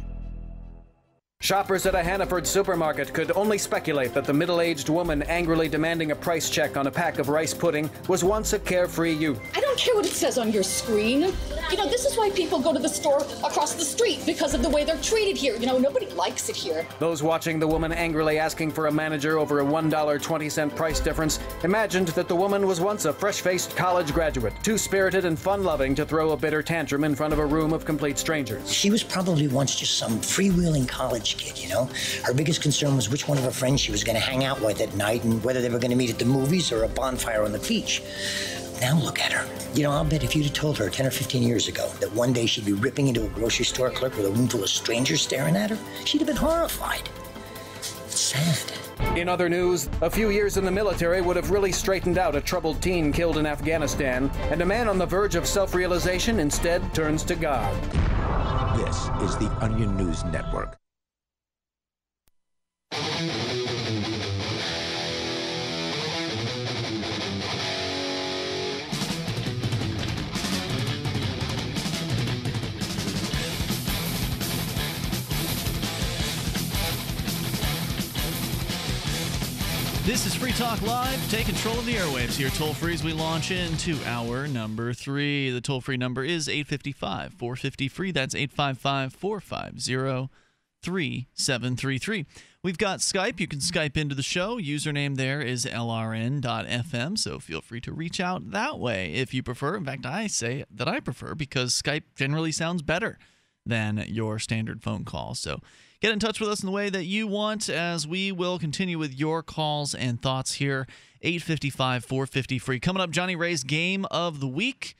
Shoppers at a Hannaford supermarket could only speculate that the middle-aged woman angrily demanding a price check on a pack of rice pudding was once a carefree youth. I don't care what it says on your screen. You know, this is why people go to the store across the street, because of the way they're treated here. You know, nobody likes it here. Those watching the woman angrily asking for a manager over a $1.20 price difference imagined that the woman was once a fresh-faced college graduate, too-spirited and fun-loving to throw a bitter tantrum in front of a room of complete strangers. She was probably once just some freewheeling college kid, you know? Her biggest concern was which one of her friends she was going to hang out with at night and whether they were going to meet at the movies or a bonfire on the beach. Now look at her. You know, I'll bet if you'd have told her 10 or 15 years ago that one day she'd be ripping into a grocery store clerk with a room full of strangers staring at her, she'd have been horrified. It's sad. In other news, a few years in the military would have really straightened out a troubled teen killed in Afghanistan, and a man on the verge of self-realization instead turns to God. This is the Onion News Network. This is Free Talk Live. Take control of the airwaves here, toll-free, as we launch into hour number 3. The toll-free number is 855-450-FREE. That's 855-450-3733. We've got Skype. You can Skype into the show. Username there is lrn.fm, so feel free to reach out that way if you prefer. In fact, I say that I prefer because Skype generally sounds better than your standard phone call, so get in touch with us in the way that you want, as we will continue with your calls and thoughts here. 855-450-FREE. Coming up, Johnny Ray's Game of the Week,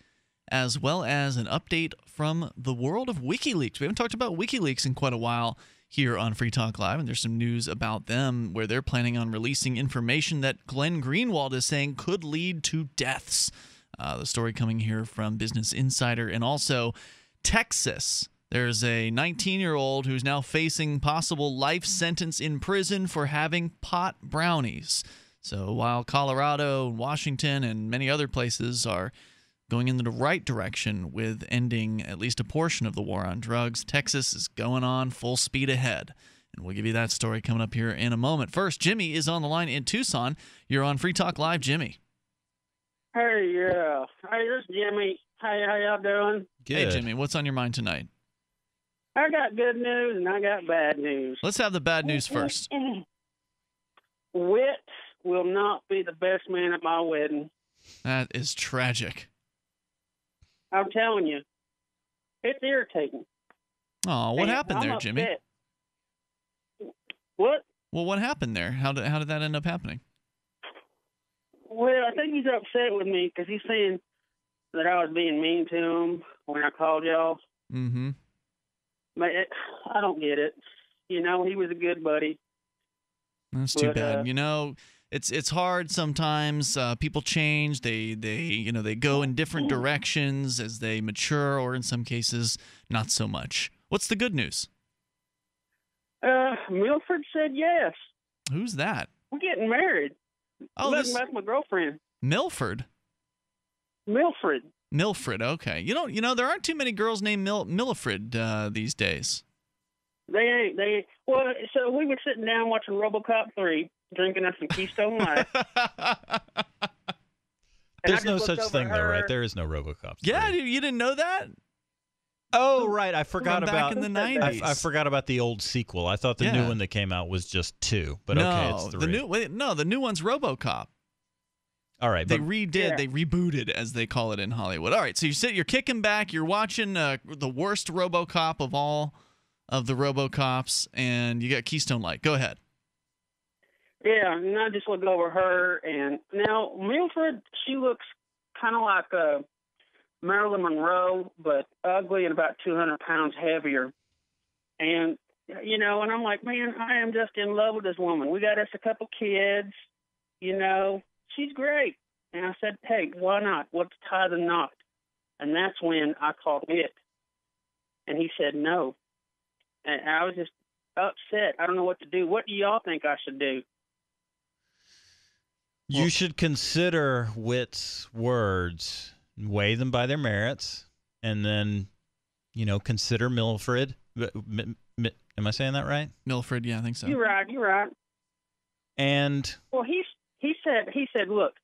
as well as an update from the world of WikiLeaks. We haven't talked about WikiLeaks in quite a while here on Free Talk Live, and there's some news about them where they're planning on releasing information that Glenn Greenwald is saying could lead to deaths. The story coming here from Business Insider. And also, Texas. There's a 19-year-old who's now facing possible life sentence in prison for having pot brownies. So while Colorado, Washington, and many other places are going in the right direction with ending at least a portion of the war on drugs, Texas is going on full speed ahead. And we'll give you that story coming up here in a moment. First, Jimmy is on the line in Tucson. You're on Free Talk Live, Jimmy. Hey, yeah. Hey, this is Jimmy. Hey, how y'all doing? Good. Hey, Jimmy, what's on your mind tonight? I got good news and I got bad news. Let's have the bad news first. Wit will not be the best man at my wedding. That is tragic. I'm telling you. It's irritating. Oh, what happened there, Jimmy? What? Well, what happened there? How did that end up happening? Well, I think he's upset with me because he's saying that I was being mean to him when I called y'all. Mm-hmm. But I don't get it. You know, he was a good buddy. That's too bad. You know, it's hard sometimes. People change. They go in different directions as they mature, or in some cases, not so much. What's the good news? Milford said yes. Who's that? We're getting married. Oh, that's my girlfriend. Milford. Milford. Milfred, okay. You know, there aren't too many girls named Milfred these days. They ain't. Well, so we were sitting down watching RoboCop 3, drinking us some Keystone Light. There's no such thing, though, right? There is no RoboCop. Yeah, you didn't know that? Oh, right. I forgot about in the 90s. I forgot about the old sequel. I thought the new one that came out was just 2, but no, okay, it's 3. The new one's RoboCop. All right, they rebooted, as they call it in Hollywood. All right, so you're kicking back, you're watching the worst RoboCop of all of the RoboCops, and you got Keystone Light. Go ahead. Yeah, and I just looked over her, and now Mildred, she looks kind of like Marilyn Monroe, but ugly and about 200 pounds heavier. And, you know, and I'm like, man, I am just in love with this woman. We got us a couple kids, you know. She's great. And I said, hey, why not? What's tie the knot? And that's when I called it. And he said no. And I was just upset. I don't know what to do. What do y'all think I should do? You should consider Witt's words, weigh them by their merits, and then, you know, consider Milford. Am I saying that right? Milford, yeah, I think so. You're right, you're right. And... well, He said, look,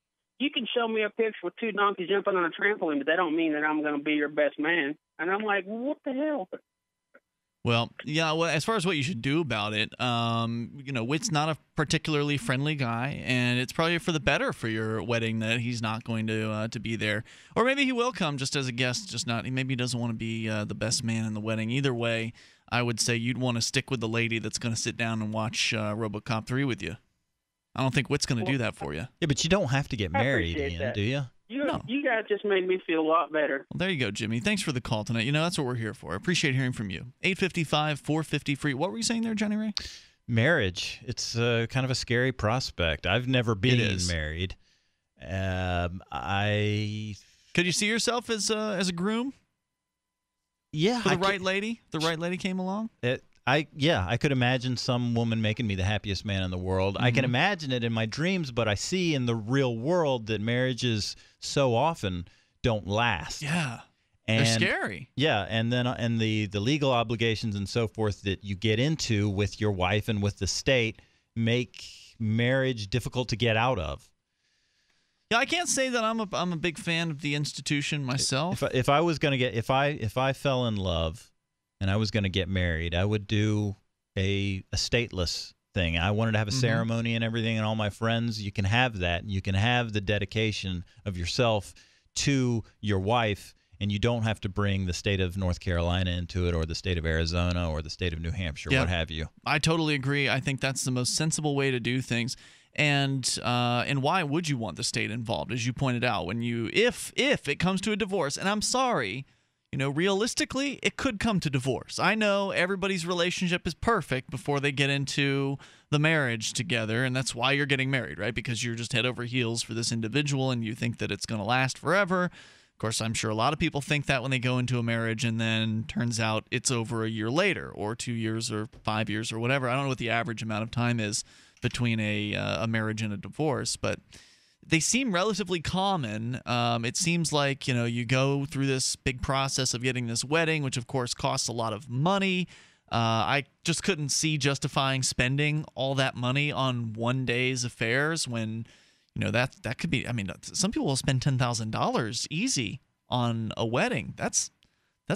you can show me a picture with 2 donkeys jumping on a trampoline, but that don't mean that I'm going to be your best man. And I'm like, what the hell? Well, yeah, well, as far as what you should do about it, you know, Witt's not a particularly friendly guy, and it's probably for the better for your wedding that he's not going to be there. Or maybe he will come just as a guest, just not. Maybe he doesn't want to be the best man in the wedding. Either way, I would say you'd want to stick with the lady that's going to sit down and watch RoboCop 3 with you. I don't think Witt's going to do that for you. Yeah, but you don't have to get married, Ian, do you? No. You guys just made me feel a lot better. Well, there you go, Jimmy. Thanks for the call tonight. You know, that's what we're here for. I appreciate hearing from you. 855-450-FREE. What were you saying there, Johnny Ray? Marriage. It's kind of a scary prospect. I've never been married. Could you see yourself as a groom? Yeah. For the right lady? The right lady came along? I could imagine some woman making me the happiest man in the world. Mm-hmm. I can imagine it in my dreams, but I see in the real world that marriages so often don't last. Yeah, they're scary. Yeah, and the legal obligations and so forth that you get into with your wife and with the state make marriage difficult to get out of. Yeah, I can't say that I'm a big fan of the institution myself. If I fell in love and I was going to get married, I would do a stateless thing. I wanted to have a ceremony and everything, and all my friends. You can have that, and you can have the dedication of yourself to your wife, and you don't have to bring the state of North Carolina into it, or the state of Arizona, or the state of New Hampshire, what have you. I totally agree. I think that's the most sensible way to do things. And why would you want the state involved, as you pointed out? When you if it comes to a divorce, and I'm sorry, you know, realistically, it could come to divorce. I know everybody's relationship is perfect before they get into the marriage together, and that's why you're getting married, right? Because you're just head over heels for this individual, and you think that it's going to last forever. Of course, I'm sure a lot of people think that when they go into a marriage, and then turns out it's over a year later, or 2 years, or 5 years, or whatever. I don't know what the average amount of time is between a marriage and a divorce, but they seem relatively common. It seems like, you know, you go through this big process of getting this wedding, which of course costs a lot of money. I just couldn't see justifying spending all that money on one day's affairs when, you know, that could be. I mean, some people will spend $10,000 easy on a wedding. That's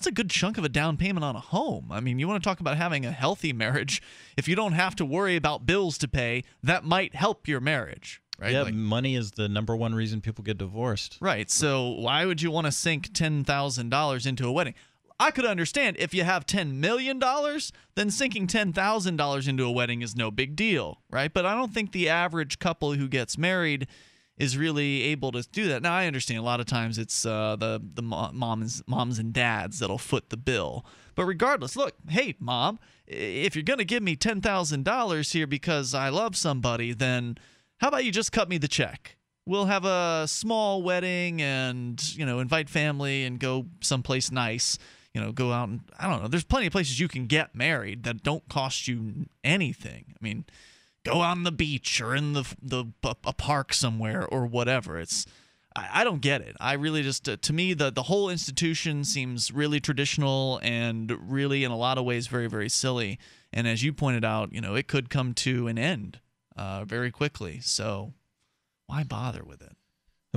a good chunk of a down payment on a home. I mean, you want to talk about having a healthy marriage. If you don't have to worry about bills to pay, that might help your marriage. Right? Yeah, like, money is the #1 reason people get divorced. Right, so why would you want to sink $10,000 into a wedding? I could understand if you have $10 million, then sinking $10,000 into a wedding is no big deal, right? But I don't think the average couple who gets married is really able to do that. Now, I understand a lot of times it's the moms and dads that'll foot the bill. But regardless, look, hey, Mom, if you're going to give me $10,000 here because I love somebody, then how about you just cut me the check? We'll have a small wedding and, you know, invite family and go someplace nice. You know, go out and, I don't know, there's plenty of places you can get married that don't cost you anything. I mean, go on the beach or in a park somewhere or whatever. It's, I don't get it. I really just, to me, the whole institution seems really traditional and really in a lot of ways very, very silly. And as you pointed out, you know, it could come to an end very quickly, so why bother with it?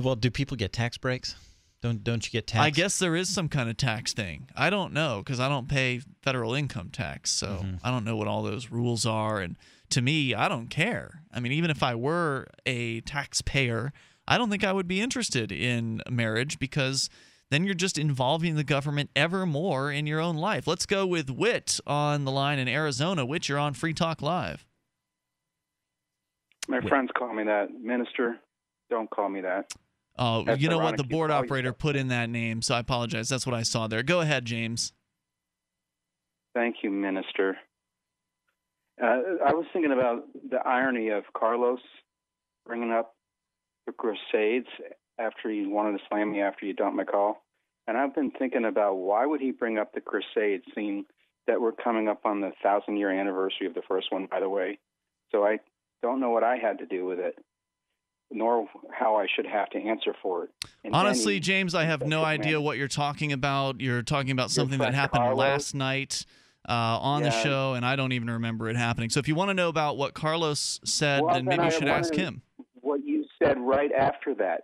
Well, do people get tax breaks? Don't you get taxed? I guess there is some kind of tax thing. I don't know, because I don't pay federal income tax, so I don't know what all those rules are. And to me, I don't care. I mean, even if I were a taxpayer, I don't think I would be interested in marriage, because then you're just involving the government ever more in your own life. Let's go with Whit on the line in Arizona. Whit, you're on Free Talk Live. My friends call me that. Minister, don't call me that. Oh, you know what? The board operator put in that name, so I apologize. That's what I saw there. Go ahead, James. Thank you, Minister. I was thinking about the irony of Carlos bringing up the Crusades after he wanted to slam me after you dumped my call. And I've been thinking about why would he bring up the Crusades, seeing that we're coming up on the 1,000-year anniversary of the first one, by the way. So I don't know what I had to do with it, nor how I should have to answer for it. And honestly, James, I have no idea what you're talking about. You're talking about something that happened last night on the show, and I don't even remember it happening. So if you want to know about what Carlos said, then maybe you should ask him. What you said right after that,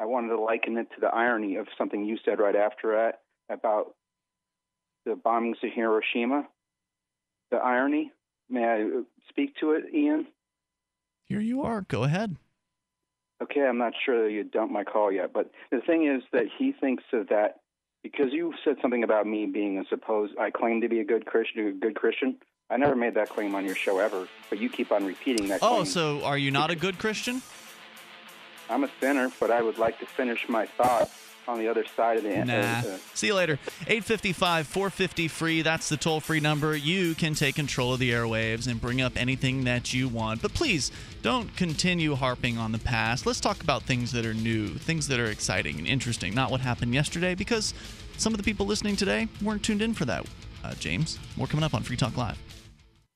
I wanted to liken it to the irony of something you said right after that about the bombings of Hiroshima. The irony. May I speak to it, Ian? Here you are. Go ahead. Okay, I'm not sure that you dumped my call yet, but the thing is that he thinks of that because you said something about me being a supposed, I claim to be a good Christian. I never made that claim on your show ever, but you keep on repeating that claim. Oh, so are you not a good Christian? I'm a sinner, but I would like to finish my thought on the other side of the end. See you later. 855-450-FREE. That's the toll-free number. You can take control of the airwaves and bring up anything that you want. But please, don't continue harping on the past. Let's talk about things that are new, things that are exciting and interesting, not what happened yesterday, because some of the people listening today weren't tuned in for that. James, more coming up on Free Talk Live.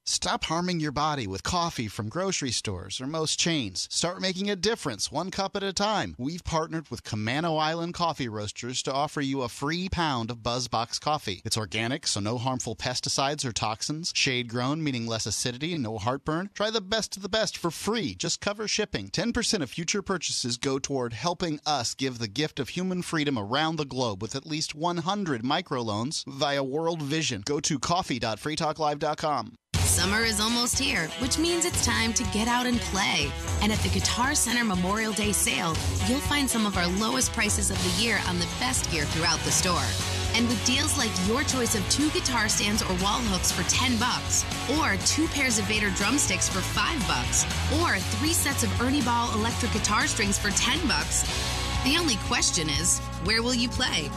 Stop harming your body with coffee from grocery stores or most chains. Start making a difference, one cup at a time. We've partnered with Kamano Island Coffee Roasters to offer you a free pound of BuzzBox coffee. It's organic, so no harmful pesticides or toxins. Shade-grown, meaning less acidity and no heartburn. Try the best of the best for free. Just cover shipping. 10% of future purchases go toward helping us give the gift of human freedom around the globe with at least 100 microloans via World Vision. Go to coffee.freetalklive.com. Summer is almost here, which means it's time to get out and play. And at the Guitar Center Memorial Day sale, you'll find some of our lowest prices of the year on the best gear throughout the store. And with deals like your choice of 2 guitar stands or wall hooks for $10, or 2 pairs of Vader drumsticks for $5, or 3 sets of Ernie Ball electric guitar strings for $10, the only question is, where will you play?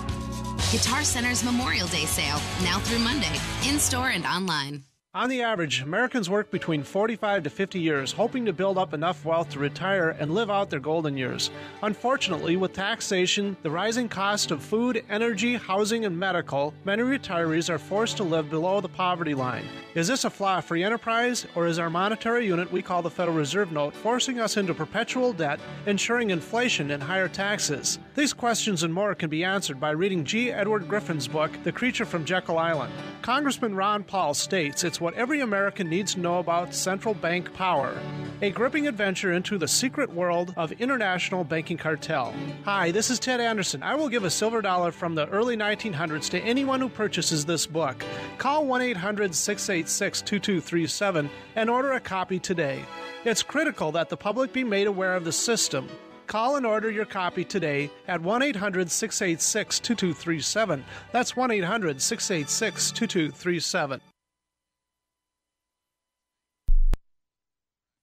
Guitar Center's Memorial Day sale, now through Monday, in-store and online. On the average, Americans work between 45 to 50 years, hoping to build up enough wealth to retire and live out their golden years. Unfortunately, with taxation, the rising cost of food, energy, housing, and medical, many retirees are forced to live below the poverty line. Is this a flaw-free enterprise, or is our monetary unit we call the Federal Reserve Note forcing us into perpetual debt, ensuring inflation and higher taxes? These questions and more can be answered by reading G. Edward Griffin's book, The Creature from Jekyll Island. Congressman Ron Paul states it's what every American needs to know about central bank power. A gripping adventure into the secret world of international banking cartel. Hi, this is Ted Anderson. I will give a silver dollar from the early 1900s to anyone who purchases this book. Call 1-800-686-2237 and order a copy today. It's critical that the public be made aware of the system. Call and order your copy today at 1-800-686-2237. That's 1-800-686-2237.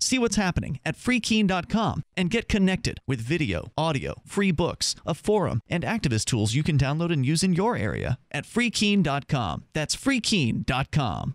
See what's happening at freekeen.com and get connected with video, audio, free books, a forum, and activist tools you can download and use in your area at freekeen.com. That's freekeen.com.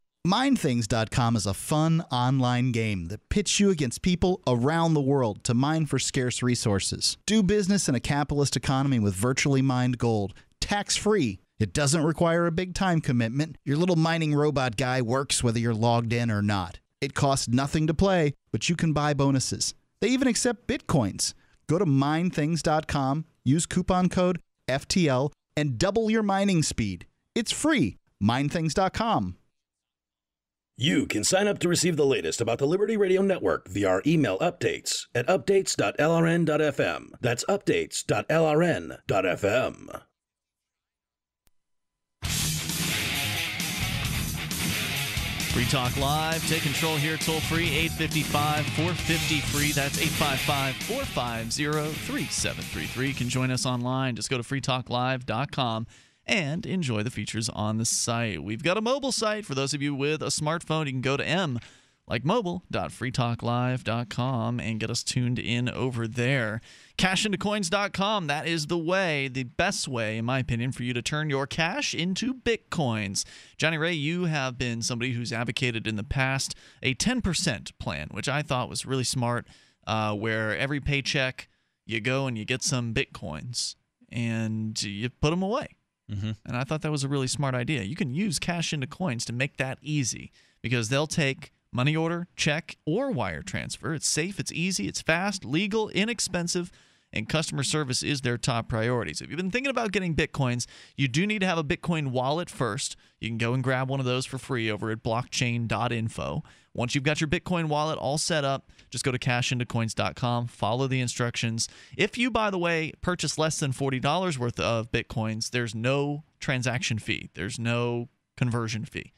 MineThings.com is a fun online game that pits you against people around the world to mine for scarce resources. Do business in a capitalist economy with virtually mined gold, tax-free. It doesn't require a big time commitment. Your little mining robot guy works whether you're logged in or not. It costs nothing to play, but you can buy bonuses. They even accept bitcoins. Go to MineThings.com, use coupon code FTL, and double your mining speed. It's free. MineThings.com. You can sign up to receive the latest about the Liberty Radio Network via our email updates at updates.lrn.fm. That's updates.lrn.fm. Free Talk Live. Take control here toll free 855-450-FREE. That's 855-450-3733. You can join us online. Just go to freetalklive.com. and enjoy the features on the site. We've got a mobile site. For those of you with a smartphone, you can go to mobile.freetalklive.com and get us tuned in over there. Cashintocoins.com, that is the way, the best way, in my opinion, for you to turn your cash into Bitcoins. Johnny Ray, you have been somebody who's advocated in the past a 10% plan, which I thought was really smart, where every paycheck you go and you get some Bitcoins and you put them away. Mm-hmm. And I thought that was a really smart idea. You can use Cash Into Coins to make that easy because they'll take money order, check, or wire transfer. It's safe, it's easy, it's fast, legal, inexpensive, and customer service is their top priority. So if you've been thinking about getting Bitcoins, you do need to have a Bitcoin wallet first. You can go and grab one of those for free over at blockchain.info. Once you've got your Bitcoin wallet all set up, just go to cashintocoins.com, follow the instructions. If you, by the way, purchase less than $40 worth of Bitcoins, there's no transaction fee. There's no conversion fee.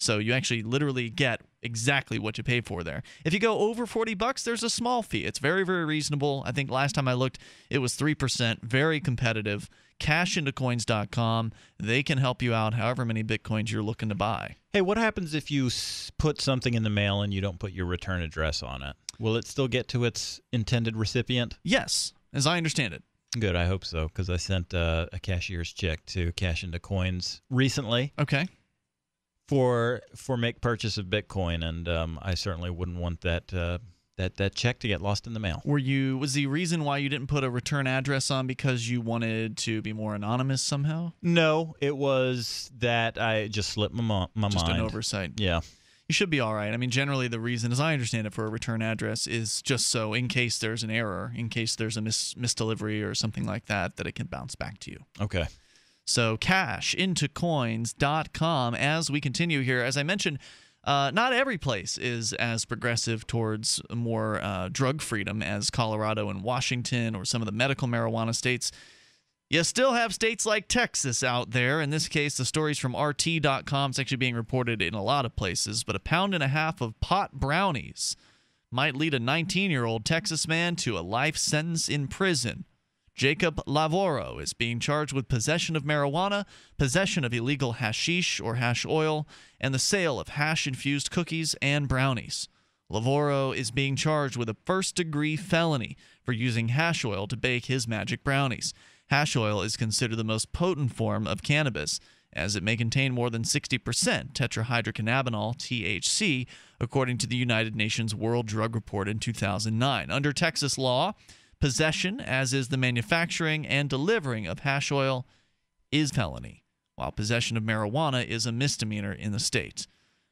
So you actually literally get exactly what you pay for there. If you go over $40, there's a small fee. It's very, very reasonable. I think last time I looked, it was 3%, very competitive. Cashintocoins.com. They can help you out however many Bitcoins you're looking to buy. Hey, what happens if you put something in the mail and you don't put your return address on it? Will it still get to its intended recipient? Yes, as I understand it. Good, I hope so, because I sent a cashier's check to Cash Into Coins recently. Okay. For make purchase of Bitcoin, and I certainly wouldn't want that that check to get lost in the mail. Was the reason why you didn't put a return address on because you wanted to be more anonymous somehow? No, it was that I just slipped my mind. Just an oversight. Yeah. You should be all right. I mean, generally the reason, as I understand it, for a return address is just so in case there's an error, in case there's a misdelivery or something like that, that it can bounce back to you. Okay. So cashintocoins.com. As we continue here, as I mentioned, not every place is as progressive towards more drug freedom as Colorado and Washington or some of the medical marijuana states. You still have states like Texas out there. In this case, the story's from RT.com. It's actually being reported in a lot of places, but £1.5 of pot brownies might lead a 19-year-old Texas man to a life sentence in prison. Jacob Lavoro is being charged with possession of marijuana, possession of illegal hashish or hash oil, and the sale of hash-infused cookies and brownies. Lavoro is being charged with a first-degree felony for using hash oil to bake his magic brownies. Hash oil is considered the most potent form of cannabis, as it may contain more than 60% tetrahydrocannabinol, THC, according to the United Nations World Drug Report in 2009. Under Texas law, possession, as is the manufacturing and delivering of hash oil, is felony, while possession of marijuana is a misdemeanor in the state.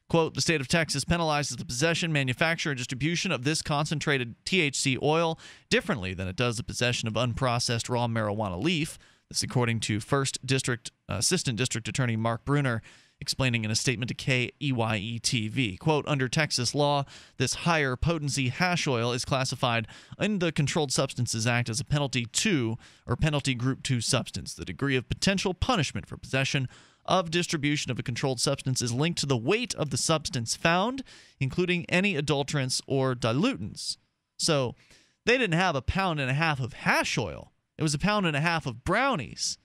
Quote, the state of Texas penalizes the possession, manufacture, and distribution of this concentrated THC oil differently than it does the possession of unprocessed raw marijuana leaf. This according to First District Assistant District Attorney Mark Bruner, explaining in a statement to KEYE TV, quote, "Under Texas law, this higher potency hash oil is classified in the Controlled Substances Act as a penalty 2 or penalty group 2 substance. The degree of potential punishment for possession of distribution of a controlled substance is linked to the weight of the substance found, including any adulterants or dilutants." So they didn't have a pound and a half of hash oil. It was a pound and a half of brownies.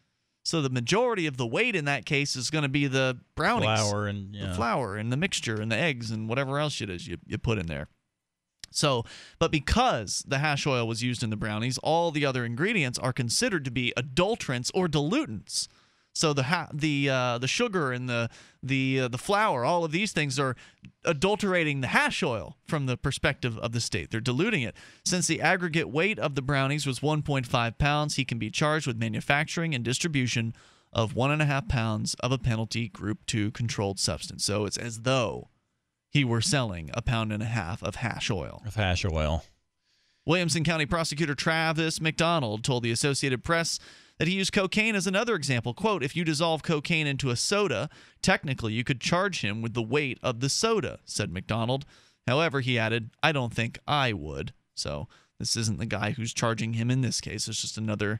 So the majority of the weight in that case is going to be the brownies, flour and, the flour and the mixture and the eggs and whatever else it is you put in there. So, but because the hash oil was used in the brownies, all the other ingredients are considered to be adulterants or dilutants. So the sugar and the flour, all of these things are adulterating the hash oil from the perspective of the state. They're diluting it. Since the aggregate weight of the brownies was 1.5 pounds, he can be charged with manufacturing and distribution of 1.5 pounds of a penalty Group 2 controlled substance. So it's as though he were selling a pound and a half of hash oil. Of hash oil. Williamson County Prosecutor Travis McDonald told the Associated Press that he used cocaine as another example. Quote, "If you dissolve cocaine into a soda, technically you could charge him with the weight of the soda," said McDonald. However, he added, "I don't think I would." So this isn't the guy who's charging him in this case. It's just another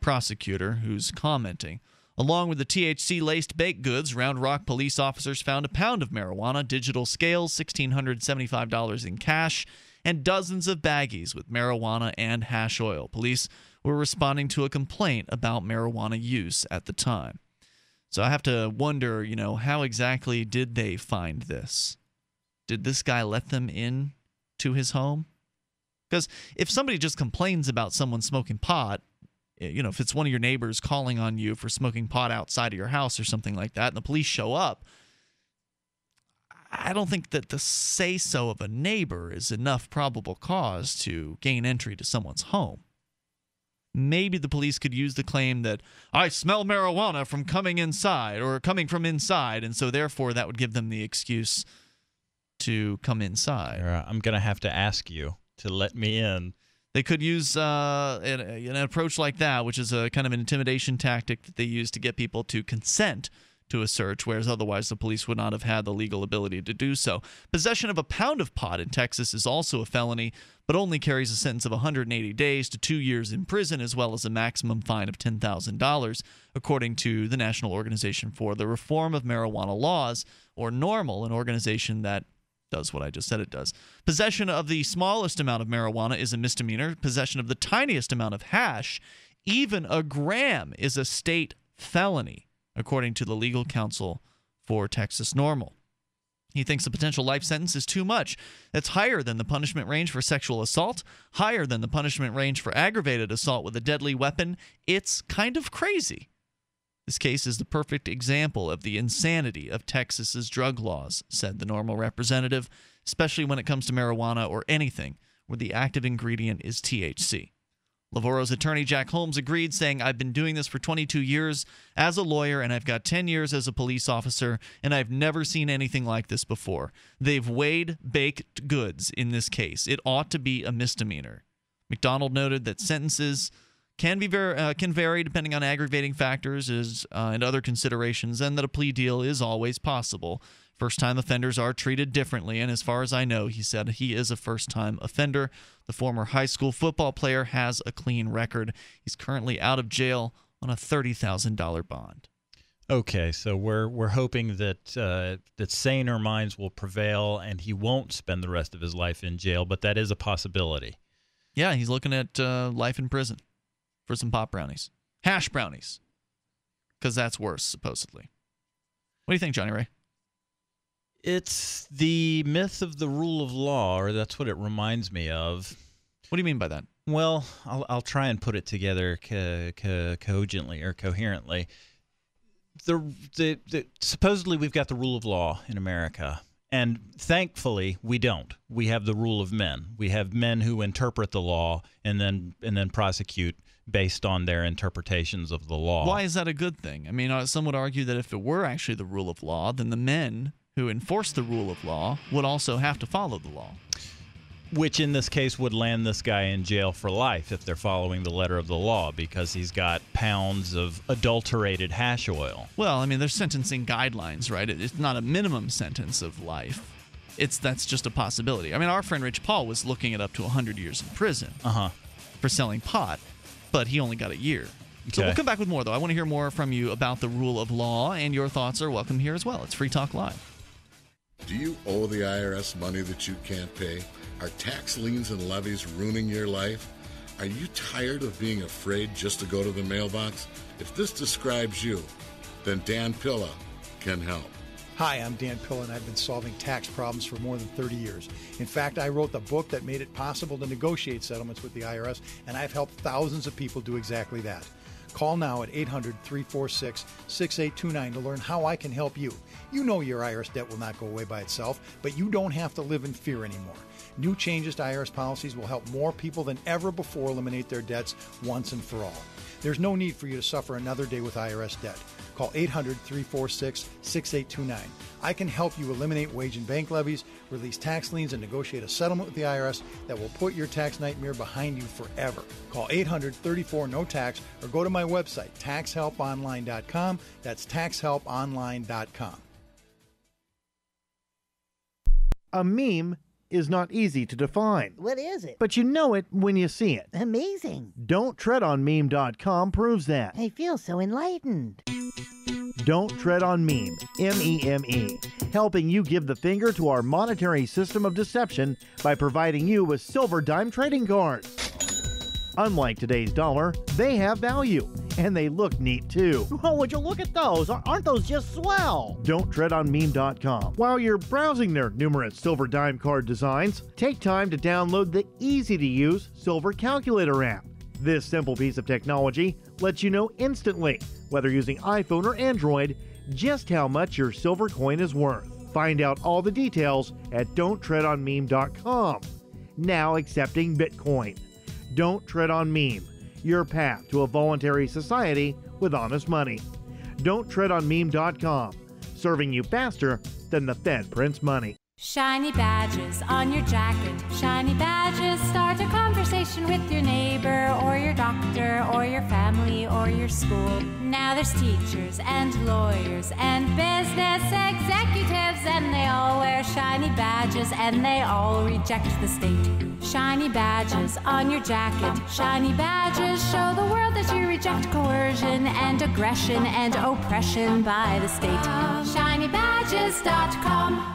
prosecutor who's commenting. Along with the THC-laced baked goods, Round Rock police officers found a pound of marijuana, digital scales, $1,675 in cash, and dozens of baggies with marijuana and hash oil. Police were responding to a complaint about marijuana use at the time. So I have to wonder, you know, how exactly did they find this? Did this guy let them in to his home? Because if somebody just complains about someone smoking pot, you know, if it's one of your neighbors calling on you for smoking pot outside of your house or something like that, and the police show up, I don't think that the say-so of a neighbor is enough probable cause to gain entry to someone's home. Maybe the police could use the claim that I smell marijuana from coming inside or coming from inside, and so therefore that would give them the excuse to come inside. I'm going to have to ask you to let me in. They could use an approach like that, which is a kind of an intimidation tactic that they use to get people to consent to a search, whereas otherwise the police would not have had the legal ability to do so. Possession of a pound of pot in Texas is also a felony, but only carries a sentence of 180 days to 2 years in prison, as well as a maximum fine of $10,000, according to the National Organization for the Reform of Marijuana Laws, or NORML, an organization that does what I just said it does. Possession of the smallest amount of marijuana is a misdemeanor. Possession of the tiniest amount of hash, even a gram, is a state felony, according to the legal counsel for Texas NORML. He thinks the potential life sentence is too much. That's higher than the punishment range for sexual assault, higher than the punishment range for aggravated assault with a deadly weapon. It's kind of crazy. This case is the perfect example of the insanity of Texas's drug laws, said the NORML representative, especially when it comes to marijuana or anything where the active ingredient is THC. Lavoro's attorney, Jack Holmes, agreed, saying, "I've been doing this for 22 years as a lawyer, and I've got 10 years as a police officer, and I've never seen anything like this before. They've weighed baked goods in this case. It ought to be a misdemeanor." McDonald noted that sentences can vary depending on aggravating factors and other considerations, and that a plea deal is always possible. First-time offenders are treated differently, and as far as I know, he said, he is a first-time offender. The former high school football player has a clean record. He's currently out of jail on a $30,000 bond. Okay, so we're hoping that that saner minds will prevail and he won't spend the rest of his life in jail, but that is a possibility. Yeah, he's looking at life in prison for some pot brownies. Hash brownies, because that's worse, supposedly. What do you think, Johnny Ray? It's the myth of the rule of law, or that's what it reminds me of. What do you mean by that? Well, I'll try and put it together cogently or coherently. Supposedly, we've got the rule of law in America, and thankfully, we don't. We have the rule of men. We have men who interpret the law and then prosecute based on their interpretations of the law. Why is that a good thing? I mean, some would argue that if it were actually the rule of law, then the men who enforce the rule of law would also have to follow the law. Which in this case would land this guy in jail for life if they're following the letter of the law, because he's got pounds of adulterated hash oil. Well, I mean, there's sentencing guidelines, right? It's not a minimum sentence of life. That's just a possibility. I mean, our friend Rich Paul was looking at up to 100 years in prison for selling pot, but he only got a year. So we'll come back with more, though. I want to hear more from you about the rule of law, and your thoughts are welcome here as well. It's Free Talk Live. Do you owe the IRS money that you can't pay? Are tax liens and levies ruining your life? Are you tired of being afraid just to go to the mailbox? If this describes you, then Dan Pilla can help. Hi, I'm Dan Pilla, and I've been solving tax problems for more than 30 years. In fact, I wrote the book that made it possible to negotiate settlements with the IRS, and I've helped thousands of people do exactly that. Call now at 800-346-6829 to learn how I can help you. You know your IRS debt will not go away by itself, but you don't have to live in fear anymore. New changes to IRS policies will help more people than ever before eliminate their debts once and for all. There's no need for you to suffer another day with IRS debt. Call 800-346-6829. I can help you eliminate wage and bank levies, release tax liens, and negotiate a settlement with the IRS that will put your tax nightmare behind you forever. Call 800-34-NO-TAX or go to my website, taxhelponline.com. That's taxhelponline.com. A meme is not easy to define. What is it? But you know it when you see it. Amazing. Don't Tread on Meme.com proves that. I feel so enlightened. Don't Tread on Meme, M-E-M-E, helping you give the finger to our monetary system of deception by providing you with silver dime trading cards. Unlike today's dollar, they have value. And they look neat, too. Oh, would you look at those? Aren't those just swell? Don't Tread on Meme.com. While you're browsing their numerous silver dime card designs, take time to download the easy-to-use Silver Calculator app. This simple piece of technology lets you know instantly, whether using iPhone or Android, just how much your silver coin is worth. Find out all the details at Don'tTreadOnMeme.com. Now accepting Bitcoin. Don't Tread on Meme. Your path to a voluntary society with honest money. Don'tTreadOnMeme.com, serving you faster than the Fed prints money. Shiny badges on your jacket. Shiny badges start a conversation with your neighbor or your doctor or your family or your school. Now there's teachers and lawyers and business executives, and they all wear shiny badges and they all reject the state. Shiny badges on your jacket. Shiny badges show the world that you reject coercion and aggression and oppression by the state. ShinyBadges.com.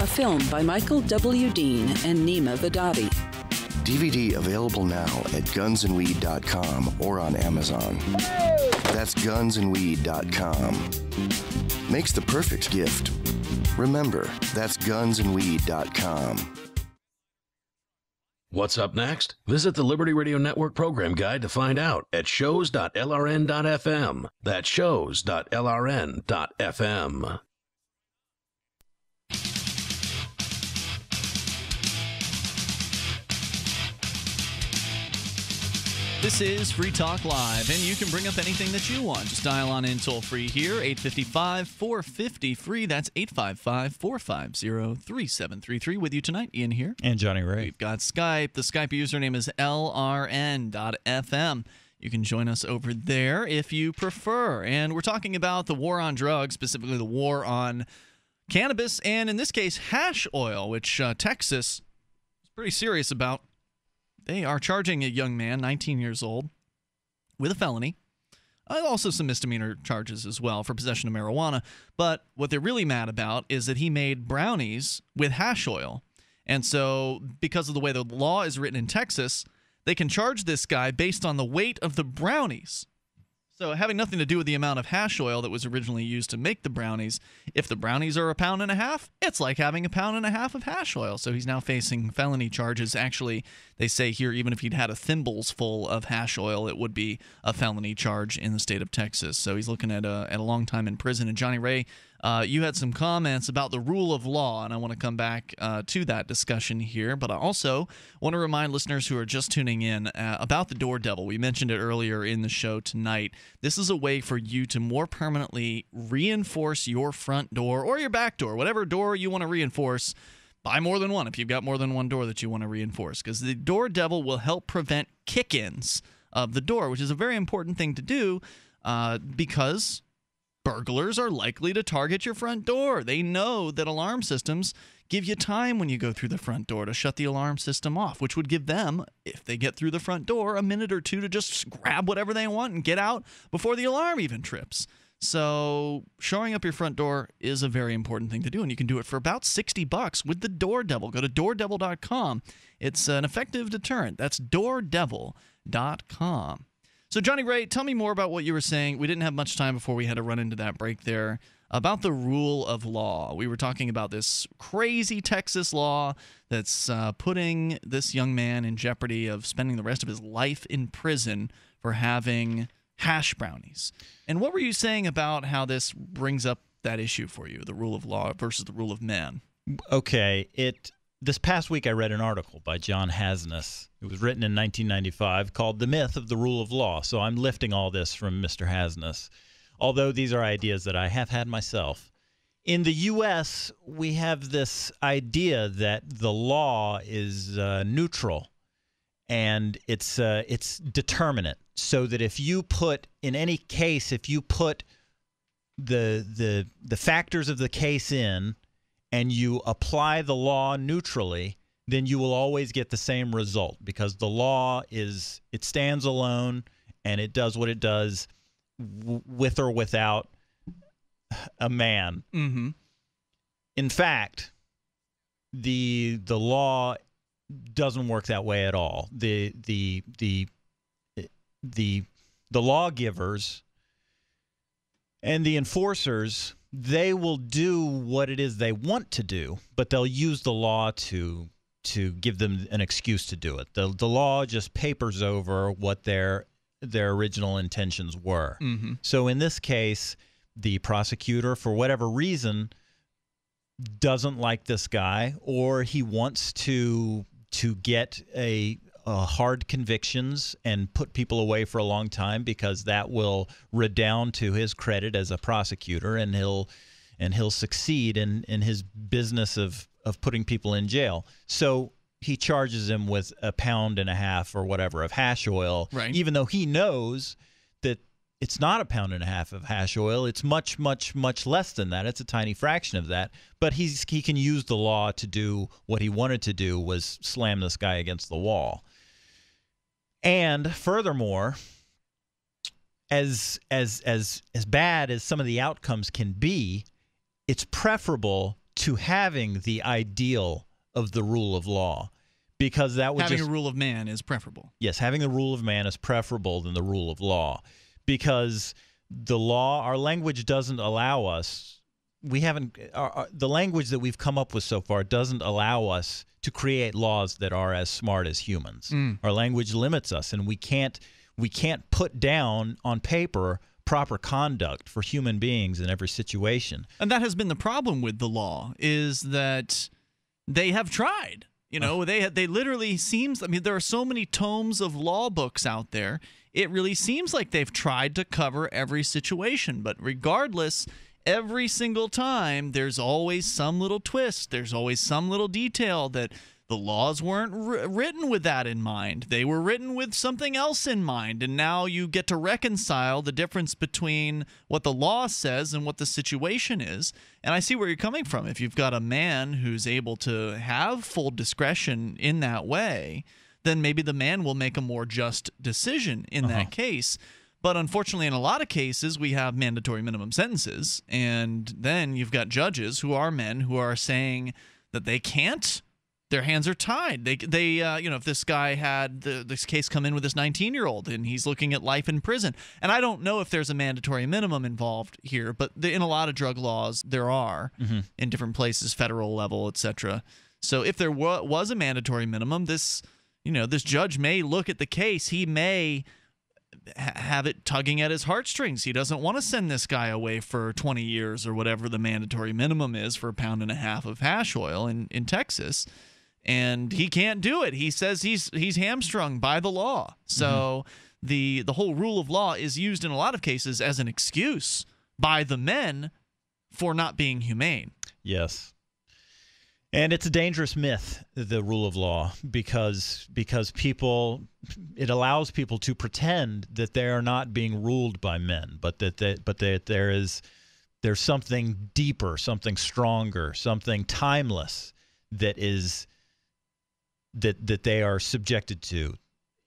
A film by Michael W. Dean and Nima Vadadi. DVD available now at gunsandweed.com or on Amazon. That's gunsandweed.com. Makes the perfect gift. Remember, that's gunsandweed.com. What's up next? Visit the Liberty Radio Network program guide to find out at shows.lrn.fm. That's shows.lrn.fm. This is Free Talk Live, and you can bring up anything that you want. Just dial on in toll-free here, 855-450-FREE. That's 855-450-3733. With you tonight, Ian here. And Johnny Ray. We've got Skype. The Skype username is lrn.fm. You can join us over there if you prefer. And we're talking about the war on drugs, specifically the war on cannabis, and in this case, hash oil, which Texas is pretty serious about. They are charging a young man, 19 years old, with a felony. Also some misdemeanor charges as well for possession of marijuana. But what they're really mad about is that he made brownies with hash oil. And so because of the way the law is written in Texas, they can charge this guy based on the weight of the brownies. So having nothing to do with the amount of hash oil that was originally used to make the brownies, if the brownies are 1.5 pounds, it's like having 1.5 pounds of hash oil. So he's now facing felony charges. Actually, they say here, even if he'd had a thimble's full of hash oil, it would be a felony charge in the state of Texas. So he's looking at a long time in prison. And Johnny Ray, you had some comments about the rule of law, and I want to come back to that discussion here. But I also want to remind listeners who are just tuning in about the door devil. We mentioned it earlier in the show tonight. This is a way for you to more permanently reinforce your front door or your back door, whatever door you want to reinforce. Buy more than one if you've got more than one door that you want to reinforce, because the door devil will help prevent kick-ins of the door, which is a very important thing to do because burglars are likely to target your front door. They know that alarm systems give you time when you go through the front door to shut the alarm system off, which would give them, if they get through the front door, a minute or two to just grab whatever they want and get out before the alarm even trips. So showing up your front door is a very important thing to do, and you can do it for about $60 with the Door Devil. Go to doordevil.com. It's an effective deterrent. That's doordevil.com. So, Johnny Ray, tell me more about what you were saying. We didn't have much time before we had to run into that break there about the rule of law. We were talking about this crazy Texas law that's putting this young man in jeopardy of spending the rest of his life in prison for having hash brownies. And what were you saying about how this brings up that issue for you, the rule of law versus the rule of man? Okay. This past week I read an article by John Hasness. It was written in 1995 called The Myth of the Rule of Law. So I'm lifting all this from Mr. Hasness, although these are ideas that I have had myself. In the U.S., we have this idea that the law is neutral and it's determinate, so that if you put, in any case, if you put the factors of the case in, and you apply the law neutrally, then you will always get the same result, because the law is, it stands alone and it does what it does with or without a man. Mm-hmm. In fact, the law doesn't work that way at all. The lawgivers and the enforcers, they will do what it is they want to do, but they'll use the law to give them an excuse to do it. The law just papers over what their original intentions were. Mm-hmm. So in this case, the prosecutor, for whatever reason, doesn't like this guy, or he wants to get hard convictions and put people away for a long time, because that will redound to his credit as a prosecutor, and he'll succeed in his business of putting people in jail. So he charges him with 1.5 pounds or whatever of hash oil, right, even though he knows that it's not 1.5 pounds of hash oil. It's much, much, much less than that. It's a tiny fraction of that. But he can use the law to do what he wanted to do, was slam this guy against the wall. And furthermore, as bad as some of the outcomes can be, it's preferable to having the ideal of the rule of law, because that would just— having a rule of man is preferable. Yes, having the rule of man is preferable than the rule of law, because the law, our language doesn't allow us— the language that we've come up with so far doesn't allow us to create laws that are as smart as humans. Mm. Our language limits us, and we can't put down on paper proper conduct for human beings in every situation. And that has been the problem with the law, is that they have tried. You know, they literally seems, I mean, there are so many tomes of law books out there. It really seems like they've tried to cover every situation. But regardless, every single time, there's always some little twist. There's always some little detail that the laws weren't written with that in mind. They were written with something else in mind. And now you get to reconcile the difference between what the law says and what the situation is. And I see where you're coming from. If you've got a man who's able to have full discretion in that way, then maybe the man will make a more just decision in that case. But unfortunately, in a lot of cases, we have mandatory minimum sentences. And then you've got judges who are men who are saying that they can't. Their hands are tied. They you know, if this guy had this case come in with this 19-year-old and he's looking at life in prison. And I don't know if there's a mandatory minimum involved here, but in a lot of drug laws, there are in different places, federal level, etc. So if there was a mandatory minimum, this... You know, this judge may look at the case. He may have it tugging at his heartstrings. He doesn't want to send this guy away for 20 years or whatever the mandatory minimum is for £1.50 of hash oil in Texas. And he can't do it. He says he's hamstrung by the law. So the whole rule of law is used in a lot of cases as an excuse by the men for not being humane. Yes. And it's a dangerous myth, the rule of law, because people, it allows people to pretend that they are not being ruled by men, but that there's something deeper, something stronger, something timeless that they are subjected to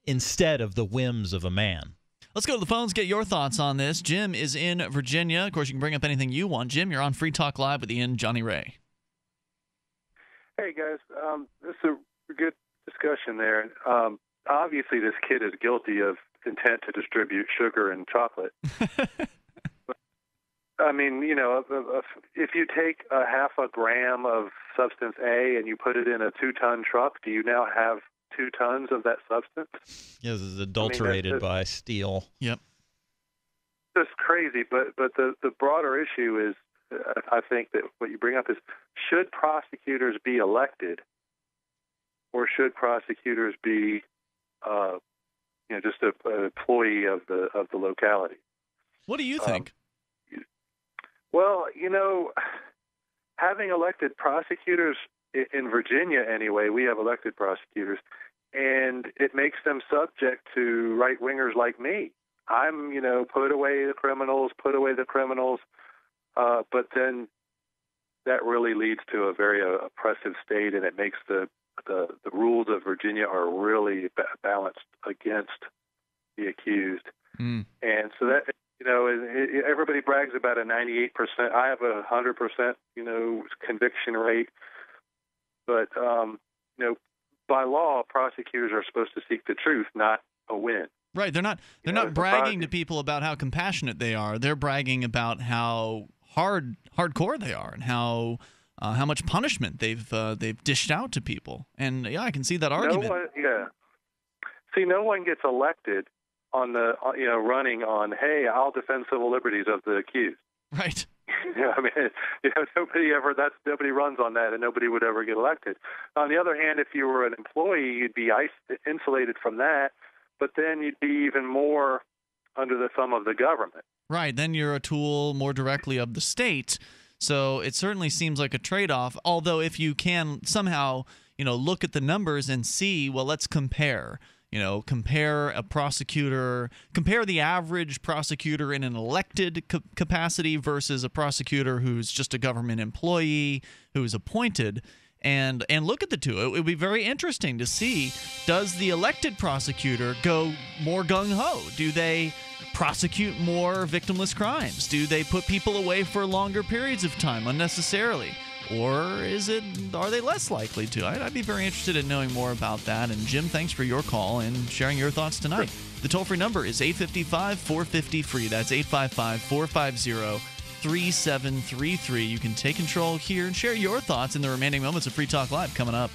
instead of the whims of a man. Let's go to the phones, get your thoughts on this. Jim is in Virginia. Of course, you can bring up anything you want. Jim, you're on Free Talk Live with Ian, Johnny Ray. Hey, guys. This is a good discussion there. Obviously, this kid is guilty of intent to distribute sugar and chocolate. But, I mean, you know, if you take a 0.5 gram of substance A and you put it in a 2-ton truck, do you now have 2 tons of that substance? Yeah, this is adulterated by steel. Yep. That's crazy, but the broader issue is, I think that what you bring up is, should prosecutors be elected, or should prosecutors be, you know, just an employee of the locality? What do you think? Well, you know, having elected prosecutors in Virginia, anyway, we have elected prosecutors, and it makes them subject to right wingers like me. I'm, you know, put away the criminals, put away the criminals. But then that really leads to a very oppressive state, and it makes the rules of Virginia are really balanced against the accused. And so that, you know, everybody brags about a 98%. I have a 100%, you know, conviction rate. But, you know, by law, prosecutors are supposed to seek the truth, not a win. Right. They're not bragging to people about how compassionate they are. They're bragging about how hardcore they are, and how much punishment they've dished out to people. And yeah, I can see that argument. See, no one gets elected on the running on, hey, I'll defend civil liberties of the accused. Right. Yeah, I mean, you know, nobody runs on that, and nobody would ever get elected. On the other hand, if you were an employee, you'd be insulated from that, but then you'd be even more under the thumb of the government. Right, then you're a tool more directly of the state. So it certainly seems like a trade-off, although if you can somehow, you know, look at the numbers and see, well, let's compare. You know, compare the average prosecutor in an elected capacity versus a prosecutor who's just a government employee who is appointed. And look at the two. It would be very interesting to see, does the elected prosecutor go more gung-ho? Do they prosecute more victimless crimes? Do they put people away for longer periods of time unnecessarily? Or are they less likely to? I'd be very interested in knowing more about that. And Jim, thanks for your call and sharing your thoughts tonight. Sure. The toll-free number is 855-450-FREE. That's 855-450-FREE. 3733. You can take control here and share your thoughts in the remaining moments of Free Talk Live coming up.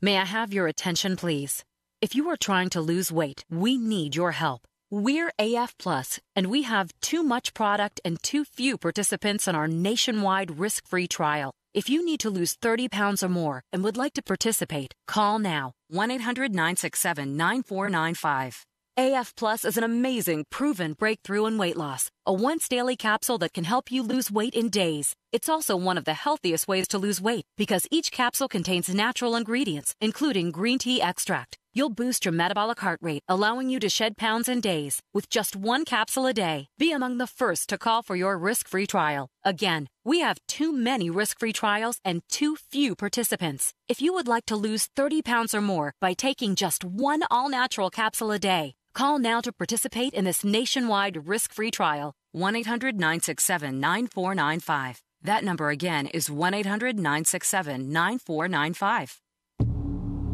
May I have your attention, please? If you are trying to lose weight, we need your help. We're AF Plus, and we have too much product and too few participants on our nationwide risk-free trial. If you need to lose 30 pounds or more and would like to participate, call now, 1-800-967-9495. AF Plus is an amazing, proven breakthrough in weight loss, a once-daily capsule that can help you lose weight in days. It's also one of the healthiest ways to lose weight because each capsule contains natural ingredients, including green tea extract. You'll boost your metabolic heart rate, allowing you to shed pounds in days with just one capsule a day. Be among the first to call for your risk-free trial. Again, we have too many risk-free trials and too few participants. If you would like to lose 30 pounds or more by taking just one all-natural capsule a day, call now to participate in this nationwide risk-free trial, 1-800-967-9495. That number again is 1-800-967-9495.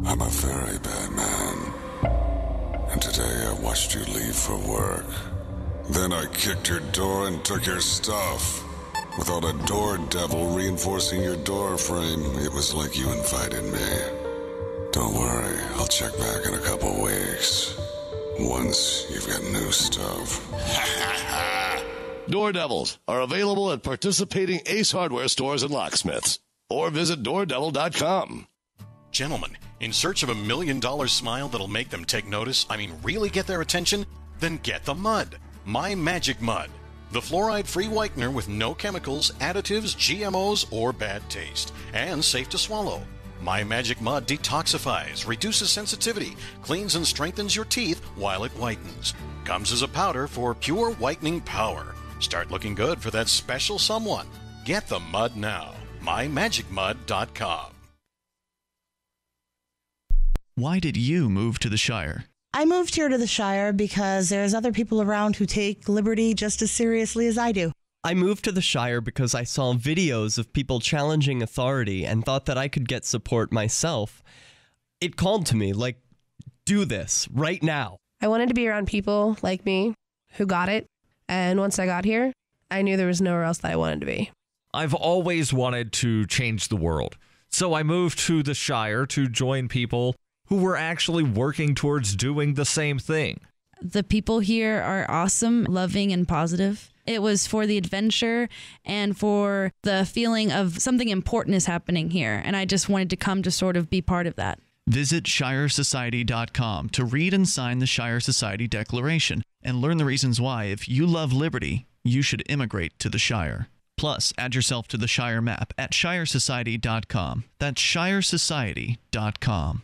I'm a very bad man, and today I watched you leave for work. Then I kicked your door and took your stuff. Without a door devil reinforcing your door frame, it was like you invited me. Don't worry, I'll check back in a couple weeks. Once you've got new stuff. Door devils are available at participating Ace Hardware stores and locksmiths, or visit doordevil.com. Gentlemen, in search of a $1 million smile that'll make them take notice, I mean really get their attention, then get the mud. My Magic Mud. The fluoride-free whitener with no chemicals, additives, GMOs, or bad taste. And safe to swallow. My Magic Mud detoxifies, reduces sensitivity, cleans and strengthens your teeth while it whitens. Comes as a powder for pure whitening power. Start looking good for that special someone. Get the mud now. MyMagicMud.com. Why did you move to the Shire? I moved here to the Shire because there's other people around who take liberty just as seriously as I do. I moved to the Shire because I saw videos of people challenging authority and thought that I could get support myself. It called to me, like, do this right now. I wanted to be around people like me who got it. And once I got here, I knew there was nowhere else that I wanted to be. I've always wanted to change the world. So I moved to the Shire to join people who were actually working towards doing the same thing. The people here are awesome, loving, and positive. It was for the adventure and for the feeling of something important is happening here. And I just wanted to come to sort of be part of that. Visit ShireSociety.com to read and sign the Shire Society Declaration and learn the reasons why, if you love liberty, you should immigrate to the Shire. Plus, add yourself to the Shire map at ShireSociety.com. That's ShireSociety.com.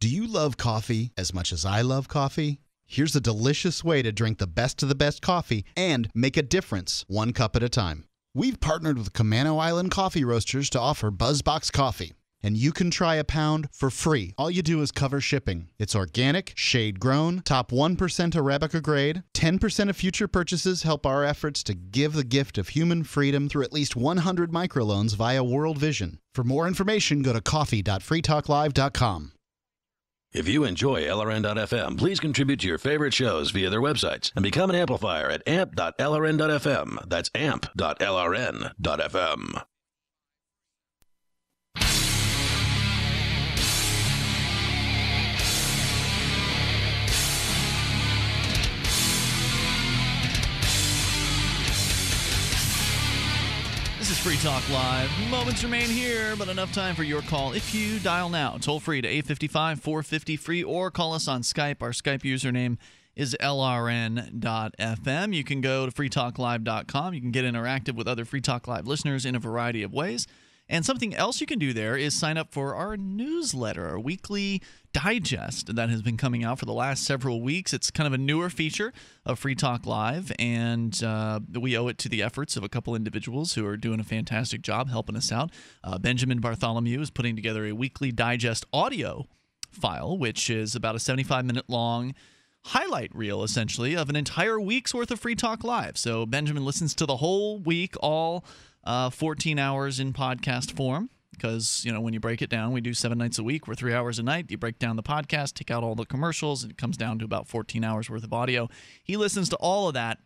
Do you love coffee as much as I love coffee? Here's a delicious way to drink the best of the best coffee and make a difference one cup at a time. We've partnered with Kamano Island Coffee Roasters to offer BuzzBox coffee. And you can try a pound for free. All you do is cover shipping. It's organic, shade-grown, top 1% Arabica grade. 10% of future purchases help our efforts to give the gift of human freedom through at least 100 microloans via World Vision. For more information, go to coffee.freetalklive.com. If you enjoy LRN.FM, please contribute to your favorite shows via their websites and become an amplifier at amp.lrn.fm. That's amp.lrn.fm. This is Free Talk Live. Moments remain here, but enough time for your call if you dial now. Toll free to 855-450-FREE or call us on Skype. Our Skype username is LRN.FM. You can go to freetalklive.com. You can get interactive with other Free Talk Live listeners in a variety of ways. And something else you can do there is sign up for our newsletter, our weekly digest that has been coming out for the last several weeks. It's kind of a newer feature of Free Talk Live, and we owe it to the efforts of a couple individuals who are doing a fantastic job helping us out. Benjamin Bartholomew is putting together a weekly digest audio file, which is about a 75-minute long highlight reel, essentially, of an entire week's worth of Free Talk Live. So Benjamin listens to the whole week, all 14 hours in podcast form. because, you know, when you break it down, we do 7 nights a week. We're 3 hours a night. You break down the podcast, take out all the commercials, and it comes down to about 14 hours worth of audio. He listens to all of that,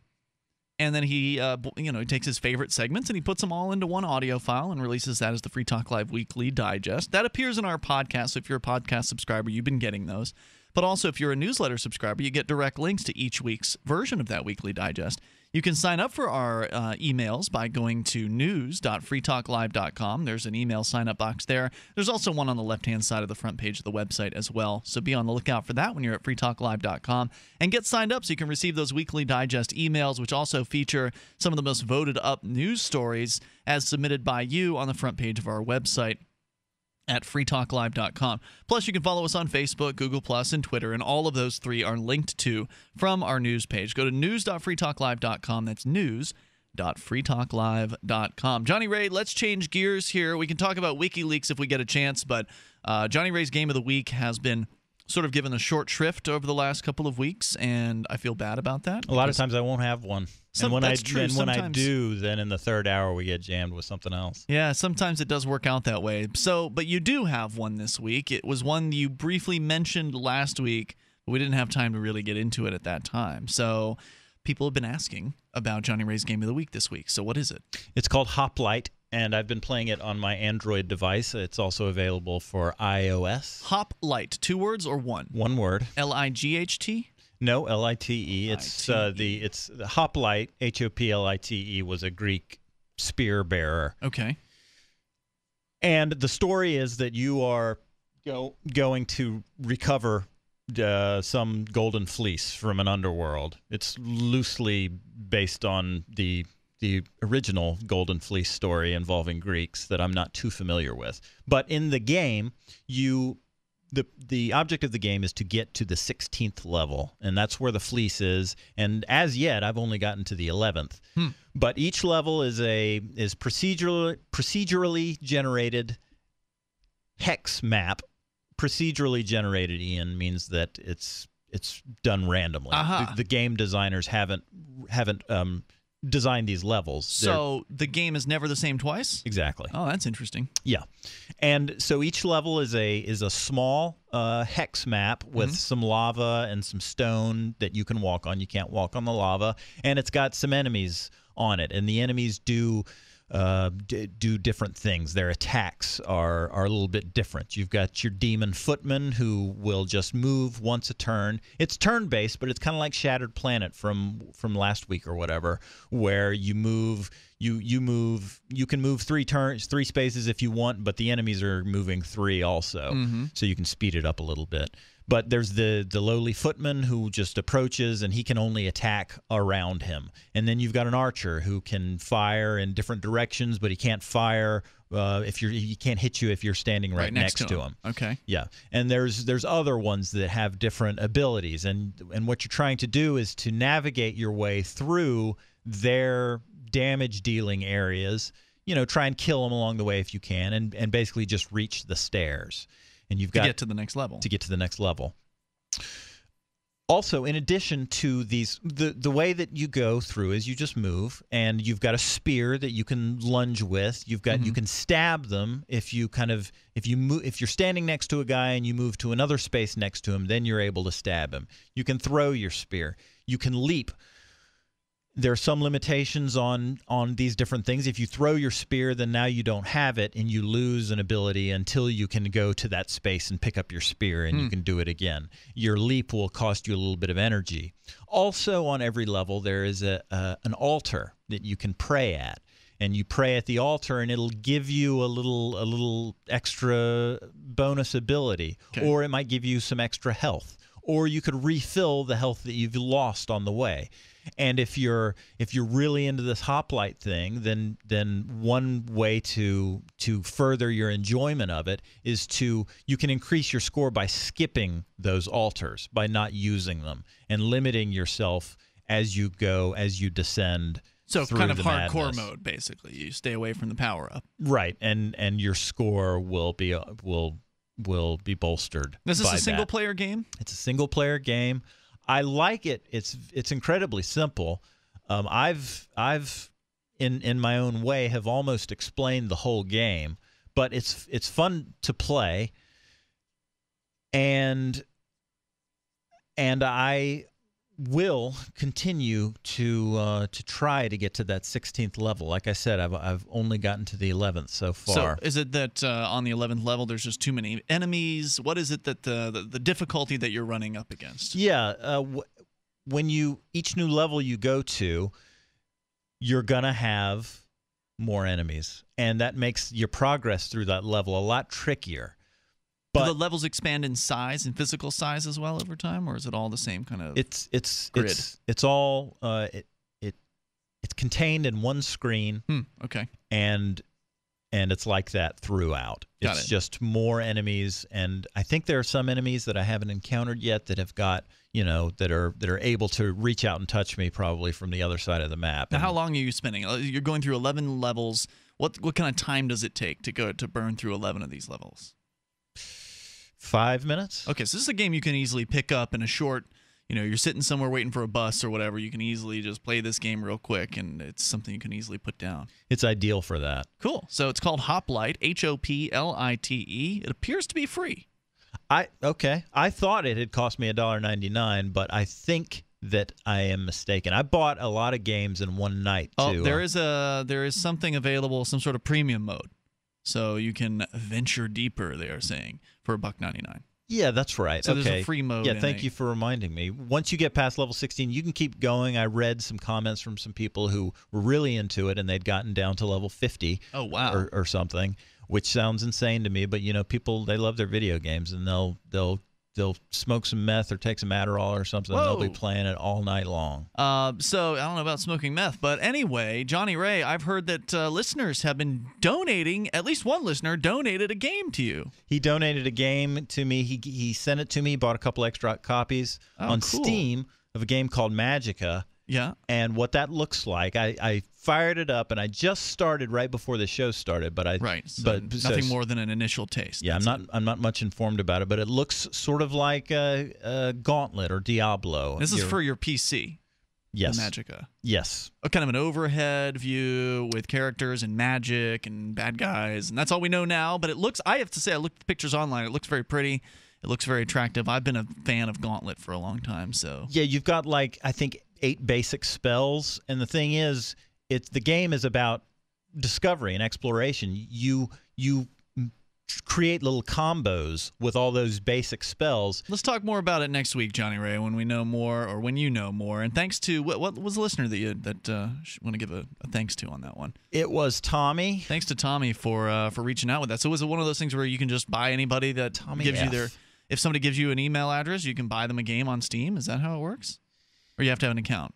and then he, you know, he takes his favorite segments and he puts them all into one audio file and releases that as the Free Talk Live Weekly Digest. That appears in our podcast. So if you're a podcast subscriber, you've been getting those. But also, if you're a newsletter subscriber, you get direct links to each week's version of that Weekly Digest. You can sign up for our emails by going to news.freetalklive.com. There's an email sign-up box there. There's also one on the left-hand side of the front page of the website as well. So be on the lookout for that when you're at freetalklive.com. And get signed up so you can receive those Weekly Digest emails, which also feature some of the most voted-up news stories as submitted by you on the front page of our website at freetalklive.com. Plus, you can follow us on Facebook, Google+, and Twitter, and all of those three are linked to from our news page. Go to news.freetalklive.com. That's news.freetalklive.com. Johnny Ray, let's change gears here. We can talk about WikiLeaks if we get a chance, but Johnny Ray's Game of the Week has been sort of given a short shrift over the last couple of weeks, and I feel bad about that. A lot of times I won't have one. And when I do, then in the third hour we get jammed with something else. Yeah, sometimes it does work out that way. So, but you do have one this week. It was one you briefly mentioned last week, but we didn't have time to really get into it at that time. So people have been asking about Johnny Ray's Game of the Week this week. So what is it? It's called Hoplite. And I've been playing it on my Android device. It's also available for iOS. Hoplite, 2 words or one? One word. L-I-G-H-T? No, L-I-T-E. It's the Hoplite, H-O-P-L-I-T-E, was a Greek spear bearer. Okay. And the story is that you are going to recover some golden fleece from an underworld. It's loosely based on the original Golden Fleece story involving Greeks that I'm not too familiar with. But in the game, the object of the game is to get to the 16th level, and that's where the fleece is. And as yet, I've only gotten to the 11th. Hmm. But each level is procedurally generated hex map. Procedurally generated, Ian, means that it's done randomly. The game designers haven't design these levels. So the game is never the same twice? Exactly. Oh, that's interesting. Yeah. And so each level is a small hex map with some lava and some stone that you can walk on. You can't walk on the lava. And it's got some enemies on it. And the enemies do different things. Their attacks are a little bit different. You've got your demon footman who will just move once a turn. It's turn-based, but it's kind of like Shattered Planet from last week or whatever, where you move. You can move 3 spaces if you want, but the enemies are moving 3 also, so you can speed it up a little bit. But there's the lowly footman who just approaches, and he can only attack around him. And then you've got an archer who can fire in different directions, but he can't fire he can't hit you if you're standing right next to him. Okay. Yeah. And there's other ones that have different abilities, and what you're trying to do is to navigate your way through their damage dealing areas. You know, try and kill them along the way if you can, and basically just reach the stairs. And you've got to get to the next level. Also, in addition to these, the way that you go through is you just move, and you've got a spear that you can lunge with. You've got you can stab them if you're standing next to a guy and you move to another space next to him, then you're able to stab him. You can throw your spear. You can leap. There are some limitations on these different things. If you throw your spear, then now you don't have it, and you lose an ability until you can go to that space and pick up your spear, and you can do it again. Your leap will cost you a little bit of energy. Also, on every level, there is an altar that you can pray at, and you pray at the altar, and it'll give you a little extra bonus ability, or it might give you some extra health, or you could refill the health that you've lost on the way. And if you're really into this Hoplite thing, then one way to further your enjoyment of it is you can increase your score by skipping those altars, by not using them, and limiting yourself as you go, as you descend. So kind of hardcore mode, basically. You stay away from the power up. Right, and your score will be bolstered. This is a single player game? It's a single player game. I like it. It's incredibly simple. I've in my own way have almost explained the whole game, but it's fun to play. And I will continue to try to get to that 16th level. Like I said, I've only gotten to the 11th so far. So is it that on the 11th level there's just too many enemies? What is it that the difficulty that you're running up against? Yeah, when you each new level you go to, you're gonna have more enemies, and that makes your progress through that level a lot trickier. But do the levels expand in size and physical size as well over time, or is it all the same kind of? It's grid? It's all it's contained in one screen. Hmm, okay. And it's like that throughout. Got it's it. Just more enemies, and I think there are some enemies that I haven't encountered yet that have got, you know, that are able to reach out and touch me probably from the other side of the map. Now, how long are you spending? You're going through 11 levels. What kind of time does it take to burn through 11 of these levels? 5 minutes. Okay, so this is a game you can easily pick up in a short, you know, you're sitting somewhere waiting for a bus or whatever, you can easily just play this game real quick, and it's something you can easily put down. It's ideal for that. Cool. So it's called Hoplite, Hoplite. It appears to be free. I thought it had cost me $1.99, but I think that I am mistaken. I bought a lot of games in one night, too. Oh, there is something available, some sort of premium mode. So you can venture deeper, they are saying, for $1.99. Yeah, that's right. So there's a free mode. Yeah, thank you for reminding me. Once you get past level 16, you can keep going. I read some comments from some people who were really into it, and they'd gotten down to level 50. Oh, wow. Or something, which sounds insane to me. But, you know, people, they love their video games, and they'll smoke some meth or take some Adderall or something. Whoa. They'll be playing it all night long. So I don't know about smoking meth, but anyway, Johnny Ray, I've heard that listeners have been donating. At least one listener donated a game to you. He donated a game to me. He sent it to me. Bought a couple extra copies on Steam of a game called Magica. Yeah. And what that looks like, I fired it up, and I just started right before the show started, but so nothing more than an initial taste. Yeah, I'm not much informed about it, but it looks sort of like a Gauntlet or Diablo. This is for your PC. Yes. Magica. Yes. A kind of an overhead view with characters and magic and bad guys, and that's all we know now. But it looks, I have to say, I looked at the pictures online. It looks very pretty. It looks very attractive. I've been a fan of Gauntlet for a long time, so. Yeah, you've got like, I think, 8 basic spells, and the thing is, the game is about discovery and exploration. You create little combos with all those basic spells. Let's talk more about it next week, Johnny Ray, when we know more, or when you know more. And thanks to what was the listener that you want to give a thanks to on that one? It was Tommy. Thanks to Tommy for reaching out with that. So was it one of those things where you can just buy anybody that Tommy gives you their? If somebody gives you an email address, you can buy them a game on Steam. Is that how it works? Or you have to have an account?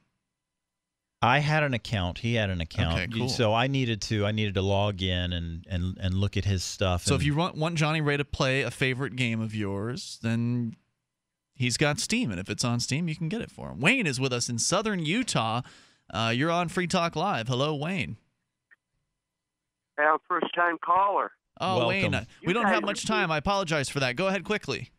I had an account. He had an account. Okay, cool. So I needed to log in and look at his stuff. So if you want Johnny Ray to play a favorite game of yours, then he's got Steam. And if it's on Steam, you can get it for him. Wayne is with us in southern Utah. You're on Free Talk Live. Hello, Wayne. Well, first-time caller. Oh, welcome. Wayne, we don't have much time. I apologize for that. Go ahead quickly.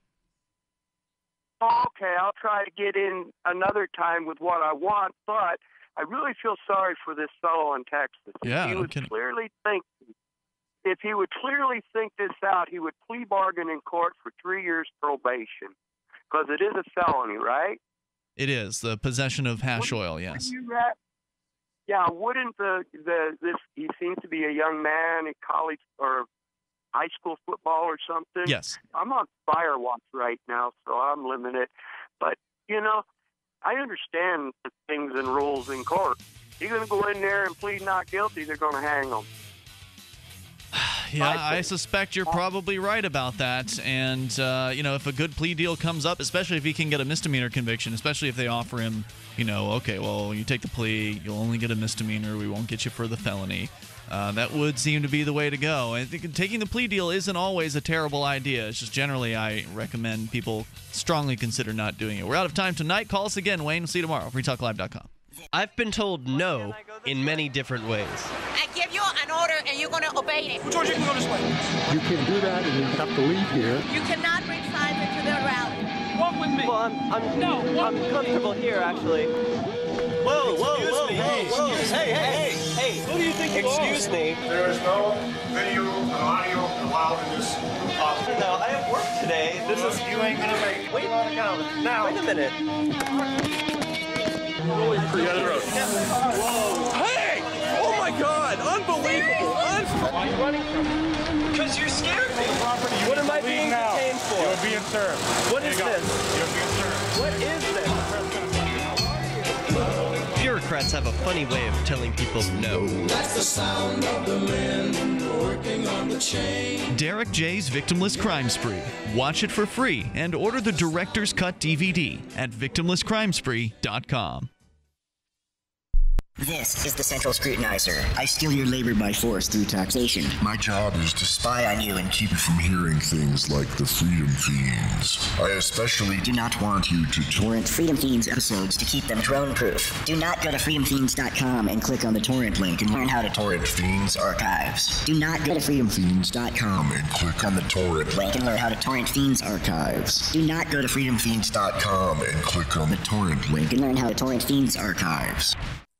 Okay, I'll try to get in another time with what I want, but I really feel sorry for this fellow in Texas. Yeah, if he would clearly think this out, he would plea bargain in court for 3 years probation, because it is a felony, right? It is, the possession of hash oil, yes. Yeah, wouldn't this? He seems to be a young man, a college or high school football or something. Yes. I'm on fire watch right now, so I'm limited. But, you know, I understand the things and rules in court. You're going to go in there and plead not guilty, they're going to hang them. Yeah, I suspect you're probably right about that. And, you know, if a good plea deal comes up, especially if he can get a misdemeanor conviction, especially if they offer him, you know, okay, well, you take the plea, you'll only get a misdemeanor, we won't get you for the felony. That would seem to be the way to go. I think taking the plea deal isn't always a terrible idea. It's just generally I recommend people strongly consider not doing it. We're out of time tonight. Call us again, Wayne. We'll see you tomorrow. freetalklive.com. I've been told no in many different ways. I give you an order and you're going to obey it. George, you can go this way. You can do that and you have to leave here. You cannot bring signs into the rally. Walk with me. Well, I'm comfortable here, actually. Whoa, whoa, whoa, whoa. Hey, hey, hey. Hey, who do you think you are? Excuse me. There is no video or audio out and just talk. No, I have work today. This is you ain't gonna make it. Wait now. Wait a minute. Holy crap! Whoa! Hey! Oh my God! Unbelievable! Why are you running from me? Because you're scared me. What am I being detained for? You're being served. What is this? You're being served. What is this? Bureaucrats have a funny way of telling people no. That's the sound of the men working on the chain. Derek J's Victimless Crime Spree. Watch it for free and order the Director's Cut DVD at victimlesscrimespree.com. This is the Central Scrutinizer. I steal your labor by force through taxation. My job is to spy on you and keep you from hearing things like the Freedom Fiends. I especially do not want you to torrent Freedom Fiends episodes to keep them drone-proof. Do not go to freedomfiends.com and click on the torrent link and learn how to torrent Fiends archives. Do not go to freedomfiends.com and click on the torrent link and learn how to torrent Fiends archives. Do not go to freedomfiends.com and click on the torrent link and learn how to torrent Fiends archives.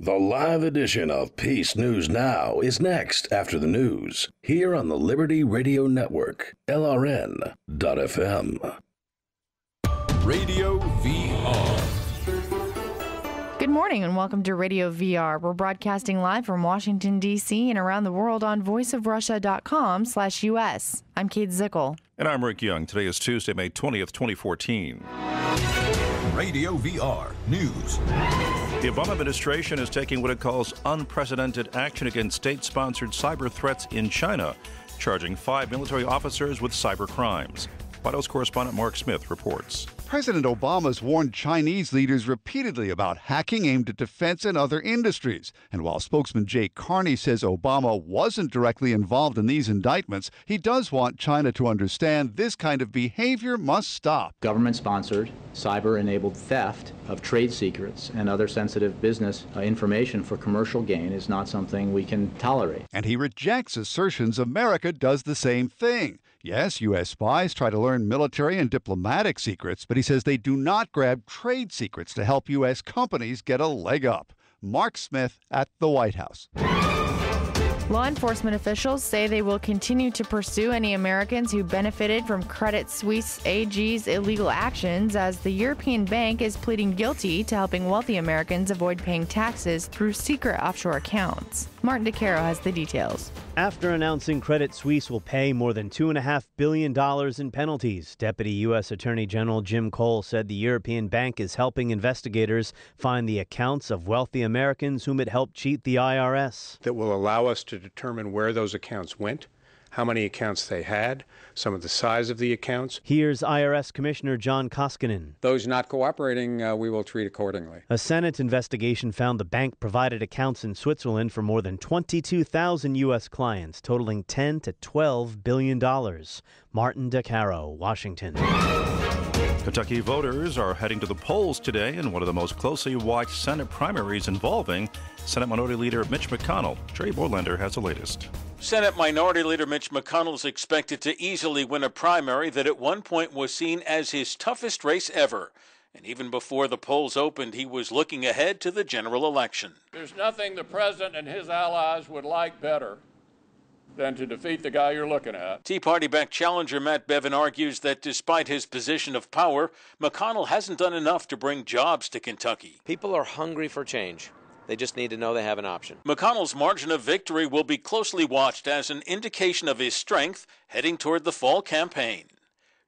The live edition of Peace News Now is next after the news, here on the Liberty Radio Network, LRN.FM. Radio VR. Good morning and welcome to Radio VR. We're broadcasting live from Washington, D.C. and around the world on voiceofrussia.com/US. I'm Kate Zickel. And I'm Rick Young. Today is Tuesday, May 20th, 2014. Radio VR News. The Obama administration is taking what it calls unprecedented action against state-sponsored cyber threats in China, charging 5 military officers with cyber crimes. White House correspondent Mark Smith reports. President Obama's warned Chinese leaders repeatedly about hacking aimed at defense and other industries. And while spokesman Jay Carney says Obama wasn't directly involved in these indictments, he does want China to understand this kind of behavior must stop. Government-sponsored, cyber-enabled theft of trade secrets and other sensitive business information for commercial gain is not something we can tolerate. And he rejects assertions America does the same thing. Yes, U.S. spies try to learn military and diplomatic secrets, but he says they do not grab trade secrets to help U.S. companies get a leg up. Mark Smith at the White House. Law enforcement officials say they will continue to pursue any Americans who benefited from Credit Suisse AG's illegal actions, as the European bank is pleading guilty to helping wealthy Americans avoid paying taxes through secret offshore accounts. Martin DeCaro has the details. After announcing Credit Suisse will pay more than $2.5 billion in penalties, Deputy U.S. Attorney General Jim Cole said the European bank is helping investigators find the accounts of wealthy Americans whom it helped cheat the IRS. That will allow us to determine where those accounts went, how many accounts they had, some of the size of the accounts. Here's IRS Commissioner John Koskinen. Those not cooperating, we will treat accordingly. A Senate investigation found the bank provided accounts in Switzerland for more than 22,000 U.S. clients, totaling $10 to $12 billion. Martin DeCaro, Washington. Kentucky voters are heading to the polls today in one of the most closely watched Senate primaries involving Senate Minority Leader Mitch McConnell. Jerry Borlander has the latest. Senate Minority Leader Mitch McConnell is expected to easily win a primary that at one point was seen as his toughest race ever. And even before the polls opened, he was looking ahead to the general election. There's nothing the president and his allies would like better than to defeat the guy you're looking at. Tea Party-backed challenger Matt Bevin argues that despite his position of power, McConnell hasn't done enough to bring jobs to Kentucky. People are hungry for change. They just need to know they have an option. McConnell's margin of victory will be closely watched as an indication of his strength heading toward the fall campaign.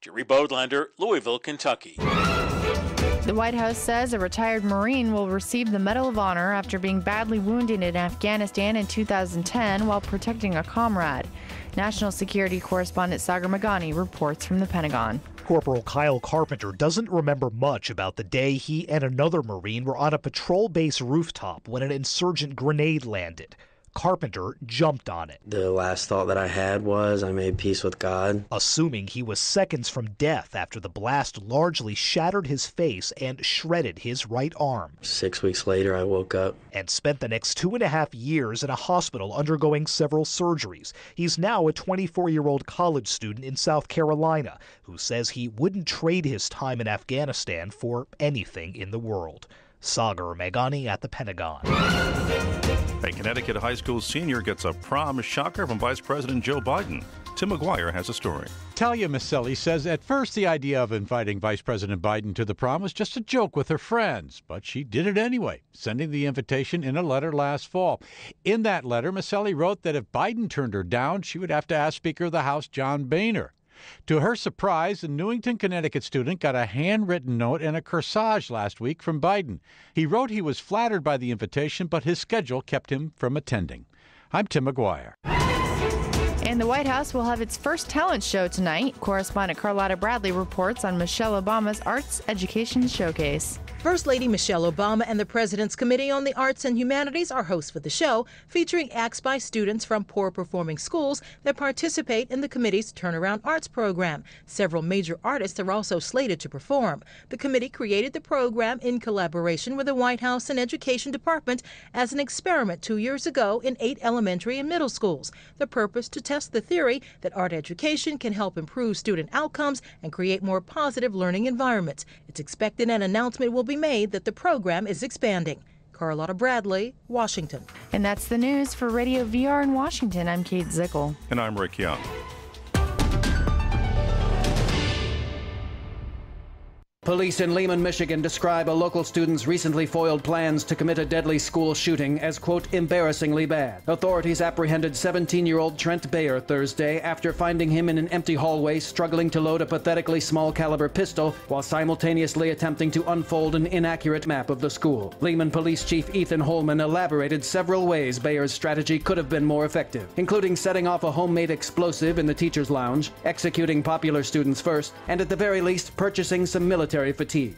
Jerry Bodlander, Louisville, Kentucky. The White House says a retired Marine will receive the Medal of Honor after being badly wounded in Afghanistan in 2010 while protecting a comrade. National Security Correspondent Sagar Magani reports from the Pentagon. Corporal Kyle Carpenter doesn't remember much about the day he and another Marine were on a patrol base rooftop when an insurgent grenade landed. carpenter jumped on it. The last thought that I had was I made peace with God. Assuming he was seconds from death after the blast largely shattered his face and shredded his right arm. 6 weeks later, I woke up. And spent the next 2.5 years in a hospital undergoing several surgeries. He's now a 24-year-old college student in South Carolina who says he wouldn't trade his time in Afghanistan for anything in the world. Sagar Meghani at the Pentagon. A Connecticut high school senior gets a prom shocker from Vice President Joe Biden. Tim McGuire has a story. Talia Misselli says at first the idea of inviting Vice President Biden to the prom was just a joke with her friends, but she did it anyway, sending the invitation in a letter last fall. In that letter, Misselli wrote that if Biden turned her down, she would have to ask Speaker of the House John Boehner. To her surprise, a Newington, Connecticut student got a handwritten note and a corsage last week from Biden. He wrote he was flattered by the invitation, but his schedule kept him from attending. I'm Tim McGuire. And the White House will have its first talent show tonight. Correspondent Carlotta Bradley reports on Michelle Obama's Arts Education Showcase. First Lady Michelle Obama and the President's Committee on the Arts and Humanities are hosts for the show, featuring acts by students from poor performing schools that participate in the committee's Turnaround Arts program. Several major artists are also slated to perform. The committee created the program in collaboration with the White House and Education Department as an experiment 2 years ago in 8 elementary and middle schools. The purpose to test the theory that art education can help improve student outcomes and create more positive learning environments. It's expected an announcement will be made that the program is expanding. Carlotta Bradley, Washington. And that's the news for Radio VR in Washington. I'm Kate Zickel. And I'm Rick Young. Police in Lehman, Michigan describe a local student's recently foiled plans to commit a deadly school shooting as, quote, embarrassingly bad. Authorities apprehended 17-year-old Trent Bayer Thursday after finding him in an empty hallway struggling to load a pathetically small caliber pistol while simultaneously attempting to unfold an inaccurate map of the school. Lehman Police Chief Ethan Holman elaborated several ways Bayer's strategy could have been more effective, including setting off a homemade explosive in the teacher's lounge, executing popular students first, and at the very least purchasing some military fatigue.